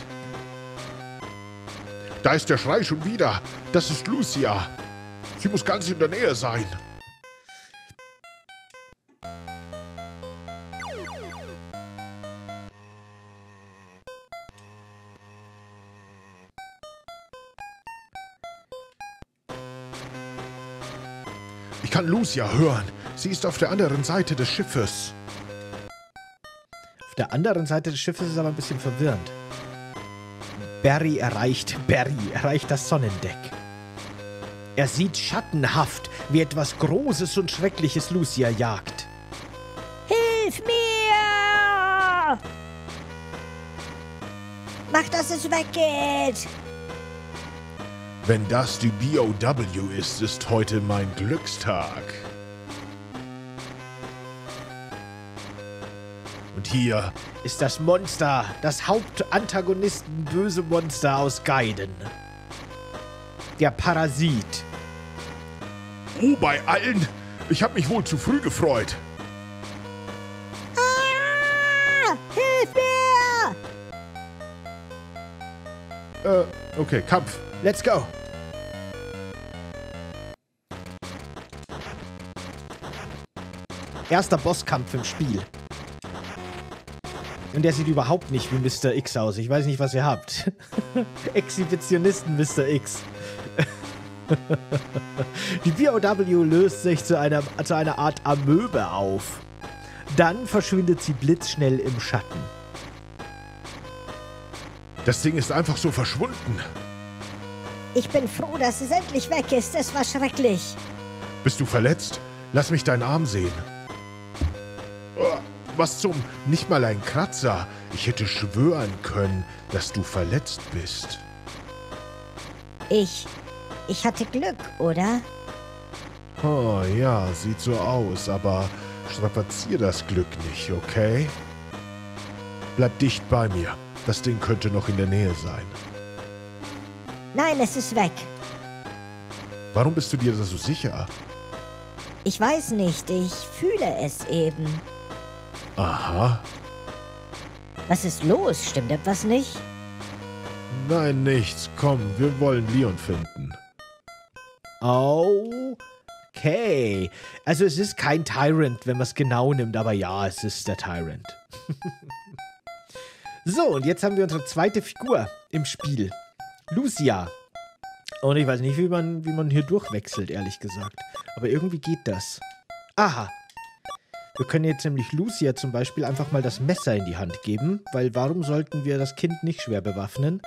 Da ist der Schrei schon wieder. Das ist Lucia. Sie muss ganz in der Nähe sein. Ich kann Lucia hören. Sie ist auf der anderen Seite des Schiffes. Auf der anderen Seite des Schiffes ist aber ein bisschen verwirrend. Barry erreicht, Barry erreicht das Sonnendeck. Er sieht schattenhaft, wie etwas Großes und Schreckliches Lucia jagt. Hilf mir! Mach, dass es weggeht! Wenn das die B O W ist, ist heute mein Glückstag. Und hier ist das Monster, das Hauptantagonisten-böse Monster aus Gaiden. Der Parasit. Oh, bei allen! Ich habe mich wohl zu früh gefreut. Ah, Hilfe! Äh, okay, Kampf. Let's go. Erster Bosskampf im Spiel. Und der sieht überhaupt nicht wie Mister X aus. Ich weiß nicht, was ihr habt. Exhibitionisten Mister X. Die B O W löst sich zu einer, zu einer Art Amöbe auf. Dann verschwindet sie blitzschnell im Schatten. Das Ding ist einfach so verschwunden. Ich bin froh, dass es endlich weg ist. Es war schrecklich. Bist du verletzt? Lass mich deinen Arm sehen. Was zum... Nicht mal ein Kratzer. Ich hätte schwören können, dass du verletzt bist. Ich... Ich hatte Glück, oder? Oh ja, sieht so aus, aber strapazier das Glück nicht, okay? Bleib dicht bei mir. Das Ding könnte noch in der Nähe sein. Nein, es ist weg. Warum bist du dir da so sicher? Ich weiß nicht, ich fühle es eben. Aha. Was ist los? Stimmt etwas nicht? Nein, nichts. Komm, wir wollen Leon finden. Okay. Also es ist kein Tyrant, wenn man es genau nimmt, aber ja, es ist der Tyrant. So, und jetzt haben wir unsere zweite Figur im Spiel. Lucia. Und ich weiß nicht, wie man, wie man hier durchwechselt, ehrlich gesagt. Aber irgendwie geht das. Aha. Wir können jetzt nämlich Lucia zum Beispiel einfach mal das Messer in die Hand geben, weil warum sollten wir das Kind nicht schwer bewaffnen?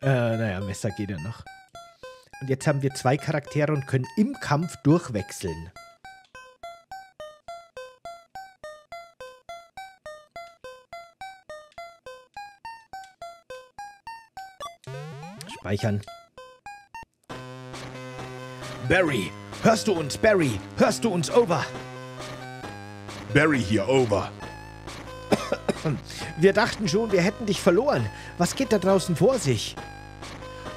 Äh, naja, Messer geht ja noch. Und jetzt haben wir zwei Charaktere und können im Kampf durchwechseln. Speichern. Barry, hörst du uns, Barry? Hörst du uns, over? Barry hier, over. Wir dachten schon, wir hätten dich verloren. Was geht da draußen vor sich?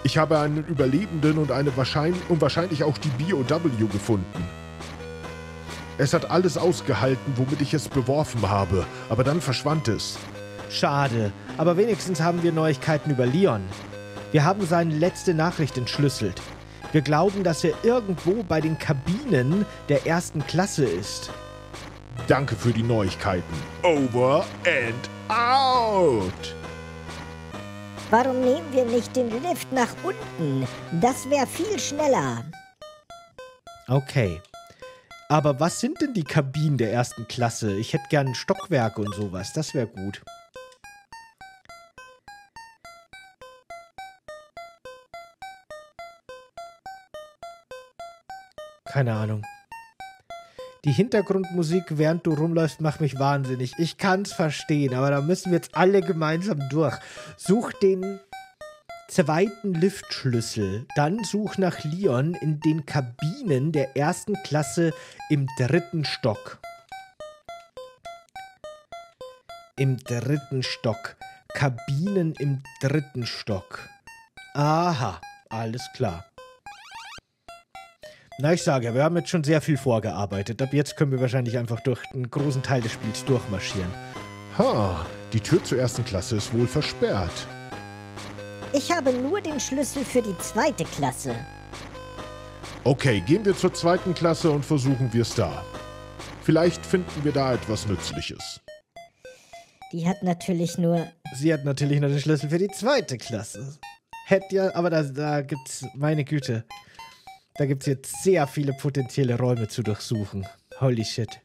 Ich habe einen Überlebenden und eine wahrscheinlich, und wahrscheinlich auch die B O W gefunden. Es hat alles ausgehalten, womit ich es beworfen habe, aber dann verschwand es. Schade, aber wenigstens haben wir Neuigkeiten über Leon. Wir haben seine letzte Nachricht entschlüsselt. Wir glauben, dass er irgendwo bei den Kabinen der ersten Klasse ist. Danke für die Neuigkeiten. Over and out! Warum nehmen wir nicht den Lift nach unten? Das wäre viel schneller. Okay. Aber was sind denn die Kabinen der ersten Klasse? Ich hätte gern Stockwerke und sowas. Das wäre gut. Keine Ahnung. Die Hintergrundmusik, während du rumläufst, macht mich wahnsinnig. Ich kann's verstehen, aber da müssen wir jetzt alle gemeinsam durch. Such den zweiten Liftschlüssel. Dann such nach Leon in den Kabinen der ersten Klasse im dritten Stock. Im dritten Stock. Kabinen im dritten Stock. Aha, alles klar. Na, ich sage, wir haben jetzt schon sehr viel vorgearbeitet. Ab jetzt können wir wahrscheinlich einfach durch einen großen Teil des Spiels durchmarschieren. Ha, die Tür zur ersten Klasse ist wohl versperrt. Ich habe nur den Schlüssel für die zweite Klasse. Okay, gehen wir zur zweiten Klasse und versuchen wir es da. Vielleicht finden wir da etwas Nützliches. Die hat natürlich nur... Sie hat natürlich nur den Schlüssel für die zweite Klasse. Hätte ja, aber da, da gibt's... Meine Güte... Da gibt es jetzt sehr viele potenzielle Räume zu durchsuchen. Holy shit.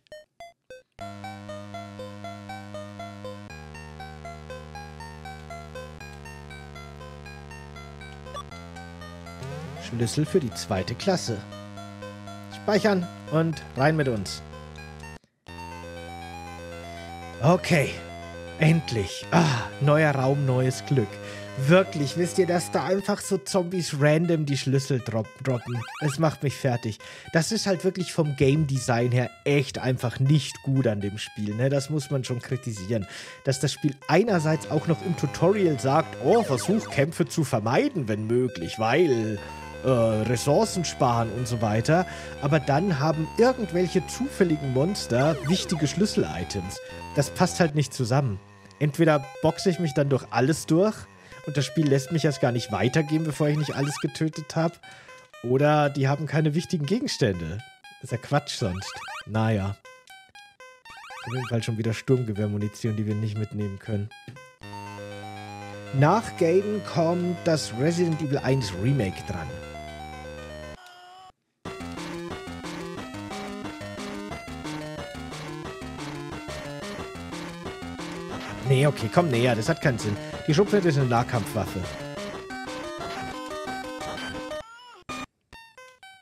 Schlüssel für die zweite Klasse. Speichern und rein mit uns. Okay. Endlich. Ah, neuer Raum, neues Glück. Wirklich, wisst ihr, dass da einfach so Zombies random die Schlüssel droppen? Es macht mich fertig. Das ist halt wirklich vom Game-Design her echt einfach nicht gut an dem Spiel, ne? Das muss man schon kritisieren. Dass das Spiel einerseits auch noch im Tutorial sagt, oh, versuch Kämpfe zu vermeiden, wenn möglich, weil... äh, Ressourcen sparen und so weiter. Aber dann haben irgendwelche zufälligen Monster wichtige Schlüssel-Items. Das passt halt nicht zusammen. Entweder boxe ich mich dann durch alles durch und das Spiel lässt mich erst gar nicht weitergehen, bevor ich nicht alles getötet habe. Oder die haben keine wichtigen Gegenstände. Ist ja Quatsch sonst. Naja. Auf jeden Fall schon wieder Sturmgewehrmunition, die wir nicht mitnehmen können. Nach Gaiden kommt das Resident Evil eins Remake dran. Nee, okay, komm näher, das hat keinen Sinn. Die Schubflinte ist eine Nahkampfwaffe.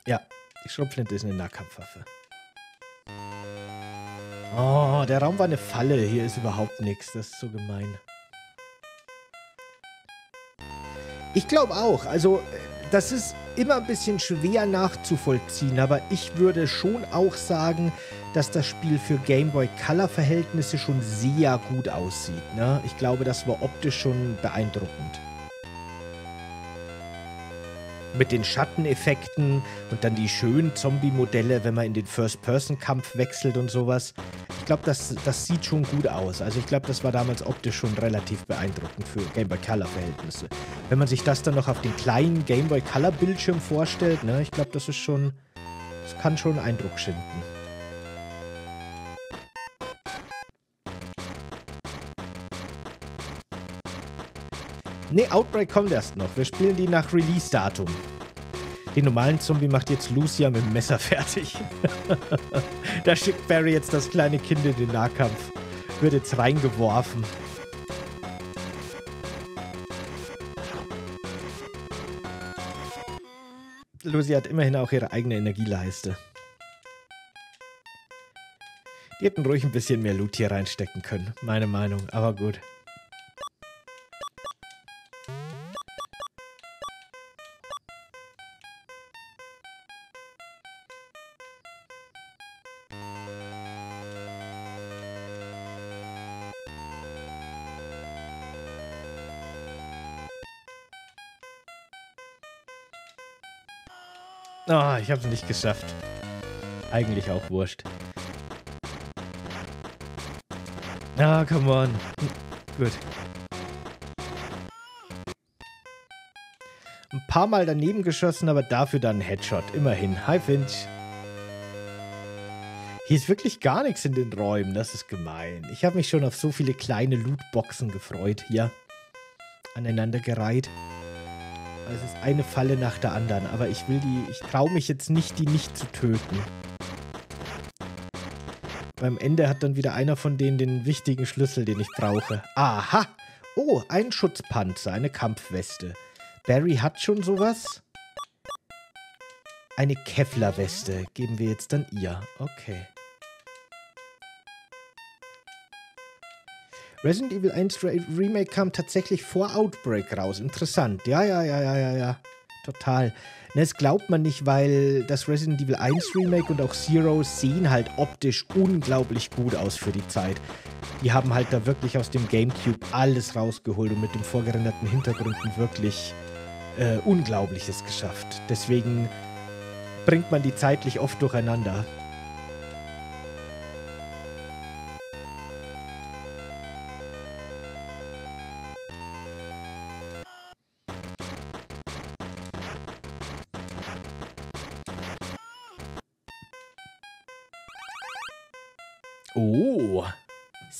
Ja, die Schrupflinte ist eine Nahkampfwaffe. Oh, der Raum war eine Falle. Hier ist überhaupt nichts. Das ist so gemein. Ich glaube auch. Also, das ist immer ein bisschen schwer nachzuvollziehen. Aber ich würde schon auch sagen, dass das Spiel für Game Boy Color Verhältnisse schon sehr gut aussieht. Ne? Ich glaube, das war optisch schon beeindruckend. Mit den Schatteneffekten und dann die schönen Zombie-Modelle, wenn man in den First-Person-Kampf wechselt und sowas. Ich glaube, das, das sieht schon gut aus. Also ich glaube, das war damals optisch schon relativ beeindruckend für Game Boy Color-Verhältnisse. Wenn man sich das dann noch auf den kleinen Game Boy Color-Bildschirm vorstellt, ne, ich glaube, das ist schon, das kann schon Eindruck schinden. Ne, Outbreak kommt erst noch. Wir spielen die nach Release-Datum. Den normalen Zombie macht jetzt Lucia mit dem Messer fertig. Da schickt Barry jetzt das kleine Kind in den Nahkampf. Wird jetzt reingeworfen. Lucia hat immerhin auch ihre eigene Energieleiste. Die hätten ruhig ein bisschen mehr Loot hier reinstecken können. Meine Meinung, aber gut. Ah, oh, ich hab's nicht geschafft. Eigentlich auch wurscht. Ah, oh, come on. Gut. Ein paar Mal daneben geschossen, aber dafür dann ein Headshot. Immerhin. Hi, Finch. Hier ist wirklich gar nichts in den Räumen. Das ist gemein. Ich habe mich schon auf so viele kleine Lootboxen gefreut hier. Aneinandergereiht. Es ist eine Falle nach der anderen, aber ich will die, ich traue mich jetzt nicht, die nicht zu töten. Beim Ende hat dann wieder einer von denen den wichtigen Schlüssel, den ich brauche. Aha! Oh, ein Schutzpanzer, eine Kampfweste. Barry hat schon sowas. Eine Kevlar-Weste geben wir jetzt dann ihr. Okay. Resident Evil eins Remake kam tatsächlich vor Outbreak raus. Interessant. Ja, ja, ja, ja, ja, ja. Total. Ne, das glaubt man nicht, weil das Resident Evil eins Remake und auch Zero sehen halt optisch unglaublich gut aus für die Zeit. Die haben halt da wirklich aus dem Gamecube alles rausgeholt und mit dem vorgerenderten Hintergründen wirklich äh, Unglaubliches geschafft. Deswegen bringt man die zeitlich oft durcheinander.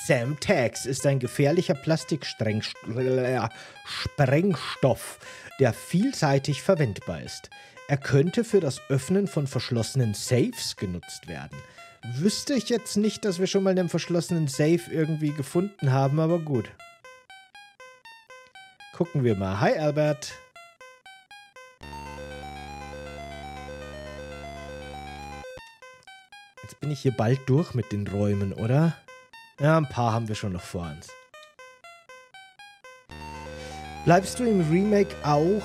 Sam Tax ist ein gefährlicher Plastiksprengstoff, der vielseitig verwendbar ist. Er könnte für das Öffnen von verschlossenen Safes genutzt werden. Wüsste ich jetzt nicht, dass wir schon mal einen verschlossenen Safe irgendwie gefunden haben, aber gut. Gucken wir mal. Hi, Albert. Jetzt bin ich hier bald durch mit den Räumen, oder? Ja, ein paar haben wir schon noch vor uns. Bleibst du im Remake auch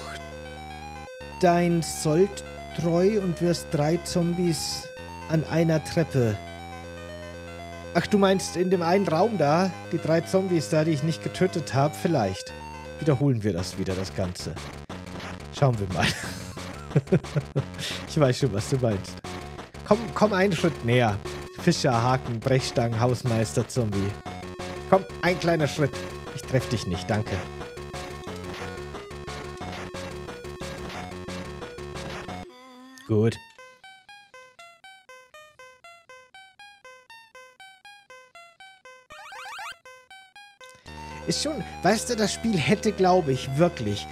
dein Sold treu und wirst drei Zombies an einer Treppe? Ach, du meinst in dem einen Raum da, die drei Zombies da, die ich nicht getötet habe? Vielleicht. Wiederholen wir das wieder, das Ganze. Schauen wir mal. Ich weiß schon, was du meinst. Komm, komm einen Schritt näher. Fischer, Haken, Brechstangen, Hausmeister, Zombie. Komm, ein kleiner Schritt. Ich treffe dich nicht, danke. Gut. Ist schon, weißt du, das Spiel hätte, glaube ich, wirklich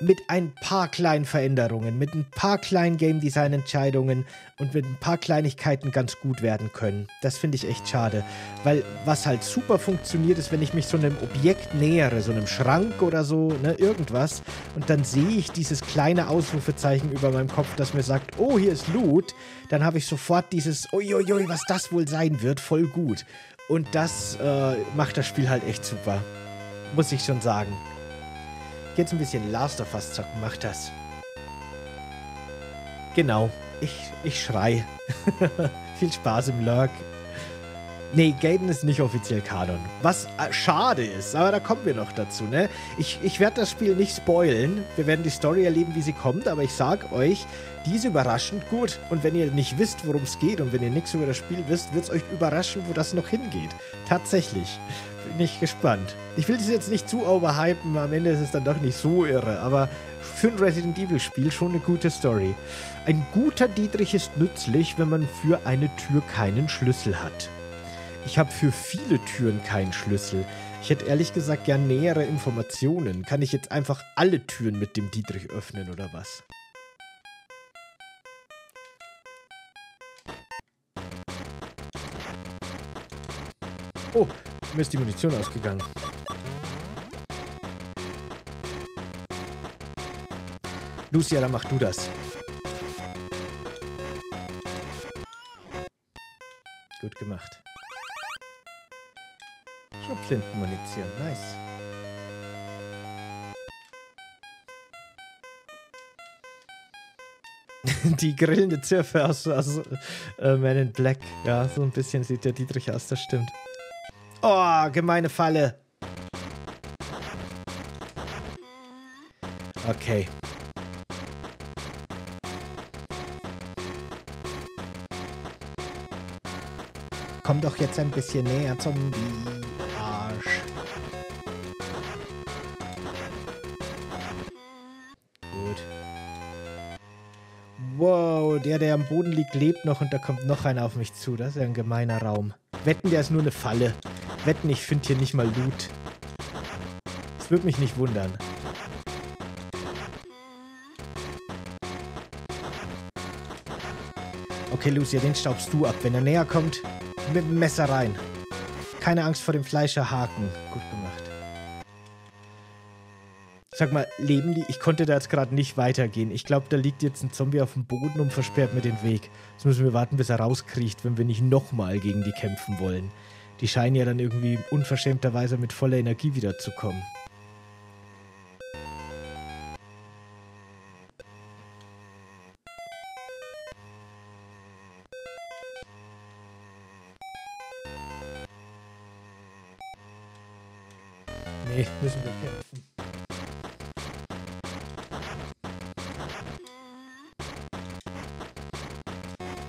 mit ein paar kleinen Veränderungen, mit ein paar kleinen Game-Design-Entscheidungen und mit ein paar Kleinigkeiten ganz gut werden können. Das finde ich echt schade, weil was halt super funktioniert, ist, wenn ich mich so einem Objekt nähere, so einem Schrank oder so, ne, irgendwas, und dann sehe ich dieses kleine Ausrufezeichen über meinem Kopf, das mir sagt, oh, hier ist Loot, dann habe ich sofort dieses, uiuiui, was das wohl sein wird, voll gut. Und das äh, macht das Spiel halt echt super. Muss ich schon sagen. Jetzt ein bisschen Last of Us zocken, macht das. Genau. Ich, ich schrei. Viel Spaß im Lurk. Nee, Gaiden ist nicht offiziell Kanon. Was äh, schade ist, aber da kommen wir noch dazu, ne? Ich, ich werde das Spiel nicht spoilen. Wir werden die Story erleben, wie sie kommt, aber ich sag euch, die ist überraschend gut. Und wenn ihr nicht wisst, worum es geht und wenn ihr nichts über das Spiel wisst, wird es euch überraschen, wo das noch hingeht. Tatsächlich. Bin ich gespannt. Ich will das jetzt nicht zu overhypen, am Ende ist es dann doch nicht so irre, aber für ein Resident Evil Spiel schon eine gute Story. Ein guter Dietrich ist nützlich, wenn man für eine Tür keinen Schlüssel hat. Ich habe für viele Türen keinen Schlüssel. Ich hätte ehrlich gesagt gern nähere Informationen. Kann ich jetzt einfach alle Türen mit dem Dietrich öffnen oder was? Oh, mir ist die Munition ausgegangen. Lucia, dann mach du das. Gut gemacht. Schrotflintenmunition, nice. Die grillende Zirfe aus, aus äh, Man in Black. Ja, so ein bisschen sieht der Dietrich aus, das stimmt. Oh, gemeine Falle. Okay. Komm doch jetzt ein bisschen näher, Zombie. Arsch. Gut. Wow, der, der am Boden liegt, lebt noch und da kommt noch einer auf mich zu. Das ist ja ein gemeiner Raum. Wetten, der ist nur eine Falle. Wetten, ich finde hier nicht mal Loot. Das würde mich nicht wundern. Okay, Lucia, den staubst du ab. Wenn er näher kommt, mit dem Messer rein. Keine Angst vor dem Fleischerhaken. Gut gemacht. Sag mal, leben die? Ich konnte da jetzt gerade nicht weitergehen. Ich glaube, da liegt jetzt ein Zombie auf dem Boden und versperrt mir den Weg. Jetzt müssen wir warten, bis er rauskriecht, wenn wir nicht nochmal gegen die kämpfen wollen. Die scheinen ja dann irgendwie unverschämterweise mit voller Energie wiederzukommen. Nee, müssen wir kämpfen.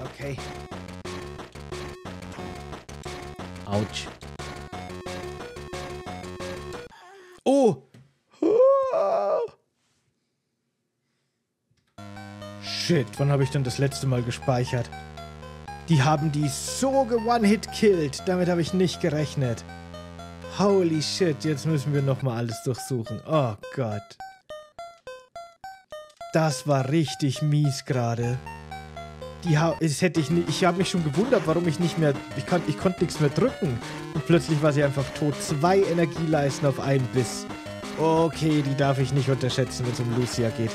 Okay. Autsch. Oh! Shit, wann habe ich denn das letzte Mal gespeichert? Die haben die so ge-one-hit-killt. Damit habe ich nicht gerechnet. Holy shit, jetzt müssen wir nochmal alles durchsuchen. Oh Gott. Das war richtig mies gerade. Die ha das hätte ich nicht. Ich habe mich schon gewundert, warum ich nicht mehr. Ich, kann, ich konnte nichts mehr drücken. Und plötzlich war sie einfach tot. Zwei Energieleisten auf einen Biss. Okay, die darf ich nicht unterschätzen, wenn es um Lucia geht.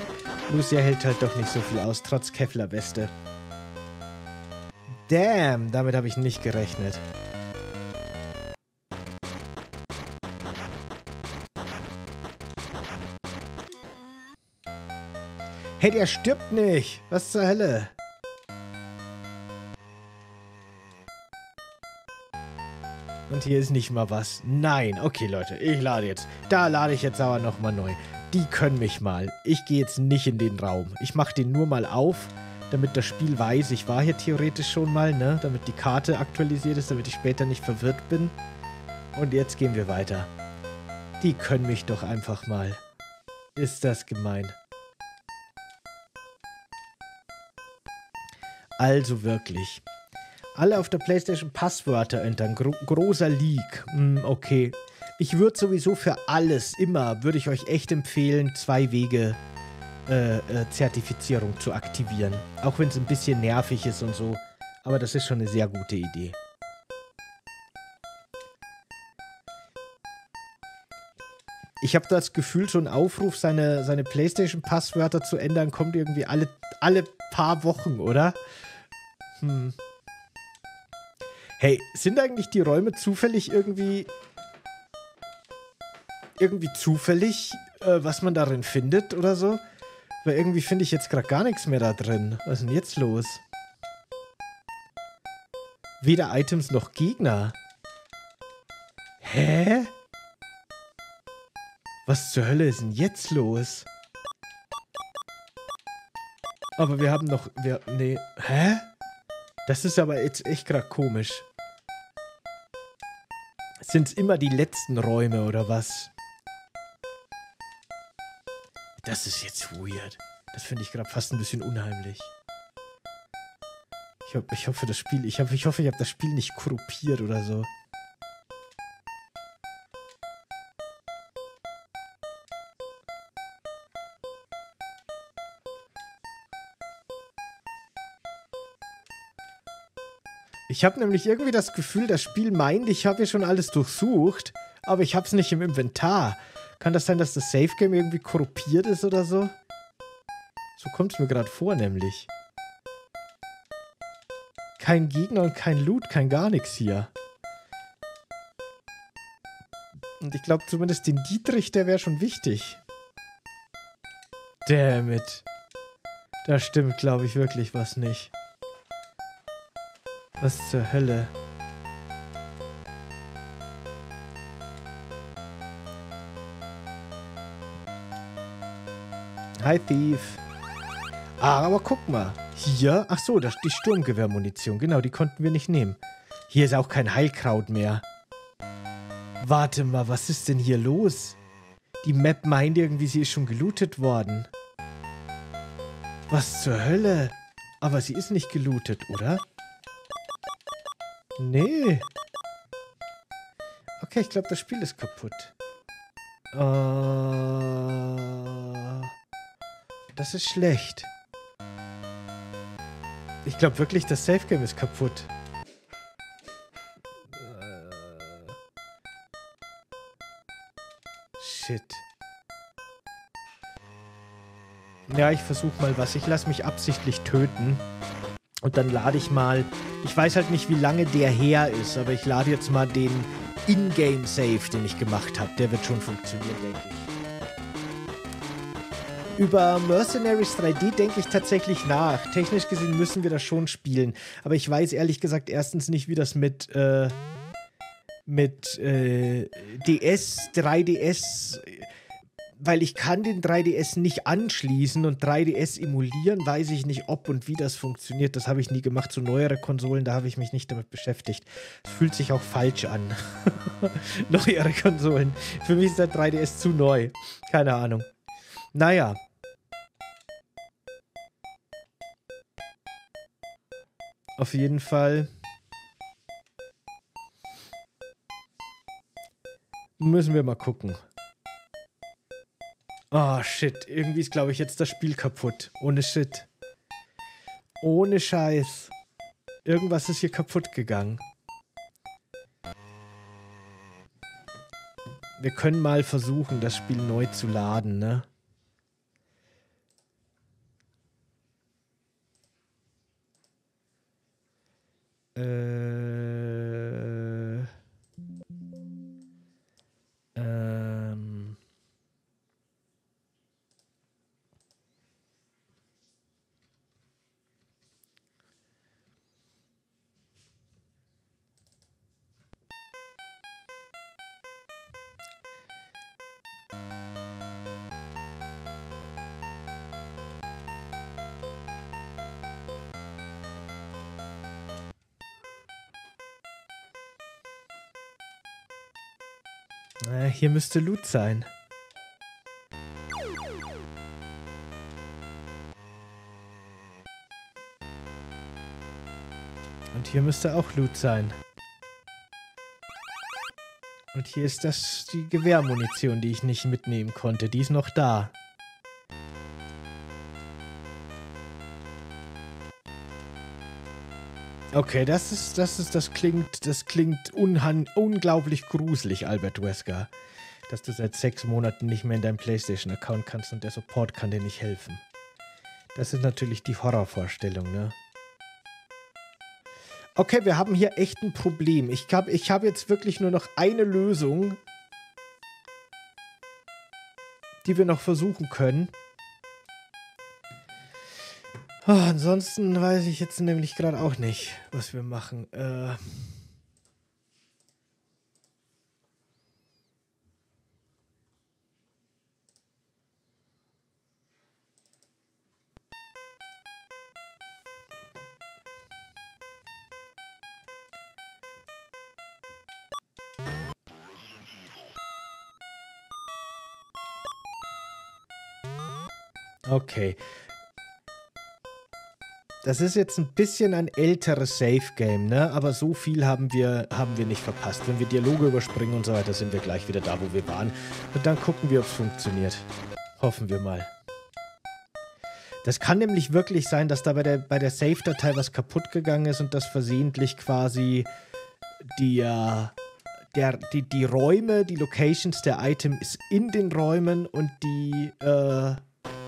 Lucia hält halt doch nicht so viel aus, trotz Kevlar-Weste. Damn, damit habe ich nicht gerechnet. Hey, der stirbt nicht. Was zur Hölle? Und hier ist nicht mal was. Nein. Okay, Leute. Ich lade jetzt. Da lade ich jetzt aber nochmal neu. die können mich mal. Ich gehe jetzt nicht in den Raum. Ich mache den nur mal auf, damit das Spiel weiß, ich war hier theoretisch schon mal, ne? Damit die Karte aktualisiert ist, damit ich später nicht verwirrt bin. Und jetzt gehen wir weiter. Die können mich doch einfach mal. Ist das gemein. Also wirklich. Alle auf der PlayStation Passwörter ändern. Gro großer Leak. Hm, okay. Ich würde sowieso für alles, immer, würde ich euch echt empfehlen, zwei Wege äh, äh, Zertifizierung zu aktivieren. Auch wenn es ein bisschen nervig ist und so. Aber das ist schon eine sehr gute Idee. Ich habe das Gefühl, so ein Aufruf, seine, seine PlayStation-Passwörter zu ändern, kommt irgendwie alle, alle paar Wochen, oder? Hm. Hey, sind eigentlich die Räume zufällig irgendwie... irgendwie zufällig, äh, was man darin findet oder so? Weil irgendwie finde ich jetzt gerade gar nichts mehr da drin. Was ist denn jetzt los? Weder Items noch Gegner. Hä? Was zur Hölle ist denn jetzt los? Aber wir haben noch... Wir, nee. Hä? Das ist aber jetzt echt gerade komisch. Sind's immer die letzten Räume, oder was? Das ist jetzt weird. Das finde ich gerade fast ein bisschen unheimlich. Ich, ho ich hoffe, das Spiel... Ich, ho ich hoffe, ich habe das Spiel nicht korruptiert oder so. Ich habe nämlich irgendwie das Gefühl, das Spiel meint, ich habe hier schon alles durchsucht, aber ich habe es nicht im Inventar. Kann das sein, dass das Save-Game irgendwie korruptiert ist oder so? So kommt es mir gerade vor, nämlich. Kein Gegner und kein Loot, kein gar nichts hier. Und ich glaube zumindest den Dietrich, der wäre schon wichtig. Damn it. Da stimmt, glaube ich, wirklich was nicht. Was zur Hölle? Hi, Thief. Ah, aber guck mal. Hier, ach so, das ist die Sturmgewehrmunition. Genau, die konnten wir nicht nehmen. Hier ist auch kein Heilkraut mehr. Warte mal, was ist denn hier los? Die Map meint irgendwie, sie ist schon gelootet worden. Was zur Hölle? Aber sie ist nicht gelootet, oder? Nee. Okay, ich glaube, das Spiel ist kaputt. Uh, das ist schlecht. Ich glaube wirklich, das Save-Game ist kaputt. Uh, shit. Ja, ich versuche mal was. Ich lasse mich absichtlich töten. Und dann lade ich mal, ich weiß halt nicht, wie lange der her ist, aber ich lade jetzt mal den In-Game-Save, den ich gemacht habe. Der wird schon funktionieren, denke ich. Über Mercenaries drei D denke ich tatsächlich nach. Technisch gesehen müssen wir das schon spielen. Aber ich weiß ehrlich gesagt erstens nicht, wie das mit, äh, mit, äh, D S, drei D S... Weil ich kann den drei D S nicht anschließen und drei D S emulieren, weiß ich nicht, ob und wie das funktioniert. Das habe ich nie gemacht. So neuere Konsolen, da habe ich mich nicht damit beschäftigt. Das fühlt sich auch falsch an. Neuere Konsolen. Für mich ist der drei D S zu neu. Keine Ahnung. Naja. Auf jeden Fall... müssen wir mal gucken. Oh, shit. Irgendwie ist, glaube ich, jetzt das Spiel kaputt. Ohne shit. Ohne Scheiß. Irgendwas ist hier kaputt gegangen. Wir können mal versuchen, das Spiel neu zu laden, ne? Äh... Ähm... Äh, hier müsste Loot sein. Und hier müsste auch Loot sein. Und hier ist das die Gewehrmunition, die ich nicht mitnehmen konnte. Die ist noch da. Okay, das ist, das ist, das klingt, das klingt unglaublich gruselig, Albert Wesker. Dass du seit sechs Monaten nicht mehr in deinen PlayStation-Account kannst und der Support kann dir nicht helfen. Das ist natürlich die Horrorvorstellung, ne? Okay, wir haben hier echt ein Problem. Ich habe ich hab jetzt wirklich nur noch eine Lösung, die wir noch versuchen können. Oh, ansonsten weiß ich jetzt nämlich gerade auch nicht, was wir machen. Äh okay. Das ist jetzt ein bisschen ein älteres Safe-Game, ne? Aber so viel haben wir, haben wir nicht verpasst. Wenn wir Dialoge überspringen und so weiter, sind wir gleich wieder da, wo wir waren. Und dann gucken wir, ob es funktioniert. Hoffen wir mal. Das kann nämlich wirklich sein, dass da bei der, bei der Save-Datei was kaputt gegangen ist und dass versehentlich quasi die, äh, der, die, die Räume, die Locations der Items in den Räumen und die, äh,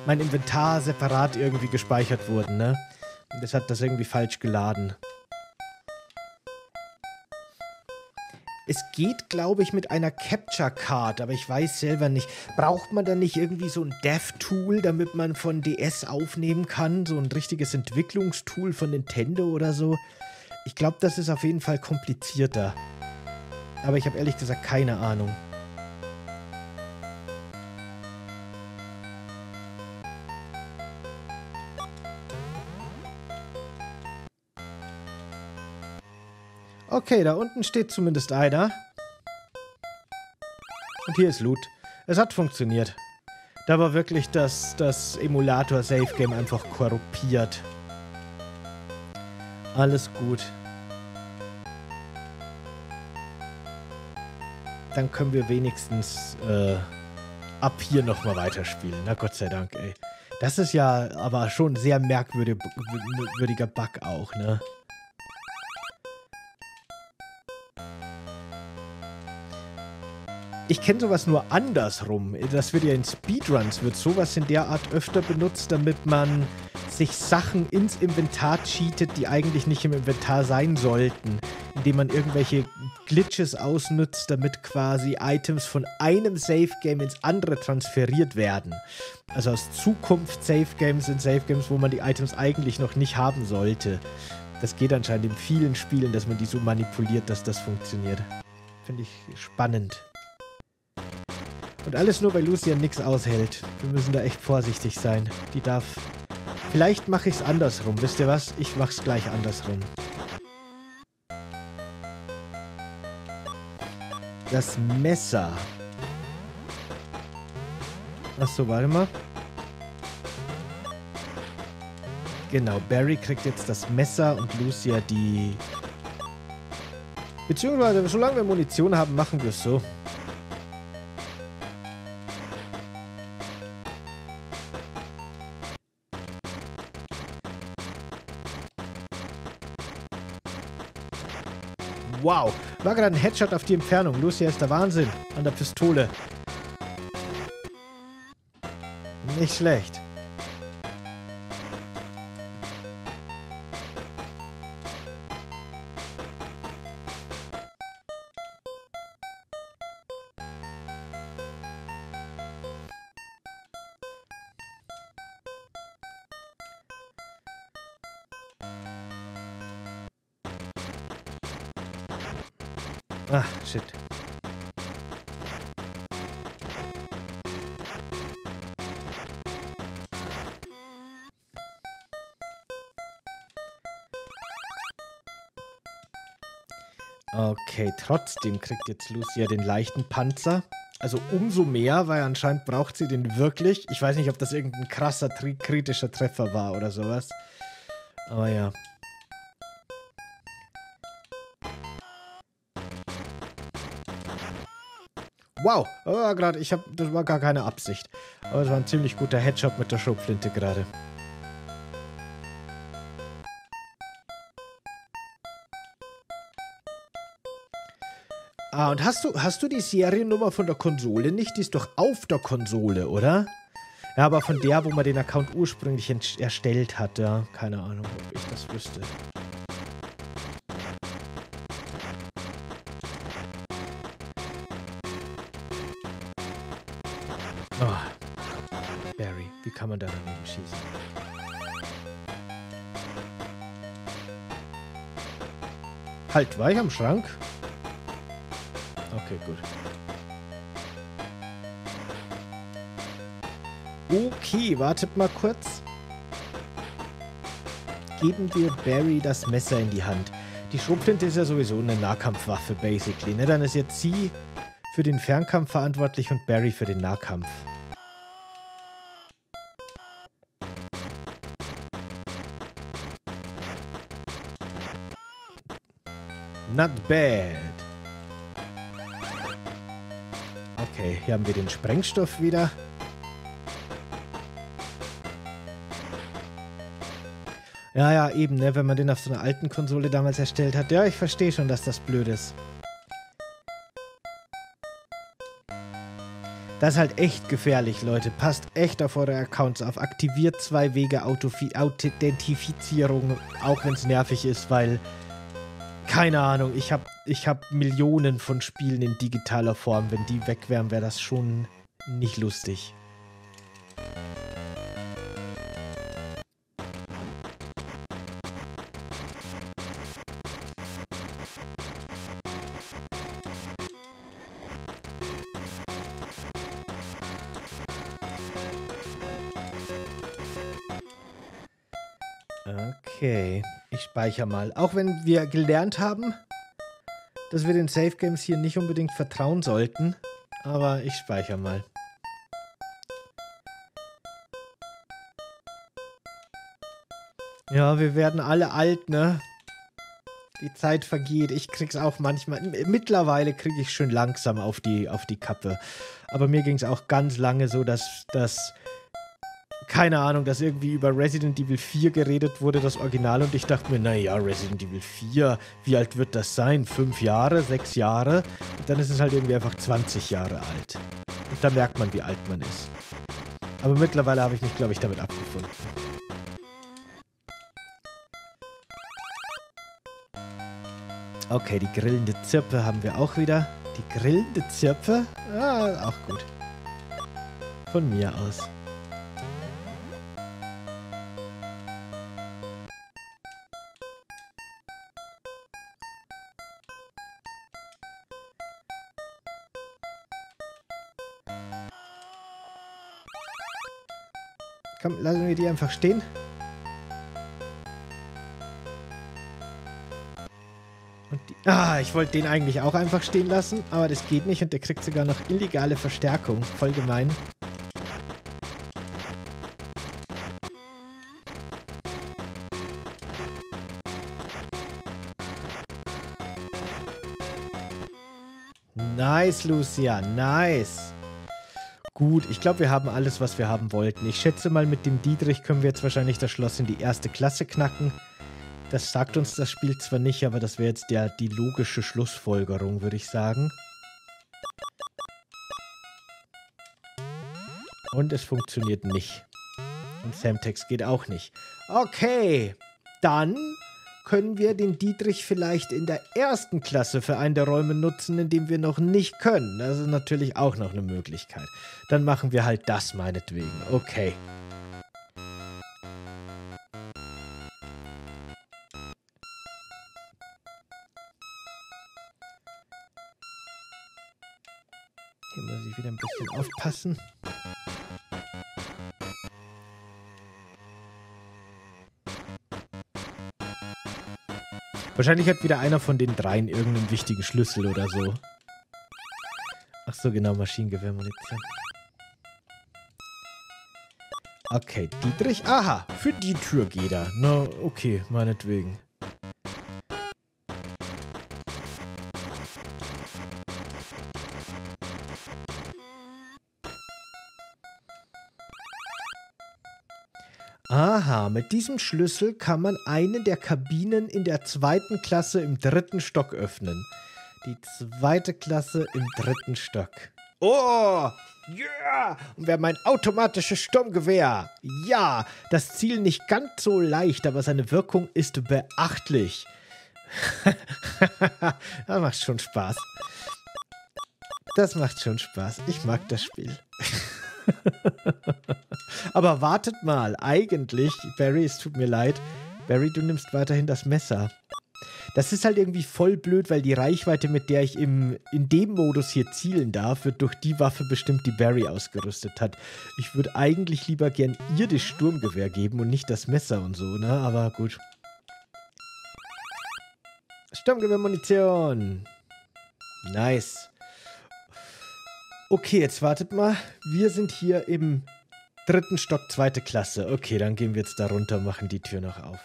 mein Inventar separat irgendwie gespeichert wurden, ne? Das hat das irgendwie falsch geladen. Es geht, glaube ich, mit einer Capture-Card, aber ich weiß selber nicht. Braucht man da nicht irgendwie so ein Dev-Tool, damit man von D S aufnehmen kann? So ein richtiges Entwicklungstool von Nintendo oder so? Ich glaube, das ist auf jeden Fall komplizierter. Aber ich habe ehrlich gesagt keine Ahnung. Okay, da unten steht zumindest einer. Und hier ist Loot. Es hat funktioniert. Da war wirklich das, das Emulator-Safe-Game einfach korruptiert. Alles gut. Dann können wir wenigstens äh, ab hier nochmal weiterspielen. Na Gott sei Dank, ey. Das ist ja aber schon ein sehr merkwürdiger Bug auch, ne? Ich kenne sowas nur andersrum. Das wird ja in Speedruns, wird sowas in der Art öfter benutzt, damit man sich Sachen ins Inventar cheatet, die eigentlich nicht im Inventar sein sollten. Indem man irgendwelche Glitches ausnutzt, damit quasi Items von einem Safe-Game ins andere transferiert werden. Also aus Zukunft Safe-Games sind Safe-Games, wo man die Items eigentlich noch nicht haben sollte. Das geht anscheinend in vielen Spielen, dass man die so manipuliert, dass das funktioniert. Finde ich spannend. Und alles nur, weil Lucia nichts aushält. Wir müssen da echt vorsichtig sein. Die darf... Vielleicht mache ich es andersrum. Wisst ihr was? Ich mache es gleich andersrum. Das Messer. Achso, warte mal. Genau, Barry kriegt jetzt das Messer und Lucia die... Beziehungsweise, solange wir Munition haben, machen wir es so. Wow, war gerade ein Headshot auf die Entfernung. Lucia ist der Wahnsinn an der Pistole. Nicht schlecht. Ah, shit. Okay, trotzdem kriegt jetzt Lucia den leichten Panzer. Also umso mehr, weil anscheinend braucht sie den wirklich. Ich weiß nicht, ob das irgendein krasser, kritischer Treffer war oder sowas. Aber ja. Wow, oh, gerade, ich habe, das war gar keine Absicht. Aber es war ein ziemlich guter Headshot mit der Schrotflinte gerade. Ah, und hast du, hast du die Seriennummer von der Konsole nicht? Die ist doch auf der Konsole, oder? Ja, aber von der, wo man den Account ursprünglich erstellt hat, ja. Keine Ahnung, ob ich das wüsste. Oh. Barry, wie kann man da daneben schießen? Halt, war ich am Schrank? Okay, gut. Okay, wartet mal kurz. Geben wir Barry das Messer in die Hand. Die Schrotflinte ist ja sowieso eine Nahkampfwaffe, basically. Ne? Dann ist jetzt sie für den Fernkampf verantwortlich und Barry für den Nahkampf. Not bad. Okay, hier haben wir den Sprengstoff wieder. Ja, ja, eben, ne, wenn man den auf so einer alten Konsole damals erstellt hat. Ja, ich verstehe schon, dass das blöd ist. Das ist halt echt gefährlich, Leute. Passt echt auf eure Accounts auf. Aktiviert zwei Wege Authentifizierung, auch wenn es nervig ist, weil... Keine Ahnung, ich habe ich hab Millionen von Spielen in digitaler Form. Wenn die weg wären, wäre das schon nicht lustig. Okay. Ich speichere mal. Auch wenn wir gelernt haben, dass wir den Safe Games hier nicht unbedingt vertrauen sollten. Aber ich speichere mal. Ja, wir werden alle alt, ne? Die Zeit vergeht. Ich krieg's auch manchmal. Mittlerweile kriege ich schon langsam auf die, auf die Kappe. Aber mir ging's auch ganz lange so, dass das... Keine Ahnung, dass irgendwie über Resident Evil vier geredet wurde, das Original. Und ich dachte mir, naja, Resident Evil vier, wie alt wird das sein? Fünf Jahre? Sechs Jahre? Und dann ist es halt irgendwie einfach zwanzig Jahre alt. Und da merkt man, wie alt man ist. Aber mittlerweile habe ich mich, glaube ich, damit abgefunden. Okay, die grillende Zirpe haben wir auch wieder. Die grillende Zirpe? Ah, auch gut. Von mir aus. Komm, lassen wir die einfach stehen. Und die, ah, ich wollte den eigentlich auch einfach stehen lassen, aber das geht nicht und der kriegt sogar noch illegale Verstärkung. Voll gemein. Nice, Lucia, nice. Gut, ich glaube, wir haben alles, was wir haben wollten. Ich schätze mal, mit dem Dietrich können wir jetzt wahrscheinlich das Schloss in die erste Klasse knacken. Das sagt uns das Spiel zwar nicht, aber das wäre jetzt der, die logische Schlussfolgerung, würde ich sagen. Und es funktioniert nicht. Und Samtex geht auch nicht. Okay, dann können wir den Dietrich vielleicht in der ersten Klasse für einen der Räume nutzen, in dem wir noch nicht können. Das ist natürlich auch noch eine Möglichkeit. Dann machen wir halt das meinetwegen. Okay. Hier muss ich wieder ein bisschen aufpassen. Wahrscheinlich hat wieder einer von den dreien irgendeinen wichtigen Schlüssel oder so. Ach so, genau, Maschinengewehrmunition. Okay, Dietrich. Aha, für die Tür geht er. Na, okay, meinetwegen. Aha, mit diesem Schlüssel kann man eine der Kabinen in der zweiten Klasse im dritten Stock öffnen. Die zweite Klasse im dritten Stock. Oh, yeah! Und wir haben ein automatisches Sturmgewehr. Ja, das Ziel nicht ganz so leicht, aber seine Wirkung ist beachtlich. Das macht schon Spaß. Das macht schon Spaß. Ich mag das Spiel. Aber wartet mal, eigentlich, Barry, es tut mir leid, Barry, du nimmst weiterhin das Messer. Das ist halt irgendwie voll blöd, weil die Reichweite, mit der ich im, in dem Modus hier zielen darf, wird durch die Waffe bestimmt, die Barry ausgerüstet hat. Ich würde eigentlich lieber gern ihr das Sturmgewehr geben und nicht das Messer und so, ne? Aber gut. Sturmgewehrmunition. Nice. Okay, jetzt wartet mal. Wir sind hier im dritten Stock, zweite Klasse. Okay, dann gehen wir jetzt da runter, machen die Tür noch auf.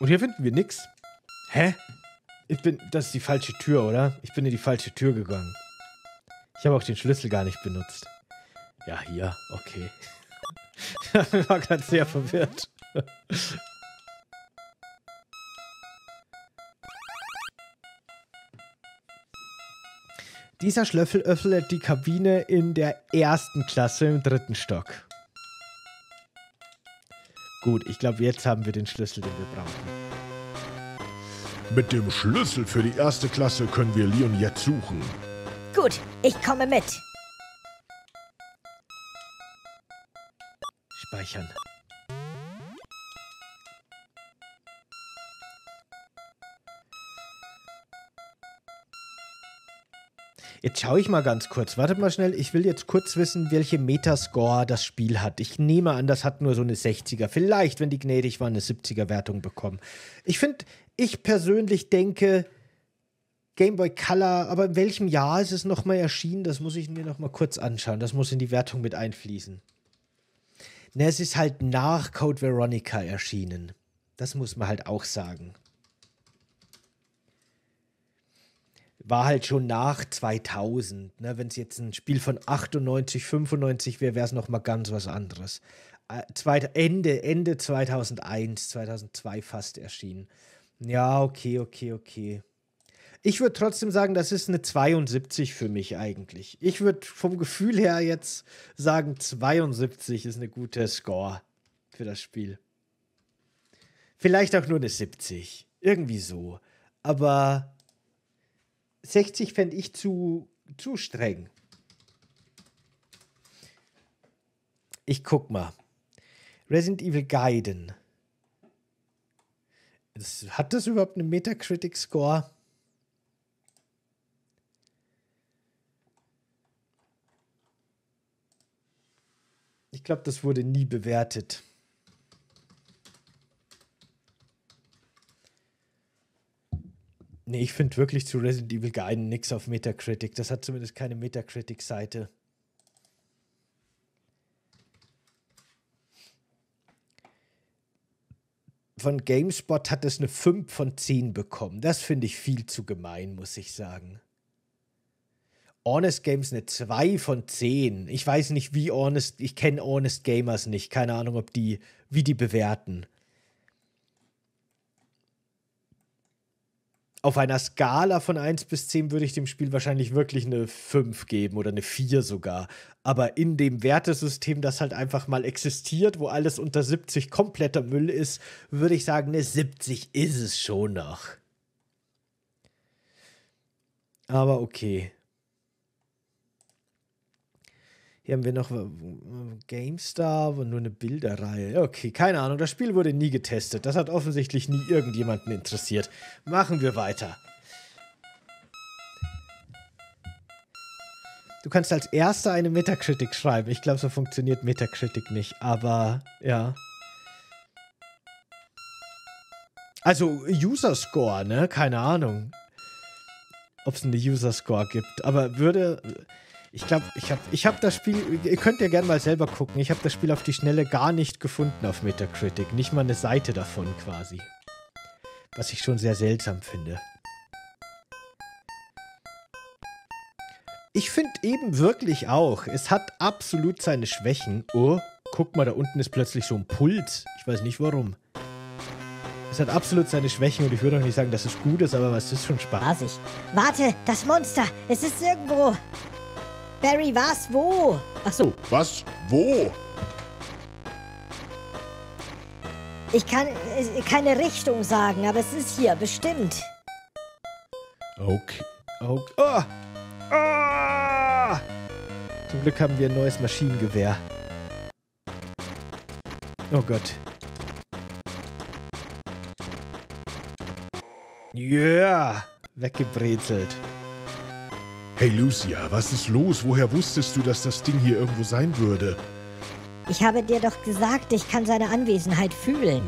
Und hier finden wir nichts. Hä? Ich bin, das ist die falsche Tür, oder? Ich bin in die falsche Tür gegangen. Ich habe auch den Schlüssel gar nicht benutzt. Ja, hier, okay. Ich war gerade sehr verwirrt. Dieser Schlüssel öffnet die Kabine in der ersten Klasse im dritten Stock. Gut, ich glaube, jetzt haben wir den Schlüssel, den wir brauchen. Mit dem Schlüssel für die erste Klasse können wir Leon jetzt suchen. Gut, ich komme mit. Speichern. Jetzt schaue ich mal ganz kurz. Wartet mal schnell. Ich will jetzt kurz wissen, welche Metascore das Spiel hat. Ich nehme an, das hat nur so eine sechziger. Vielleicht, wenn die gnädig waren, eine siebziger-Wertung bekommen. Ich finde, ich persönlich denke, Game Boy Color, aber in welchem Jahr ist es nochmal erschienen? Das muss ich mir nochmal kurz anschauen. Das muss in die Wertung mit einfließen. Ne, es ist halt nach Code Veronica erschienen. Das muss man halt auch sagen. War halt schon nach zweitausend. Ne? Wenn es jetzt ein Spiel von achtundneunzig, fünfundneunzig wäre, wäre es nochmal ganz was anderes. Äh, zweit, Ende, Ende zweitausendeins, zweitausendzwei fast erschienen. Ja, okay, okay, okay. Ich würde trotzdem sagen, das ist eine zweiundsiebzig für mich eigentlich. Ich würde vom Gefühl her jetzt sagen, zweiundsiebzig ist eine gute Score für das Spiel. Vielleicht auch nur eine siebzig. Irgendwie so. Aber sechzig fände ich zu, zu streng. Ich guck mal. Resident Evil Gaiden. Das, hat das überhaupt eine Metacritic-Score? Ich glaube, das wurde nie bewertet. Nee, ich finde wirklich zu Resident Evil Gaiden nichts auf Metacritic. Das hat zumindest keine Metacritic-Seite. Von GameSpot hat es eine fünf von zehn bekommen. Das finde ich viel zu gemein, muss ich sagen. Honest Games eine zwei von zehn. Ich weiß nicht, wie Honest... Ich kenne Honest Gamers nicht. Keine Ahnung, ob die, wie die bewerten. Auf einer Skala von eins bis zehn würde ich dem Spiel wahrscheinlich wirklich eine fünf geben oder eine vier sogar. Aber in dem Wertesystem, das halt einfach mal existiert, wo alles unter siebzig kompletter Müll ist, würde ich sagen, eine siebzig ist es schon noch. Aber okay. Hier haben wir noch GameStar und nur eine Bilderreihe. Okay, keine Ahnung, das Spiel wurde nie getestet. Das hat offensichtlich nie irgendjemanden interessiert. Machen wir weiter. du kannst als Erster eine Metacritic schreiben. Ich glaube, so funktioniert Metacritic nicht, aber ja. Also User Score, ne? Keine Ahnung, ob es eine User Score gibt. Aber würde, ich glaube, ich habe ich hab das Spiel, ihr könnt ja gerne mal selber gucken, ich habe das Spiel auf die Schnelle gar nicht gefunden auf Metacritic. Nicht mal eine Seite davon quasi. Was ich schon sehr seltsam finde. Ich finde eben wirklich auch, es hat absolut seine Schwächen. Oh, guck mal, da unten ist plötzlich so ein Puls. Ich weiß nicht warum. Es hat absolut seine Schwächen und ich würde auch nicht sagen, dass es gut ist, aber es ist schon spaßig. Warte, das Monster, es ist irgendwo. Barry, was? Wo? Achso. Was? Wo? Ich kann äh, keine Richtung sagen, aber es ist hier, bestimmt. Okay. Okay. Oh. Ah! Zum Glück haben wir ein neues Maschinengewehr. Oh Gott. Yeah! Weggebrezelt. Hey Lucia, was ist los? Woher wusstest du, dass das Ding hier irgendwo sein würde? Ich habe dir doch gesagt, ich kann seine Anwesenheit fühlen.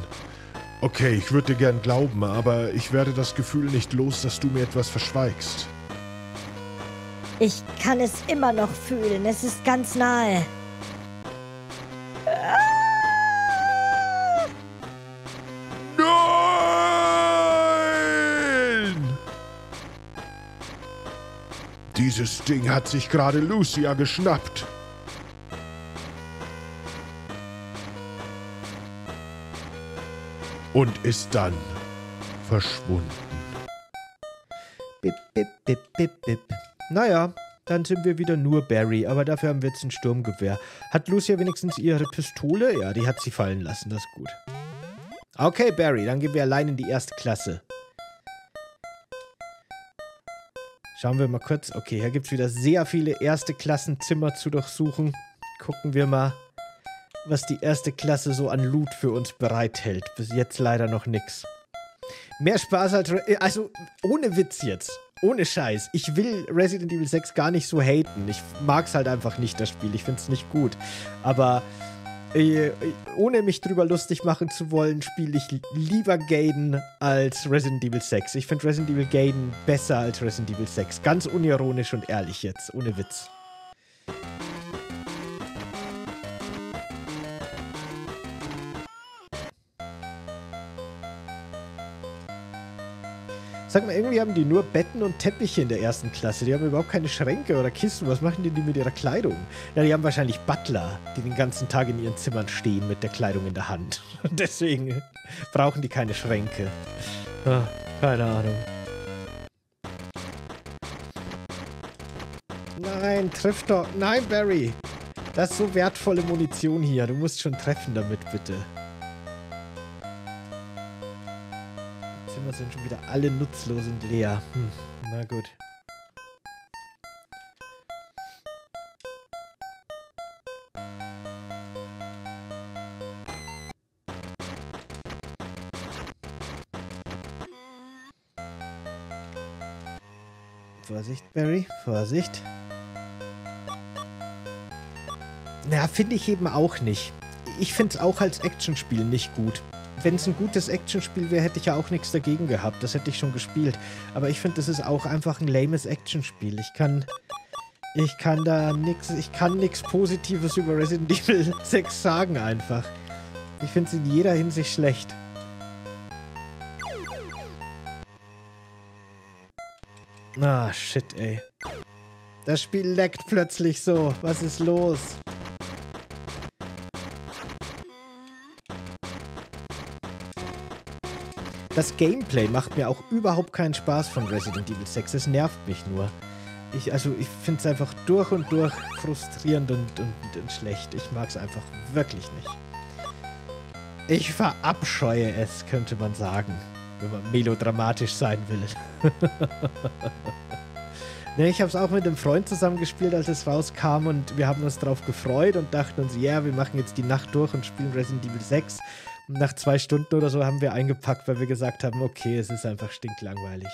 Okay, ich würde dir gern glauben, aber ich werde das Gefühl nicht los, dass du mir etwas verschweigst. Ich kann es immer noch fühlen. Es ist ganz nahe. Ah! Nein! Dieses Ding hat sich gerade Lucia geschnappt. Und ist dann verschwunden. Bip, bip, bip, bip, bip. Naja, dann sind wir wieder nur Barry, aber dafür haben wir jetzt ein Sturmgewehr. Hat Lucia wenigstens ihre Pistole? Ja, die hat sie fallen lassen, das ist gut. Okay, Barry, dann gehen wir allein in die erste Klasse. Schauen wir mal kurz. Okay, hier gibt es wieder sehr viele erste Klassenzimmer zu durchsuchen. Gucken wir mal, was die erste Klasse so an Loot für uns bereithält. Bis jetzt leider noch nichts. Mehr Spaß als... Also, ohne Witz jetzt. Ohne Scheiß. Ich will Resident Evil sechs gar nicht so haten. Ich mag es halt einfach nicht, das Spiel. Ich finde es nicht gut. Aber äh, ohne mich drüber lustig machen zu wollen, spiele ich lieber Gaiden als Resident Evil sechs. Ich finde Resident Evil Gaiden besser als Resident Evil sechs. Ganz unironisch und ehrlich jetzt. Ohne Witz. Sag mal, irgendwie haben die nur Betten und Teppiche in der ersten Klasse. Die haben überhaupt keine Schränke oder Kissen. Was machen denn die mit ihrer Kleidung? Ja, die haben wahrscheinlich Butler, die den ganzen Tag in ihren Zimmern stehen mit der Kleidung in der Hand. Und deswegen brauchen die keine Schränke. Ach, keine Ahnung. Nein, triff doch. Nein, Barry. Das ist so wertvolle Munition hier. Du musst schon treffen damit, bitte. Sind schon wieder alle nutzlos und leer. Hm, na gut. Vorsicht, Barry. Vorsicht. Na, finde ich eben auch nicht. Ich finde es auch als Actionspiel nicht gut. Wenn es ein gutes Actionspiel wäre, hätte ich ja auch nichts dagegen gehabt. Das hätte ich schon gespielt. Aber ich finde, das ist auch einfach ein lames Actionspiel. Ich kann... Ich kann da nichts... Ich kann nichts Positives über Resident Evil sechs sagen einfach. Ich finde es in jeder Hinsicht schlecht. Ah, shit, ey. Das Spiel leckt plötzlich so. Was ist los? Das Gameplay macht mir auch überhaupt keinen Spaß von Resident Evil sechs. Es nervt mich nur. Ich, also ich finde es einfach durch und durch frustrierend und, und, und schlecht. Ich mag es einfach wirklich nicht. Ich verabscheue es, könnte man sagen. Wenn man melodramatisch sein will. Ne, ich habe es auch mit einem Freund zusammengespielt, als es rauskam. Und wir haben uns drauf gefreut und dachten uns, ja, yeah, wir machen jetzt die Nacht durch und spielen Resident Evil sechs. Nach zwei Stunden oder so haben wir eingepackt, weil wir gesagt haben, okay, es ist einfach stinklangweilig.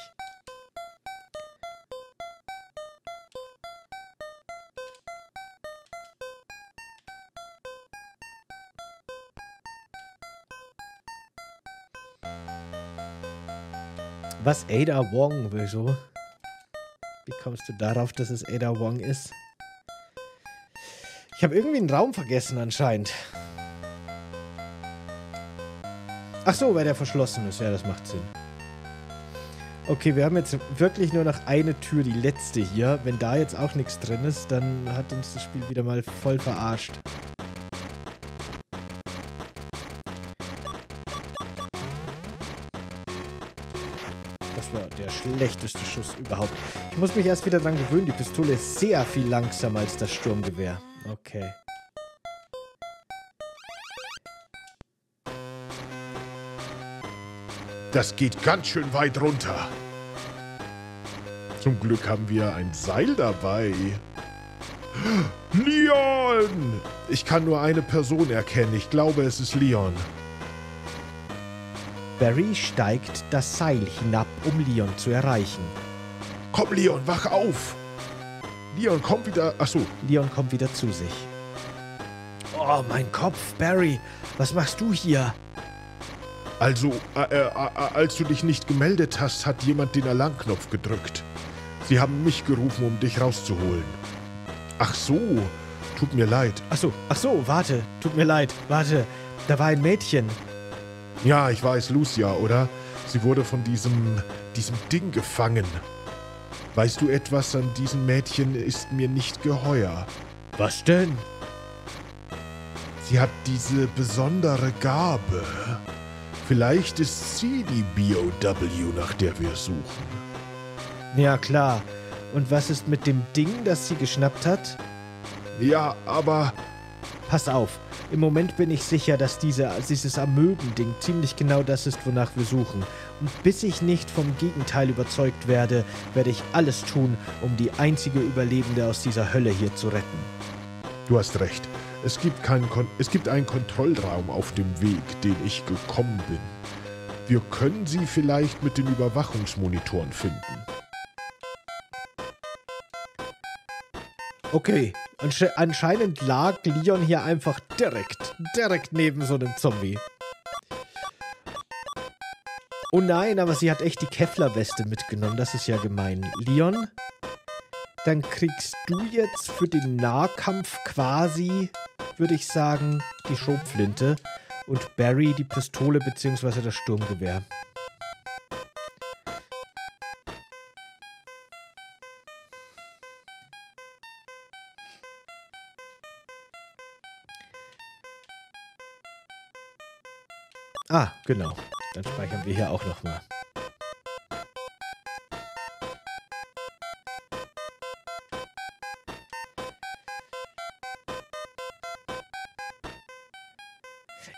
Was Ada Wong, wieso? Wie kommst du darauf, dass es Ada Wong ist? Ich habe irgendwie einen Raum vergessen anscheinend. Ach so, weil der verschlossen ist. Ja, das macht Sinn. Okay, wir haben jetzt wirklich nur noch eine Tür, die letzte hier. Wenn da jetzt auch nichts drin ist, dann hat uns das Spiel wieder mal voll verarscht. Der schlechteste Schuss überhaupt. Ich muss mich erst wieder dran gewöhnen. Die Pistole ist sehr viel langsamer als das Sturmgewehr. Okay. Das geht ganz schön weit runter. Zum Glück haben wir ein Seil dabei. Leon! Ich kann nur eine Person erkennen. Ich glaube, es ist Leon. Barry steigt das Seil hinab, um Leon zu erreichen. Komm, Leon, wach auf! Leon kommt wieder... Achso. Leon kommt wieder zu sich. Oh, mein Kopf, Barry. Was machst du hier? Also, äh, äh, als du dich nicht gemeldet hast, hat jemand den Alarmknopf gedrückt. Sie haben mich gerufen, um dich rauszuholen. Ach so. Tut mir leid. Achso, ach so, warte. Tut mir leid. Warte. Da war ein Mädchen. Ja, ich weiß, Lucia, oder? Sie wurde von diesem, diesem Ding gefangen. Weißt du etwas, an diesem Mädchen ist mir nicht geheuer. Was denn? Sie hat diese besondere Gabe. Vielleicht ist sie die B O W, nach der wir suchen. Ja, klar. Und was ist mit dem Ding, das sie geschnappt hat? Ja, aber... Pass auf. Im Moment bin ich sicher, dass diese, dieses Amöben-Ding ziemlich genau das ist, wonach wir suchen. Und bis ich nicht vom Gegenteil überzeugt werde, werde ich alles tun, um die einzige Überlebende aus dieser Hölle hier zu retten. Du hast recht. Es gibt keinen Kon- es gibt einen Kontrollraum auf dem Weg, den ich gekommen bin. Wir können sie vielleicht mit den Überwachungsmonitoren finden. Okay. Und anscheinend lag Leon hier einfach direkt, direkt neben so einem Zombie. Oh nein, aber sie hat echt die Kevlar-Weste mitgenommen. Das ist ja gemein. Leon, dann kriegst du jetzt für den Nahkampf quasi, würde ich sagen, die Schrotflinte und Barry die Pistole bzw. das Sturmgewehr. Ah, genau. Dann speichern wir hier auch nochmal.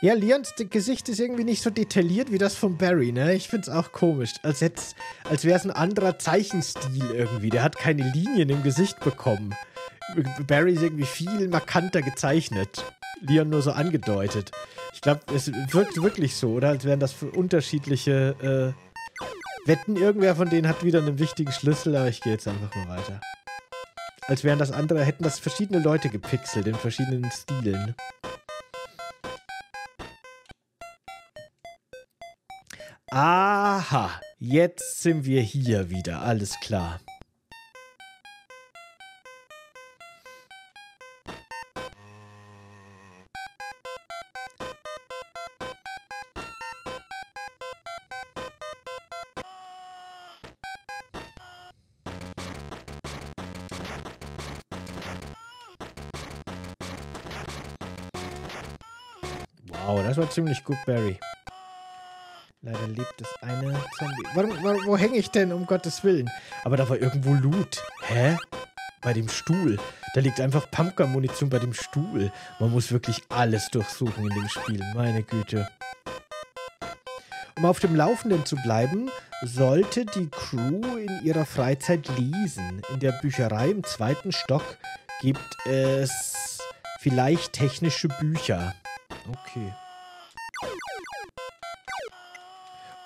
Ja, Leons Gesicht ist irgendwie nicht so detailliert wie das von Barry, ne? Ich find's auch komisch. Als, als wäre es ein anderer Zeichenstil irgendwie. Der hat keine Linien im Gesicht bekommen. Barry ist irgendwie viel markanter gezeichnet. Leon nur so angedeutet. Ich glaube, es wirkt wirklich so, oder? Als wären das für unterschiedliche äh, Wetten. Irgendwer von denen hat wieder einen wichtigen Schlüssel, aber ich gehe jetzt einfach mal weiter. Als wären das andere, hätten das verschiedene Leute gepixelt in verschiedenen Stilen. Aha, jetzt sind wir hier wieder, alles klar. Ziemlich gut, Barry. Leider lebt es eine Zombie. Warum, warum, wo hänge ich denn, um Gottes Willen? Aber da war irgendwo Loot. Hä? Bei dem Stuhl. Da liegt einfach Pumpgun-Munition bei dem Stuhl. Man muss wirklich alles durchsuchen in dem Spiel. Meine Güte. Um auf dem Laufenden zu bleiben, sollte die Crew in ihrer Freizeit lesen. In der Bücherei im zweiten Stock gibt es vielleicht technische Bücher. Okay.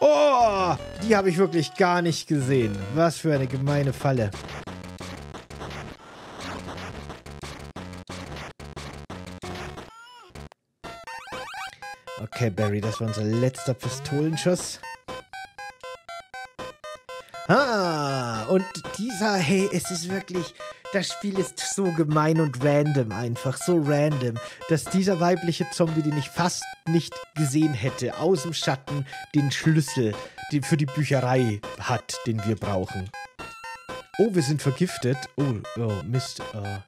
Oh, die habe ich wirklich gar nicht gesehen. Was für eine gemeine Falle. Okay, Barry, das war unser letzter Pistolenschuss. Ah, und dieser, hey, es ist wirklich, das Spiel ist so gemein und random einfach, so random, dass dieser weibliche Zombie, den ich fast nicht gesehen hätte, aus dem Schatten den Schlüssel den für die Bücherei hat, den wir brauchen. Oh, wir sind vergiftet. Oh, oh Mist. Uh.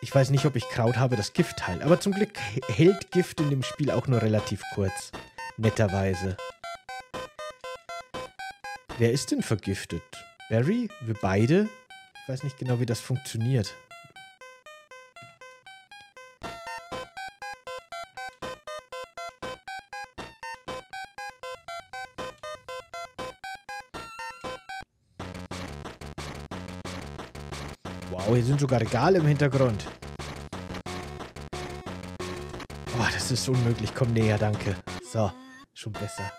Ich weiß nicht, ob ich Kraut habe, das Gift heilt. Aber zum Glück hält Gift in dem Spiel auch nur relativ kurz. Netterweise. Wer ist denn vergiftet? Barry? Wir beide? Ich weiß nicht genau, wie das funktioniert. Wow, hier sind sogar Regale im Hintergrund. Oh, das ist unmöglich. Komm näher, danke. So, schon besser.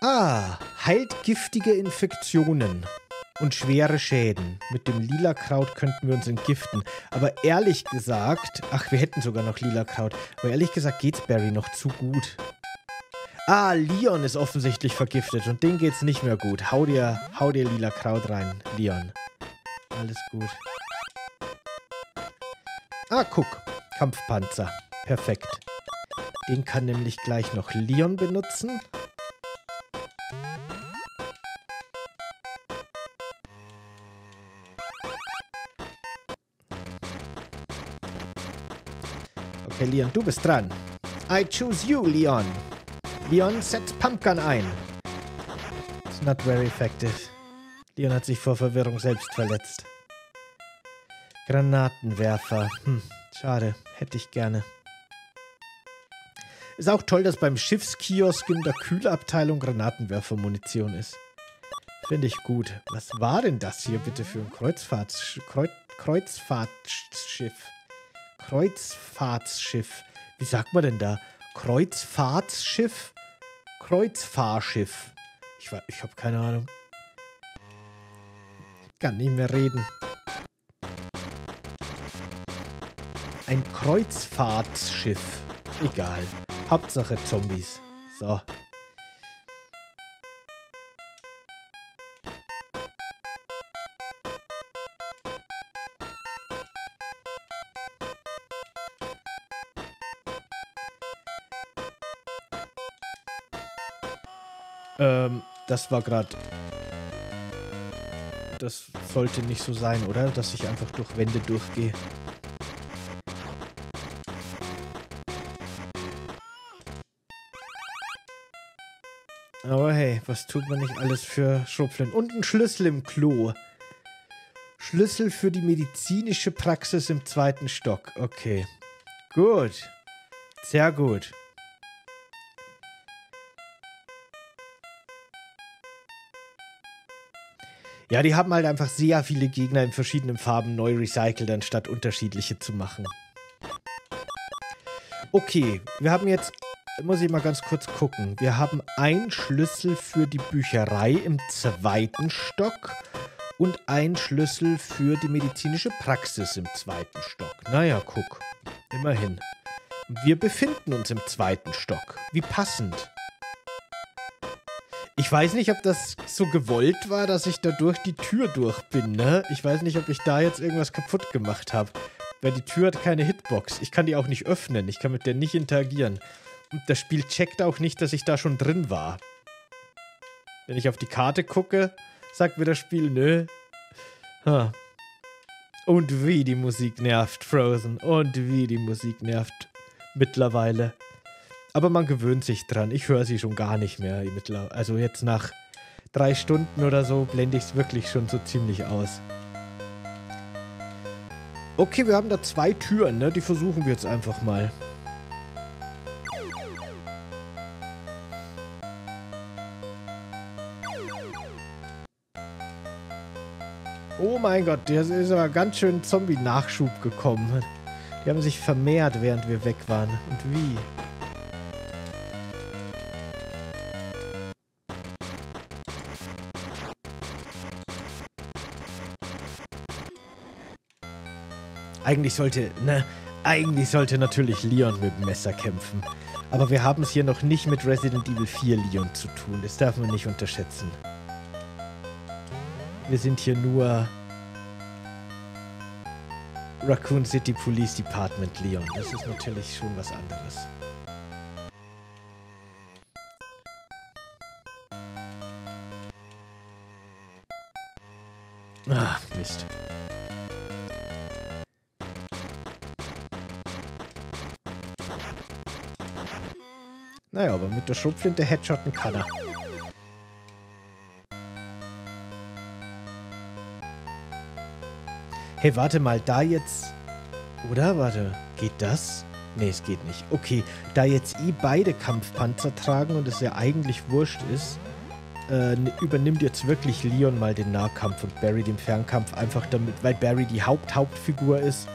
Ah, heilt giftige Infektionen. Und schwere Schäden. Mit dem lila Kraut könnten wir uns entgiften. Aber ehrlich gesagt... Ach, wir hätten sogar noch lila Kraut. Aber ehrlich gesagt geht's Barry noch zu gut. Ah, Leon ist offensichtlich vergiftet. Und dem geht's nicht mehr gut. Hau dir, hau dir lila Kraut rein, Leon. Alles gut. Ah, guck. Kampfpanzer. Perfekt. Den kann nämlich gleich noch Leon benutzen. Leon, du bist dran. I choose you, Leon. Leon setzt Pumpgun ein. It's not very effective. Leon hat sich vor Verwirrung selbst verletzt. Granatenwerfer. Hm, schade. Hätte ich gerne. Ist auch toll, dass beim Schiffskiosk in der Kühlabteilung Granatenwerfermunition ist. Finde ich gut. Was war denn das hier bitte für ein Kreuzfahrtsch- Kreuz- Kreuzfahrtschiff? Kreuzfahrtschiff. Wie sagt man denn da? Kreuzfahrtschiff? Kreuzfahrschiff. Ich, ich habe keine Ahnung. Ich kann nicht mehr reden. Ein Kreuzfahrtschiff. Egal. Hauptsache Zombies. So. Das war gerade... Das sollte nicht so sein, oder? Dass ich einfach durch Wände durchgehe. Aber hey, was tut man nicht alles für Schrupflen? Und ein Schlüssel im Klo. Schlüssel für die medizinische Praxis im zweiten Stock. Okay. Gut. Sehr gut. Ja, die haben halt einfach sehr viele Gegner in verschiedenen Farben neu recycelt, anstatt unterschiedliche zu machen. Okay, wir haben jetzt, muss ich mal ganz kurz gucken, wir haben einen Schlüssel für die Bücherei im zweiten Stock und einen Schlüssel für die medizinische Praxis im zweiten Stock. Naja, guck, immerhin. Wir befinden uns im zweiten Stock. Wie passend. Ich weiß nicht, ob das so gewollt war, dass ich da durch die Tür durch bin, ne? Ich weiß nicht, ob ich da jetzt irgendwas kaputt gemacht habe. Weil die Tür hat keine Hitbox. Ich kann die auch nicht öffnen. Ich kann mit der nicht interagieren. Und das Spiel checkt auch nicht, dass ich da schon drin war. Wenn ich auf die Karte gucke, sagt mir das Spiel, nö. Huh. Und wie die Musik nervt, Frozen. Und wie die Musik nervt. Mittlerweile. Aber man gewöhnt sich dran. Ich höre sie schon gar nicht mehr. Also jetzt nach drei Stunden oder so blende ich es wirklich schon so ziemlich aus. Okay, wir haben da zwei Türen, ne? Die versuchen wir jetzt einfach mal. Oh mein Gott, der ist aber ganz schön Zombie-Nachschub gekommen. Die haben sich vermehrt, während wir weg waren. Und wie? Eigentlich sollte, ne, eigentlich sollte natürlich Leon mit dem Messer kämpfen. Aber wir haben es hier noch nicht mit Resident Evil vier Leon zu tun. Das darf man nicht unterschätzen. Wir sind hier nur Raccoon City Police Department Leon. Das ist natürlich schon was anderes. Ah, Mist. Naja, aber mit der Schrotflinte Headshotten kann er. Hey, warte mal, da jetzt... Oder? Warte, geht das? Nee, es geht nicht. Okay, da jetzt eh beide Kampfpanzer tragen und es ja eigentlich wurscht ist, äh, übernimmt jetzt wirklich Leon mal den Nahkampf und Barry den Fernkampf, einfach damit, weil Barry die Haupt-Hauptfigur ist,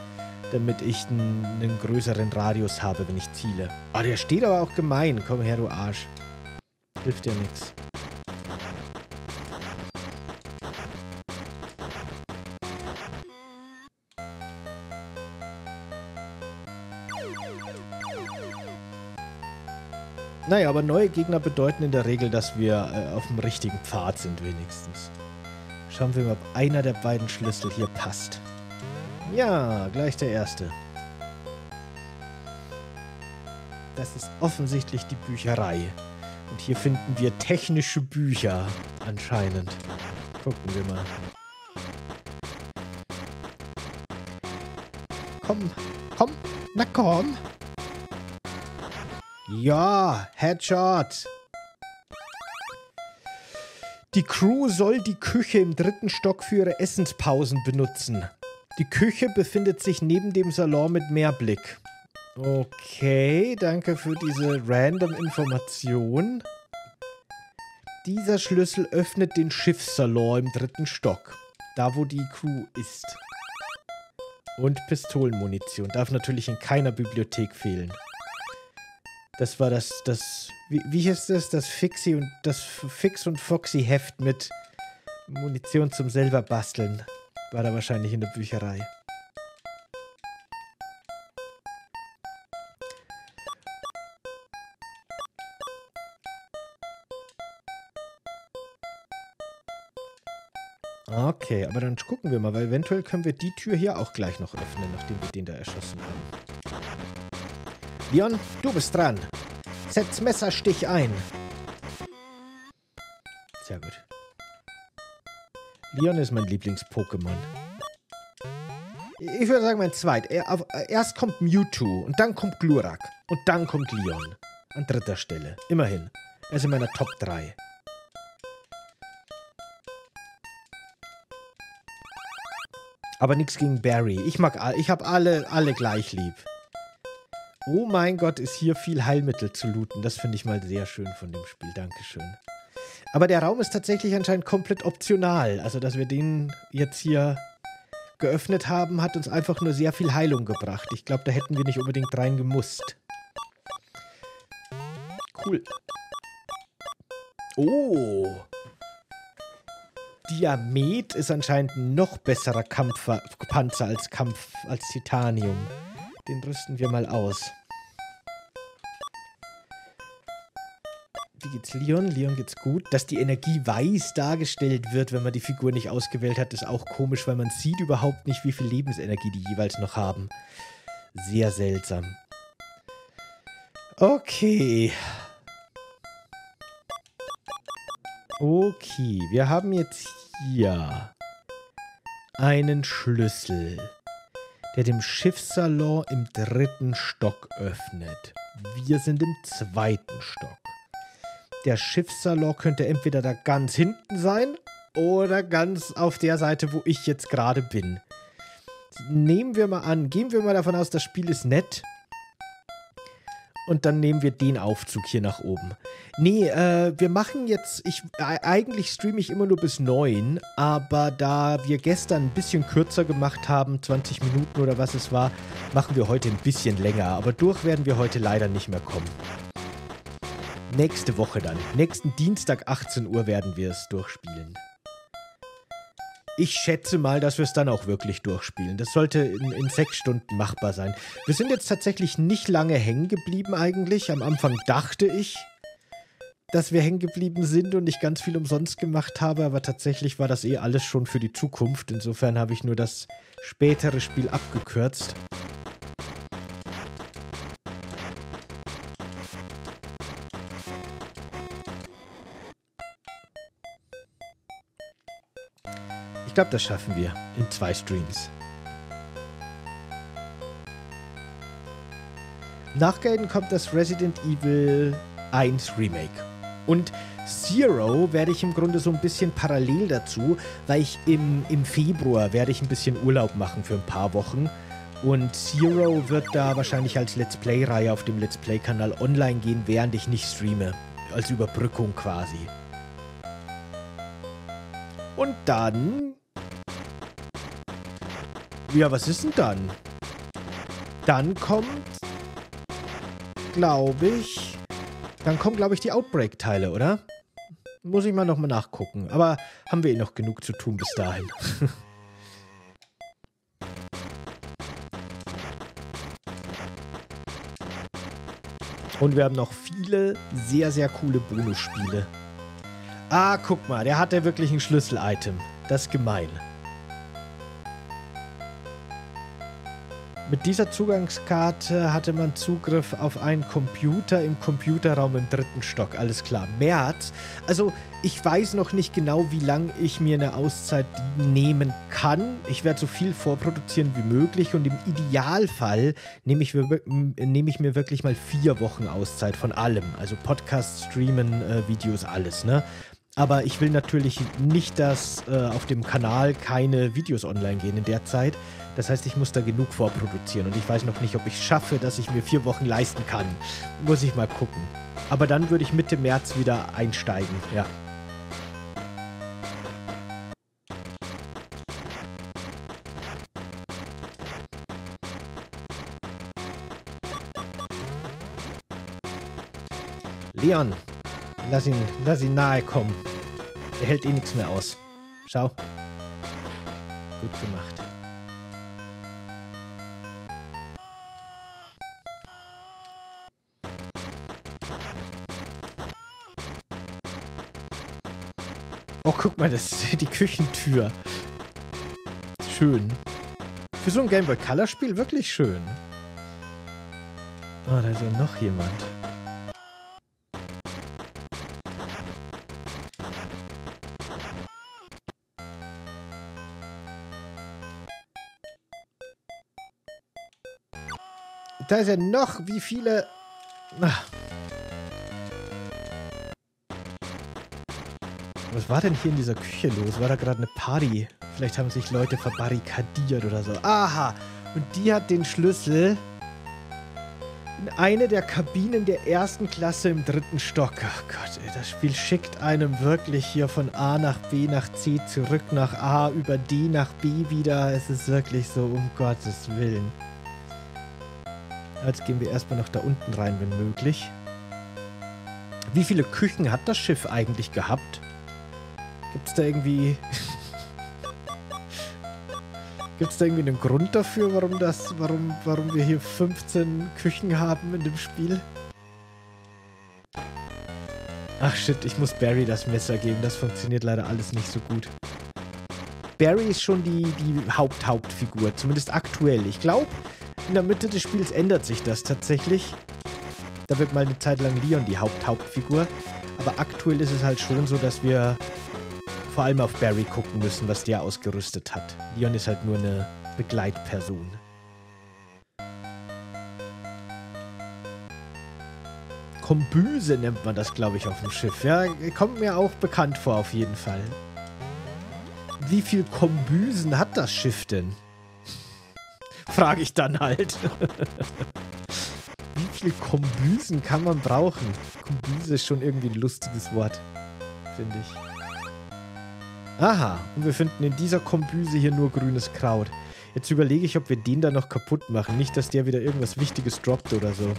damit ich einen größeren Radius habe, wenn ich ziele. Ah, der steht aber auch gemein. Komm her, du Arsch. Hilft dir nichts. Naja, aber neue Gegner bedeuten in der Regel, dass wir äh, auf dem richtigen Pfad sind wenigstens. Schauen wir mal, ob einer der beiden Schlüssel hier passt. Ja, gleich der erste. Das ist offensichtlich die Bücherei. Und hier finden wir technische Bücher, anscheinend. Gucken wir mal. Komm, komm, na komm. Ja, Headshot. Die Crew soll die Küche im dritten Stock für ihre Essenspausen benutzen. Die Küche befindet sich neben dem Salon mit Meerblick. Okay, danke für diese random Information. Dieser Schlüssel öffnet den Schiffssalon im dritten Stock. Da, wo die Crew ist. Und Pistolenmunition. Darf natürlich in keiner Bibliothek fehlen. Das war das, das, wie, wie hieß das? Das Fixie und, das Fix und Foxy Heft mit Munition zum selber basteln. War da wahrscheinlich in der Bücherei. Okay, aber dann gucken wir mal, weil eventuell können wir die Tür hier auch gleich noch öffnen, nachdem wir den da erschossen haben. Leon, du bist dran. Setz Messerstich ein. Sehr gut. Leon ist mein Lieblings-Pokémon. Ich würde sagen, mein zweit. Erst kommt Mewtwo und dann kommt Glurak. Und dann kommt Leon. An dritter Stelle. Immerhin. Er ist in meiner Top drei. Aber nichts gegen Barry. Ich mag alle. Ich habe alle, alle gleich lieb. Oh mein Gott, ist hier viel Heilmittel zu looten. Das finde ich mal sehr schön von dem Spiel. Dankeschön. Aber der Raum ist tatsächlich anscheinend komplett optional. Also, dass wir den jetzt hier geöffnet haben, hat uns einfach nur sehr viel Heilung gebracht. Ich glaube, da hätten wir nicht unbedingt reingemusst. Cool. Oh. Diamet ist anscheinend ein noch besserer Kampfer, Panzer als Kampf, als Titanium. Den rüsten wir mal aus. Wie geht's Leon? Leon geht's gut. Dass die Energie weiß dargestellt wird, wenn man die Figur nicht ausgewählt hat, ist auch komisch, weil man sieht überhaupt nicht, wie viel Lebensenergie die jeweils noch haben. Sehr seltsam. Okay. Okay, wir haben jetzt hier einen Schlüssel, der dem Schiffssalon im dritten Stock öffnet. Wir sind im zweiten Stock. Der Schiffssalon könnte entweder da ganz hinten sein oder ganz auf der Seite, wo ich jetzt gerade bin. Nehmen wir mal an, gehen wir mal davon aus, das Spiel ist nett und dann nehmen wir den Aufzug hier nach oben. Nee, äh, wir machen jetzt, ich, äh, eigentlich streame ich immer nur bis neun, aber da wir gestern ein bisschen kürzer gemacht haben, zwanzig Minuten oder was es war, machen wir heute ein bisschen länger, aber durch werden wir heute leider nicht mehr kommen. Nächste Woche dann. Nächsten Dienstag achtzehn Uhr werden wir es durchspielen. Ich schätze mal, dass wir es dann auch wirklich durchspielen. Das sollte in, in sechs Stunden machbar sein. Wir sind jetzt tatsächlich nicht lange hängen geblieben eigentlich. Am Anfang dachte ich, dass wir hängen geblieben sind und ich ganz viel umsonst gemacht habe. Aber tatsächlich war das eh alles schon für die Zukunft. Insofern habe ich nur das spätere Spiel abgekürzt. Ich glaube, das schaffen wir in zwei Streams. Nach Gaiden kommt das Resident Evil eins Remake. Und Zero werde ich im Grunde so ein bisschen parallel dazu, weil ich im, im Februar werde ich ein bisschen Urlaub machen für ein paar Wochen. Und Zero wird da wahrscheinlich als Let's Play-Reihe auf dem Let's Play-Kanal online gehen, während ich nicht streame. Als Überbrückung quasi. Und dann... Ja, was ist denn dann? Dann kommt, glaube ich, dann kommen, glaube ich, die Outbreak-Teile, oder? Muss ich mal nochmal nachgucken. Aber haben wir eh noch genug zu tun bis dahin. Und wir haben noch viele sehr, sehr coole Bonusspiele. Ah, guck mal, der hat ja wirklich ein Schlüssel-Item. Das ist gemein. Mit dieser Zugangskarte hatte man Zugriff auf einen Computer im Computerraum im dritten Stock. Alles klar. März. Also, ich weiß noch nicht genau, wie lange ich mir eine Auszeit nehmen kann. Ich werde so viel vorproduzieren wie möglich und im Idealfall nehme ich, nehme ich mir wirklich mal vier Wochen Auszeit von allem. Also Podcasts, Streamen, äh, Videos, alles, ne? Aber ich will natürlich nicht, dass äh, auf dem Kanal keine Videos online gehen in der Zeit. Das heißt, ich muss da genug vorproduzieren und ich weiß noch nicht, ob ich es schaffe, dass ich mir vier Wochen leisten kann. Muss ich mal gucken. Aber dann würde ich Mitte März wieder einsteigen, ja. Leon, lass ihn, lass ihn nahe kommen. Er hält eh nichts mehr aus. Schau. Gut gemacht. Oh, guck mal, das ist die Küchentür. Schön. Für so ein Game Boy Color Spiel wirklich schön. Oh, da ist ja noch jemand. Da ist ja noch wie viele... Ach. Was war denn hier in dieser Küche los? War da gerade eine Party? Vielleicht haben sich Leute verbarrikadiert oder so. Aha! Und die hat den Schlüssel in eine der Kabinen der ersten Klasse im dritten Stock. Ach Gott, ey, das Spiel schickt einem wirklich hier von A nach B nach C zurück nach A über D nach B wieder. Es ist wirklich so, um Gottes Willen. Jetzt gehen wir erstmal noch da unten rein, wenn möglich. Wie viele Küchen hat das Schiff eigentlich gehabt? Gibt's da irgendwie... Gibt's da irgendwie einen Grund dafür, warum das... Warum, warum wir hier fünfzehn Küchen haben in dem Spiel? Ach shit, ich muss Barry das Messer geben. Das funktioniert leider alles nicht so gut. Barry ist schon die, die Haupt-Hauptfigur. Zumindest aktuell. Ich glaube, in der Mitte des Spiels ändert sich das tatsächlich. Da wird mal eine Zeit lang Leon die Haupt-Hauptfigur. Aber aktuell ist es halt schon so, dass wir... vor allem auf Barry gucken müssen, was der ausgerüstet hat. Leon ist halt nur eine Begleitperson. Kombüse nennt man das, glaube ich, auf dem Schiff. Ja, kommt mir auch bekannt vor, auf jeden Fall. Wie viel Kombüsen hat das Schiff denn? Frage ich dann halt. Wie viele Kombüsen kann man brauchen? Kombüse ist schon irgendwie ein lustiges Wort, finde ich. Aha, und wir finden in dieser Kombüse hier nur grünes Kraut. Jetzt überlege ich, ob wir den da noch kaputt machen. Nicht, dass der wieder irgendwas Wichtiges droppt oder so.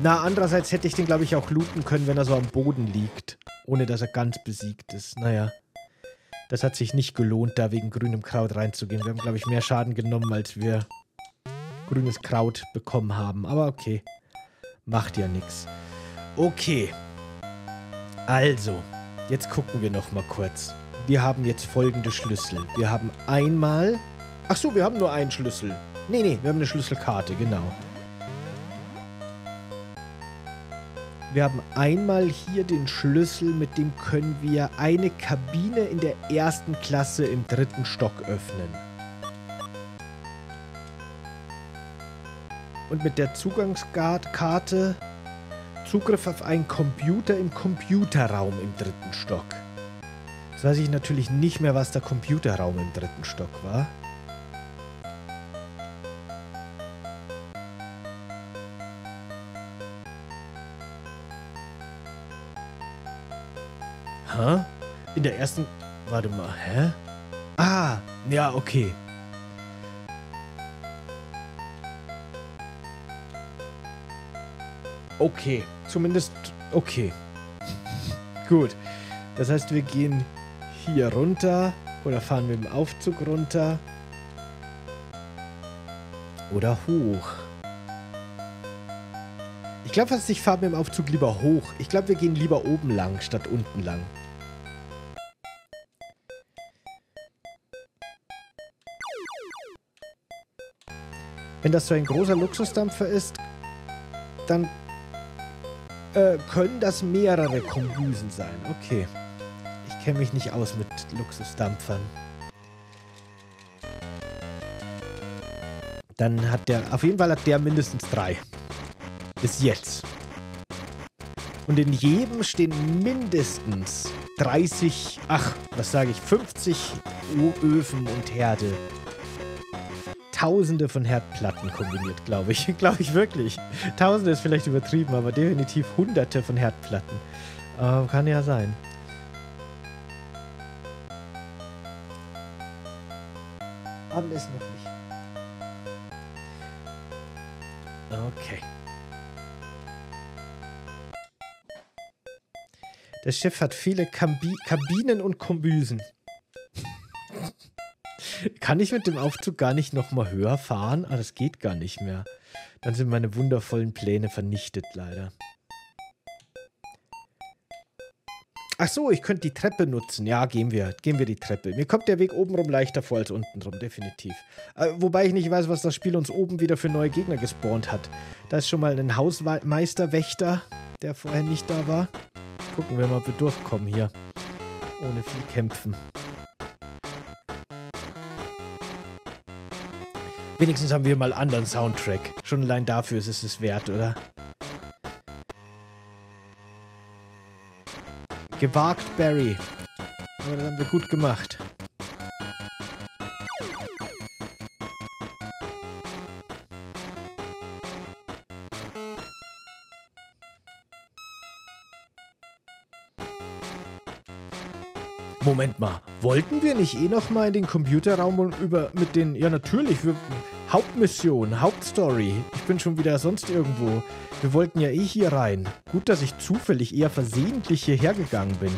Na, andererseits hätte ich den, glaube ich, auch looten können, wenn er so am Boden liegt. Ohne, dass er ganz besiegt ist. Naja, das hat sich nicht gelohnt, da wegen grünem Kraut reinzugehen. Wir haben, glaube ich, mehr Schaden genommen, als wir grünes Kraut bekommen haben. Aber okay, macht ja nichts. Okay, also, jetzt gucken wir noch mal kurz. Wir haben jetzt folgende Schlüssel. Wir haben einmal... Ach so, wir haben nur einen Schlüssel. Nee, nee, wir haben eine Schlüsselkarte, genau. Wir haben einmal hier den Schlüssel, mit dem können wir eine Kabine in der ersten Klasse im dritten Stock öffnen. Und mit der Zugangskarte Zugriff auf einen Computer im Computerraum im dritten Stock. Jetzt weiß ich natürlich nicht mehr, was der Computerraum im dritten Stock war. In der ersten... Warte mal, hä? Ah, ja, okay. Okay, zumindest... Okay. Gut. Das heißt, wir gehen hier runter oder fahren mit dem Aufzug runter. Oder hoch. Ich glaube fast, ich fahre mit dem Aufzug lieber hoch. Ich glaube, wir gehen lieber oben lang statt unten lang. Wenn das so ein großer Luxusdampfer ist, dann äh, können das mehrere Kombüsen sein. Okay. Ich kenne mich nicht aus mit Luxusdampfern. Dann hat der, auf jeden Fall hat der mindestens drei. Bis jetzt. Und in jedem stehen mindestens dreißig, ach, was sage ich, fünfzig Öfen und Herde. Tausende von Herdplatten kombiniert, glaube ich. Glaube ich wirklich. Tausende ist vielleicht übertrieben, aber definitiv Hunderte von Herdplatten. Äh, kann ja sein. Abend ist noch nicht. Okay. Das Schiff hat viele Kambi- Kabinen und Kombüsen. Kann ich mit dem Aufzug gar nicht nochmal höher fahren? Ah, das geht gar nicht mehr. Dann sind meine wundervollen Pläne vernichtet, leider. Ach so, ich könnte die Treppe nutzen. Ja, gehen wir. Gehen wir die Treppe. Mir kommt der Weg obenrum leichter vor als untenrum, definitiv. Äh, wobei ich nicht weiß, was das Spiel uns oben wieder für neue Gegner gespawnt hat. Da ist schon mal ein Hausmeisterwächter, der vorher nicht da war. Gucken wir mal, ob wir durchkommen hier. Ohne viel kämpfen. Wenigstens haben wir mal einen anderen Soundtrack. Schon allein dafür ist es es wert, oder? Gewagt, Barry. Aber das haben wir gut gemacht. Moment mal, wollten wir nicht eh noch mal in den Computerraum und über mit den... Ja, natürlich, wir, Hauptmission, Hauptstory. Ich bin schon wieder sonst irgendwo. Wir wollten ja eh hier rein. Gut, dass ich zufällig eher versehentlich hierher gegangen bin.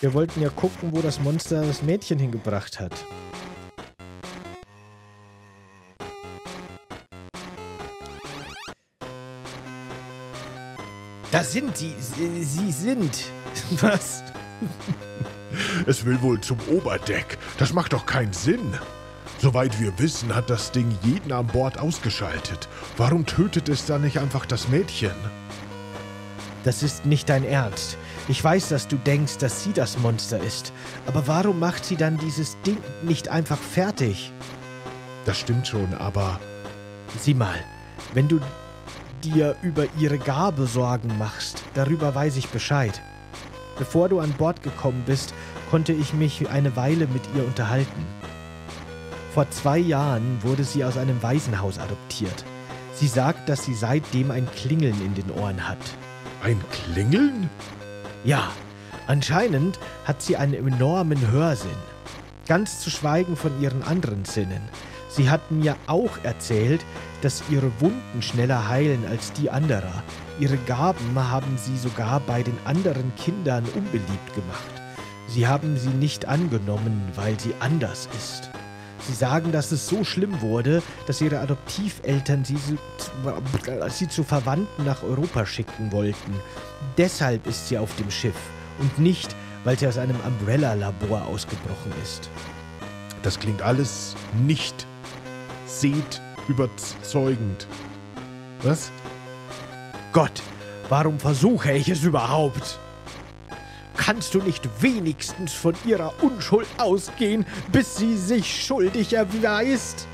Wir wollten ja gucken, wo das Monster das Mädchen hingebracht hat. Da sind sie. Sie sind... Was? Es will wohl zum Oberdeck. Das macht doch keinen Sinn. Soweit wir wissen, hat das Ding jeden an Bord ausgeschaltet. Warum tötet es dann nicht einfach das Mädchen? Das ist nicht dein Ernst. Ich weiß, dass du denkst, dass sie das Monster ist. Aber warum macht sie dann dieses Ding nicht einfach fertig? Das stimmt schon, aber... Sieh mal, wenn du dir über ihre Gabe Sorgen machst, darüber weiß ich Bescheid. Bevor du an Bord gekommen bist, konnte ich mich eine Weile mit ihr unterhalten. Vor zwei Jahren wurde sie aus einem Waisenhaus adoptiert. Sie sagt, dass sie seitdem ein Klingeln in den Ohren hat. Ein Klingeln? Ja, anscheinend hat sie einen enormen Hörsinn. Ganz zu schweigen von ihren anderen Sinnen. Sie hat mir auch erzählt, dass ihre Wunden schneller heilen als die anderer. Ihre Gaben haben sie sogar bei den anderen Kindern unbeliebt gemacht. Sie haben sie nicht angenommen, weil sie anders ist. Sie sagen, dass es so schlimm wurde, dass ihre Adoptiveltern sie, sie zu Verwandten nach Europa schicken wollten. Deshalb ist sie auf dem Schiff und nicht, weil sie aus einem Umbrella-Labor ausgebrochen ist. Das klingt alles nicht seht überzeugend. Was? Gott, warum versuche ich es überhaupt? Kannst du nicht wenigstens von ihrer Unschuld ausgehen, bis sie sich schuldig erweist?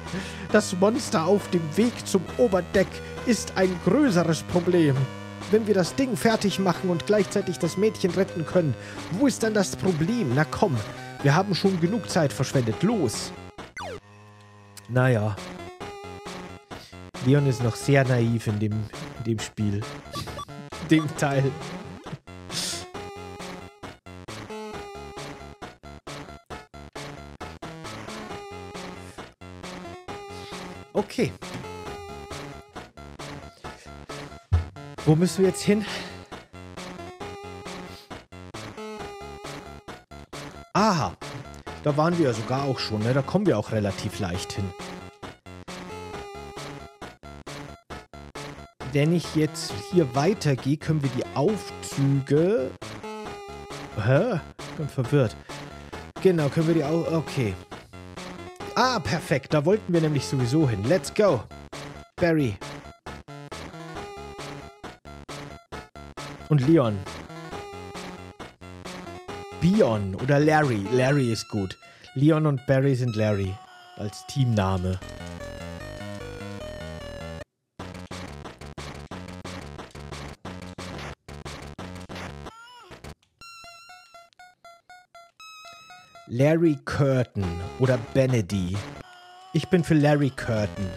Das Monster auf dem Weg zum Oberdeck ist ein größeres Problem. Wenn wir das Ding fertig machen und gleichzeitig das Mädchen retten können, wo ist dann das Problem? Na komm, wir haben schon genug Zeit verschwendet. Los! Naja. Leon ist noch sehr naiv in dem, in dem Spiel. Dem Teil. Okay. Wo müssen wir jetzt hin? Aha. Da waren wir ja sogar auch schon, ne? Da kommen wir auch relativ leicht hin. Wenn ich jetzt hier weitergehe, können wir die Aufzüge... Hä? Ich bin verwirrt. Genau, können wir die auch... Okay. Ah, perfekt. Da wollten wir nämlich sowieso hin. Let's go. Barry. Und Leon. Bion oder Larry. Larry ist gut. Leon und Barry sind Larry. Als Teamname. Larry Curtin oder Benedy. Ich bin für Larry Curtin.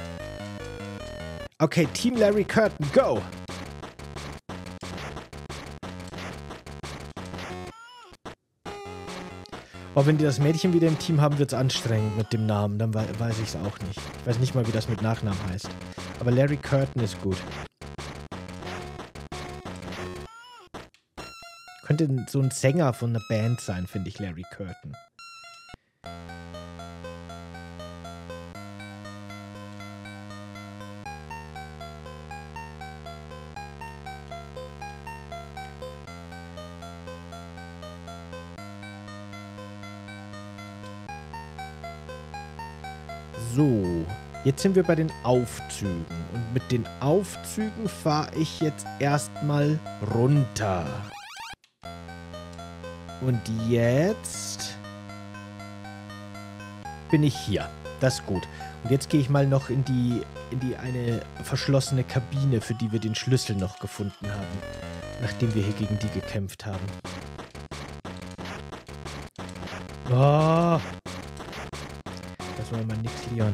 Okay, Team Larry Curtin, go! Aber wenn die das Mädchen wieder im Team haben, wird es anstrengend mit dem Namen. Dann weiß ich es auch nicht. Ich weiß nicht mal, wie das mit Nachnamen heißt. Aber Larry Curtin ist gut. Könnte so ein Sänger von einer Band sein, finde ich, Larry Curtin. So, jetzt sind wir bei den Aufzügen. Und mit den Aufzügen fahre ich jetzt erstmal runter. Und jetzt bin ich hier. Das ist gut. Und jetzt gehe ich mal noch in die, in die eine verschlossene Kabine, für die wir den Schlüssel noch gefunden haben, nachdem wir hier gegen die gekämpft haben. Oh! Das war mal nix, Leon.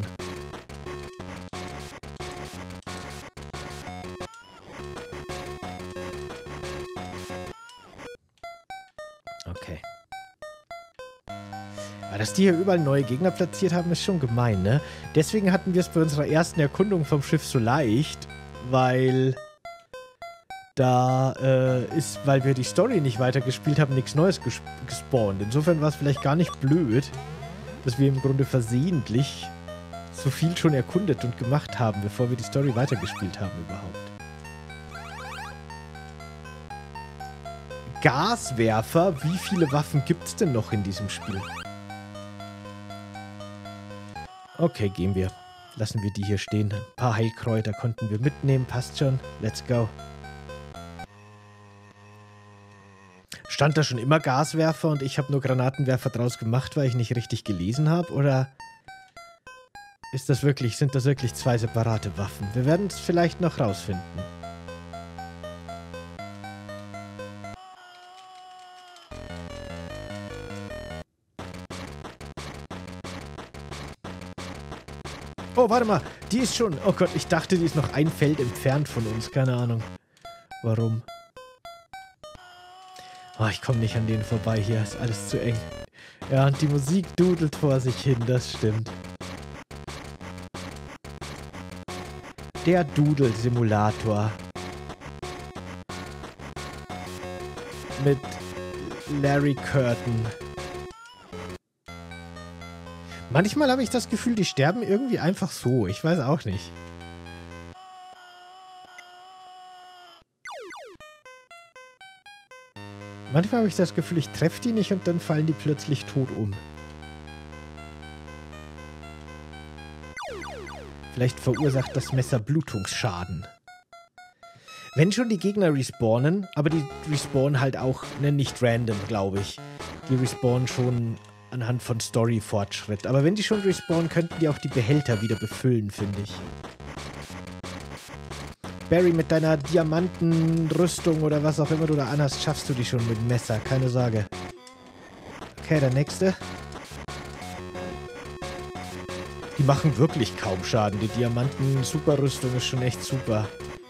Okay. Aber dass die hier überall neue Gegner platziert haben, ist schon gemein, ne? Deswegen hatten wir es bei unserer ersten Erkundung vom Schiff so leicht, weil da äh, ist, weil wir die Story nicht weitergespielt haben, nichts Neues ges gespawnt. Insofern war es vielleicht gar nicht blöd, dass wir im Grunde versehentlich so viel schon erkundet und gemacht haben, bevor wir die Story weitergespielt haben überhaupt. Gaswerfer, wie viele Waffen gibt's denn noch in diesem Spiel? Okay, gehen wir. Lassen wir die hier stehen. Ein paar Heilkräuter konnten wir mitnehmen, passt schon. Let's go. Stand da schon immer Gaswerfer und ich habe nur Granatenwerfer draus gemacht, weil ich nicht richtig gelesen habe? Oder ist das wirklich, sind das wirklich zwei separate Waffen? Wir werden es vielleicht noch rausfinden. Oh, warte mal. Die ist schon... Oh Gott, ich dachte, die ist noch ein Feld entfernt von uns. Keine Ahnung. Warum? Oh, ich komme nicht an denen vorbei hier. Ist alles zu eng. Ja, und die Musik dudelt vor sich hin. Das stimmt. Der Doodle-Simulator. Mit Larry Curtin. Manchmal habe ich das Gefühl, die sterben irgendwie einfach so. Ich weiß auch nicht. Manchmal habe ich das Gefühl, ich treffe die nicht und dann fallen die plötzlich tot um. Vielleicht verursacht das Messer Blutungsschaden. Wenn schon die Gegner respawnen, aber die respawnen halt auch, ne, nicht random, glaube ich. Die respawnen schon... anhand von Story-Fortschritt. Aber wenn die schon respawnen, könnten die auch die Behälter wieder befüllen, finde ich. Barry, mit deiner Diamantenrüstung oder was auch immer du da anhast, schaffst du die schon mit dem Messer. Keine Sorge. Okay, der nächste. Die machen wirklich kaum Schaden. Die Diamanten-Superrüstung ist schon echt super.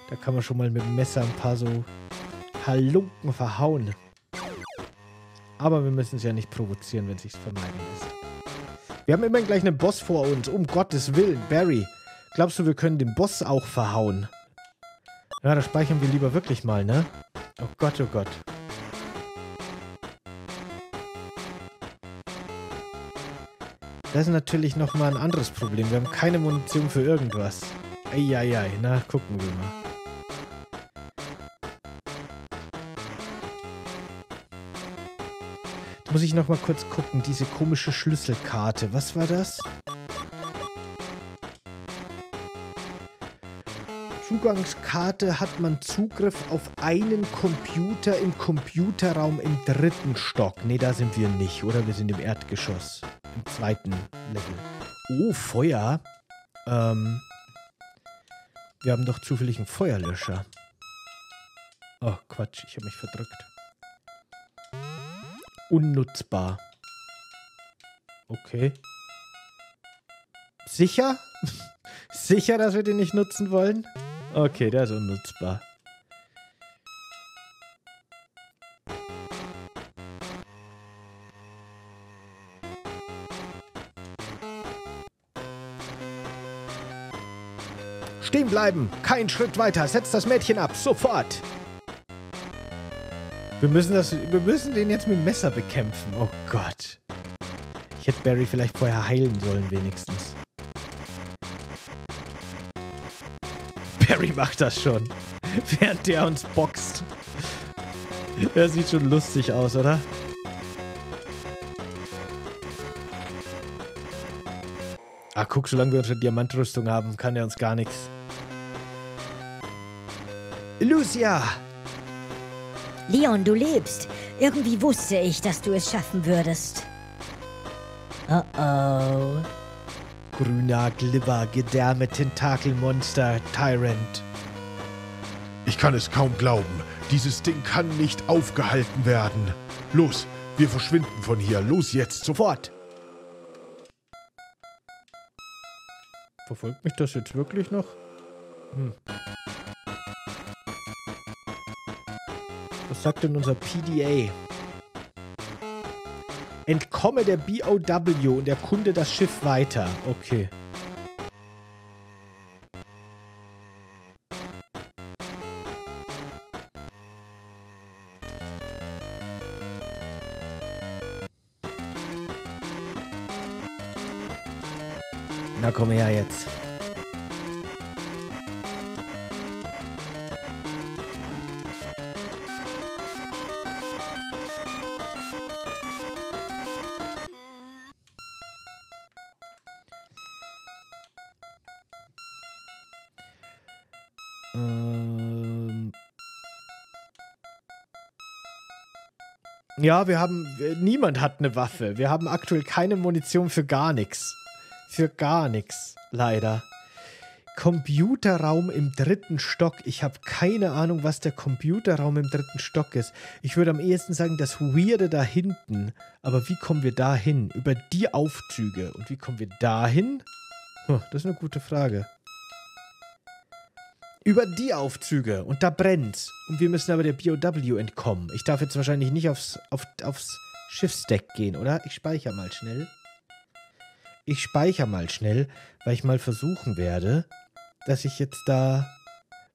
Da kann man schon mal mit dem Messer ein paar so Halunken verhauen. Aber wir müssen es ja nicht provozieren, wenn es sich vermeiden lässt. Wir haben immerhin gleich einen Boss vor uns. Um Gottes Willen, Barry. Glaubst du, wir können den Boss auch verhauen? Ja, das speichern wir lieber wirklich mal, ne? Oh Gott, oh Gott. Das ist natürlich nochmal ein anderes Problem. Wir haben keine Munition für irgendwas. Eieiei, na, gucken wir mal. Muss ich nochmal kurz gucken, diese komische Schlüsselkarte. Was war das? Zugangskarte hat man Zugriff auf einen Computer im Computerraum im dritten Stock. Ne, da sind wir nicht. Oder wir sind im Erdgeschoss. Im zweiten Level. Oh, Feuer. Ähm. Wir haben doch zufällig einen Feuerlöscher. Oh, Quatsch. Ich habe mich verdrückt. Unnutzbar. Okay. Sicher? Sicher, dass wir den nicht nutzen wollen? Okay, der ist unnutzbar. Stehen bleiben! Kein Schritt weiter! Setz das Mädchen ab! Sofort! Wir müssen, das, wir müssen den jetzt mit dem Messer bekämpfen. Oh Gott. Ich hätte Barry vielleicht vorher heilen sollen, wenigstens. Barry macht das schon. Während der uns boxt. Er sieht schon lustig aus, oder? Ah, guck, solange wir unsere Diamantrüstung haben, kann er uns gar nichts. Lucia! Leon, du lebst. Irgendwie wusste ich, dass du es schaffen würdest. Oh oh. Grüner Glibber, Gedärme, Tentakelmonster, Tyrant. Ich kann es kaum glauben. Dieses Ding kann nicht aufgehalten werden. Los, wir verschwinden von hier. Los jetzt, sofort. Verfolgt mich das jetzt wirklich noch? Hm. Was sagt denn unser P D A? Entkomme der B O W und erkunde das Schiff weiter. Okay. Na komm her jetzt. Ja, wir haben... Niemand hat eine Waffe. Wir haben aktuell keine Munition für gar nichts. Für gar nichts, leider. Computerraum im dritten Stock. Ich habe keine Ahnung, was der Computerraum im dritten Stock ist. Ich würde am ehesten sagen, das Weirde da hinten. Aber wie kommen wir da hin? Über die Aufzüge. Und wie kommen wir da hin? Huh, das ist eine gute Frage. Über die Aufzüge. Und da brennt's. Und wir müssen aber der B O W entkommen. Ich darf jetzt wahrscheinlich nicht aufs, auf, aufs Schiffsdeck gehen, oder? Ich speichere mal schnell. Ich speichere mal schnell, weil ich mal versuchen werde, dass ich jetzt da...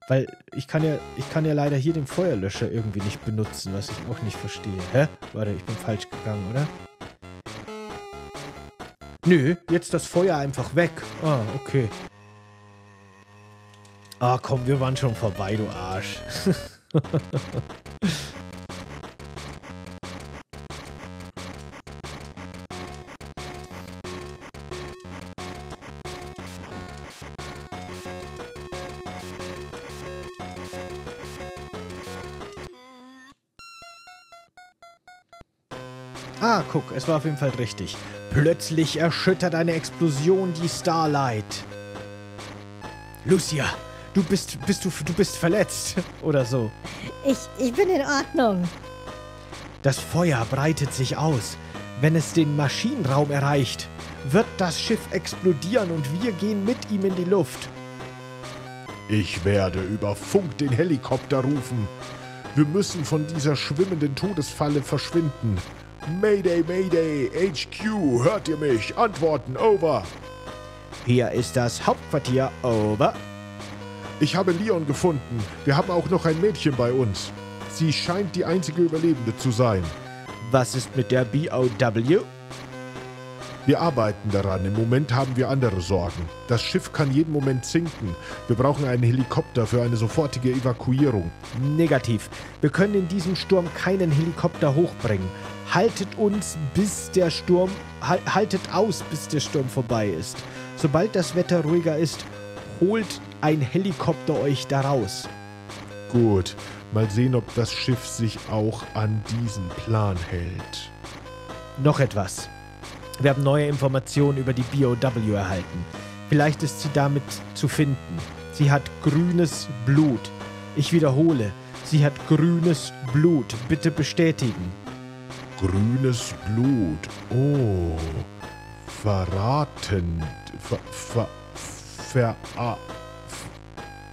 Weil ich kann ja, ich kann ja leider hier den Feuerlöscher irgendwie nicht benutzen, was ich auch nicht verstehe. Hä? Warte, ich bin falsch gegangen, oder? Nö, jetzt das Feuer einfach weg. Ah, okay. Ah, komm, wir waren schon vorbei, du Arsch. Ah, guck, es war auf jeden Fall richtig. Plötzlich erschüttert eine Explosion die Starlight. Lucia, du bist, bist du, du bist verletzt oder so. Ich, ich bin in Ordnung. Das Feuer breitet sich aus. Wenn es den Maschinenraum erreicht, wird das Schiff explodieren und wir gehen mit ihm in die Luft. Ich werde über Funk den Helikopter rufen. Wir müssen von dieser schwimmenden Todesfalle verschwinden. Mayday, Mayday, H Q, hört ihr mich? Antworten, over. Hier ist das Hauptquartier, over. Ich habe Leon gefunden. Wir haben auch noch ein Mädchen bei uns. Sie scheint die einzige Überlebende zu sein. Was ist mit der B O W? Wir arbeiten daran. Im Moment haben wir andere Sorgen. Das Schiff kann jeden Moment sinken. Wir brauchen einen Helikopter für eine sofortige Evakuierung. Negativ. Wir können in diesem Sturm keinen Helikopter hochbringen. Haltet uns, bis der Sturm... Haltet aus, bis der Sturm vorbei ist. Sobald das Wetter ruhiger ist, holt ein Helikopter euch daraus. Gut. Mal sehen, ob das Schiff sich auch an diesen Plan hält. Noch etwas. Wir haben neue Informationen über die B O W erhalten. Vielleicht ist sie damit zu finden. Sie hat grünes Blut. Ich wiederhole, sie hat grünes Blut. Bitte bestätigen. Grünes Blut. Oh. Verraten. Ver... Ver... Ver...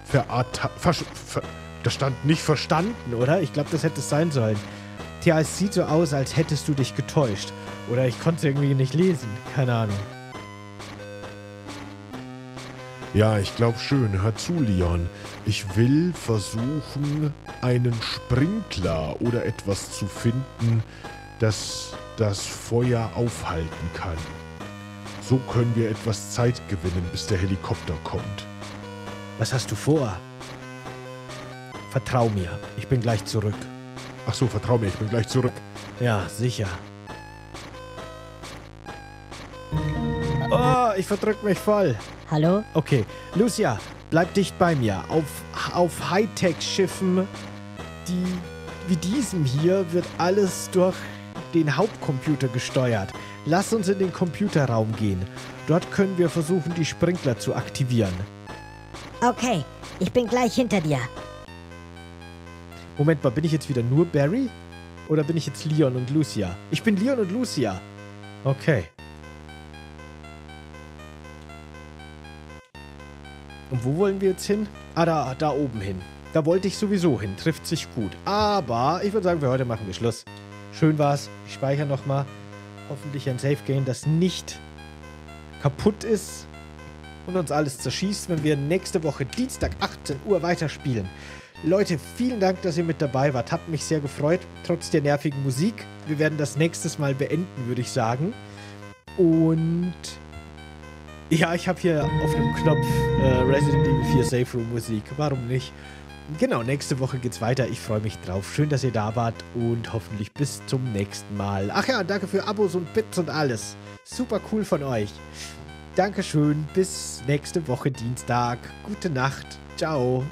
ver, ver, ver, ver das stand nicht verstanden, oder? Ich glaube, das hätte es sein sollen. Tja, es sieht so aus, als hättest du dich getäuscht. Oder ich konnte es irgendwie nicht lesen. Keine Ahnung. Ja, ich glaube schön. Hör zu, Leon. Ich will versuchen, einen Sprinkler oder etwas zu finden, das das Feuer aufhalten kann. So können wir etwas Zeit gewinnen, bis der Helikopter kommt. Was hast du vor? Vertrau mir. Ich bin gleich zurück. Ach so, vertrau mir. Ich bin gleich zurück. Ja, sicher. Oh, ich verdrück mich voll. Hallo? Okay. Lucia, bleib dicht bei mir. Auf, auf Hightech-Schiffen, die wie diesem hier, wird alles durch den Hauptcomputer gesteuert. Lass uns in den Computerraum gehen. Dort können wir versuchen, die Sprinkler zu aktivieren. Okay, ich bin gleich hinter dir. Moment mal, bin ich jetzt wieder nur Barry? Oder bin ich jetzt Leon und Lucia? Ich bin Leon und Lucia. Okay. Und wo wollen wir jetzt hin? Ah, da, da oben hin. Da wollte ich sowieso hin. Trifft sich gut. Aber ich würde sagen, für heute machen wir Schluss. Schön war's. Ich speichere nochmal. Hoffentlich ein Safe Game, das nicht kaputt ist und uns alles zerschießt, wenn wir nächste Woche Dienstag achtzehn Uhr weiterspielen. Leute, vielen Dank, dass ihr mit dabei wart. Hat mich sehr gefreut, trotz der nervigen Musik. Wir werden das nächstes Mal beenden, würde ich sagen. Und... ja, ich habe hier auf dem Knopf äh, Resident Evil vier Safe Room Musik. Warum nicht? Genau, nächste Woche geht's weiter. Ich freue mich drauf. Schön, dass ihr da wart und hoffentlich bis zum nächsten Mal. Ach ja, danke für Abos und Bits und alles. Super cool von euch. Dankeschön, bis nächste Woche Dienstag. Gute Nacht. Ciao.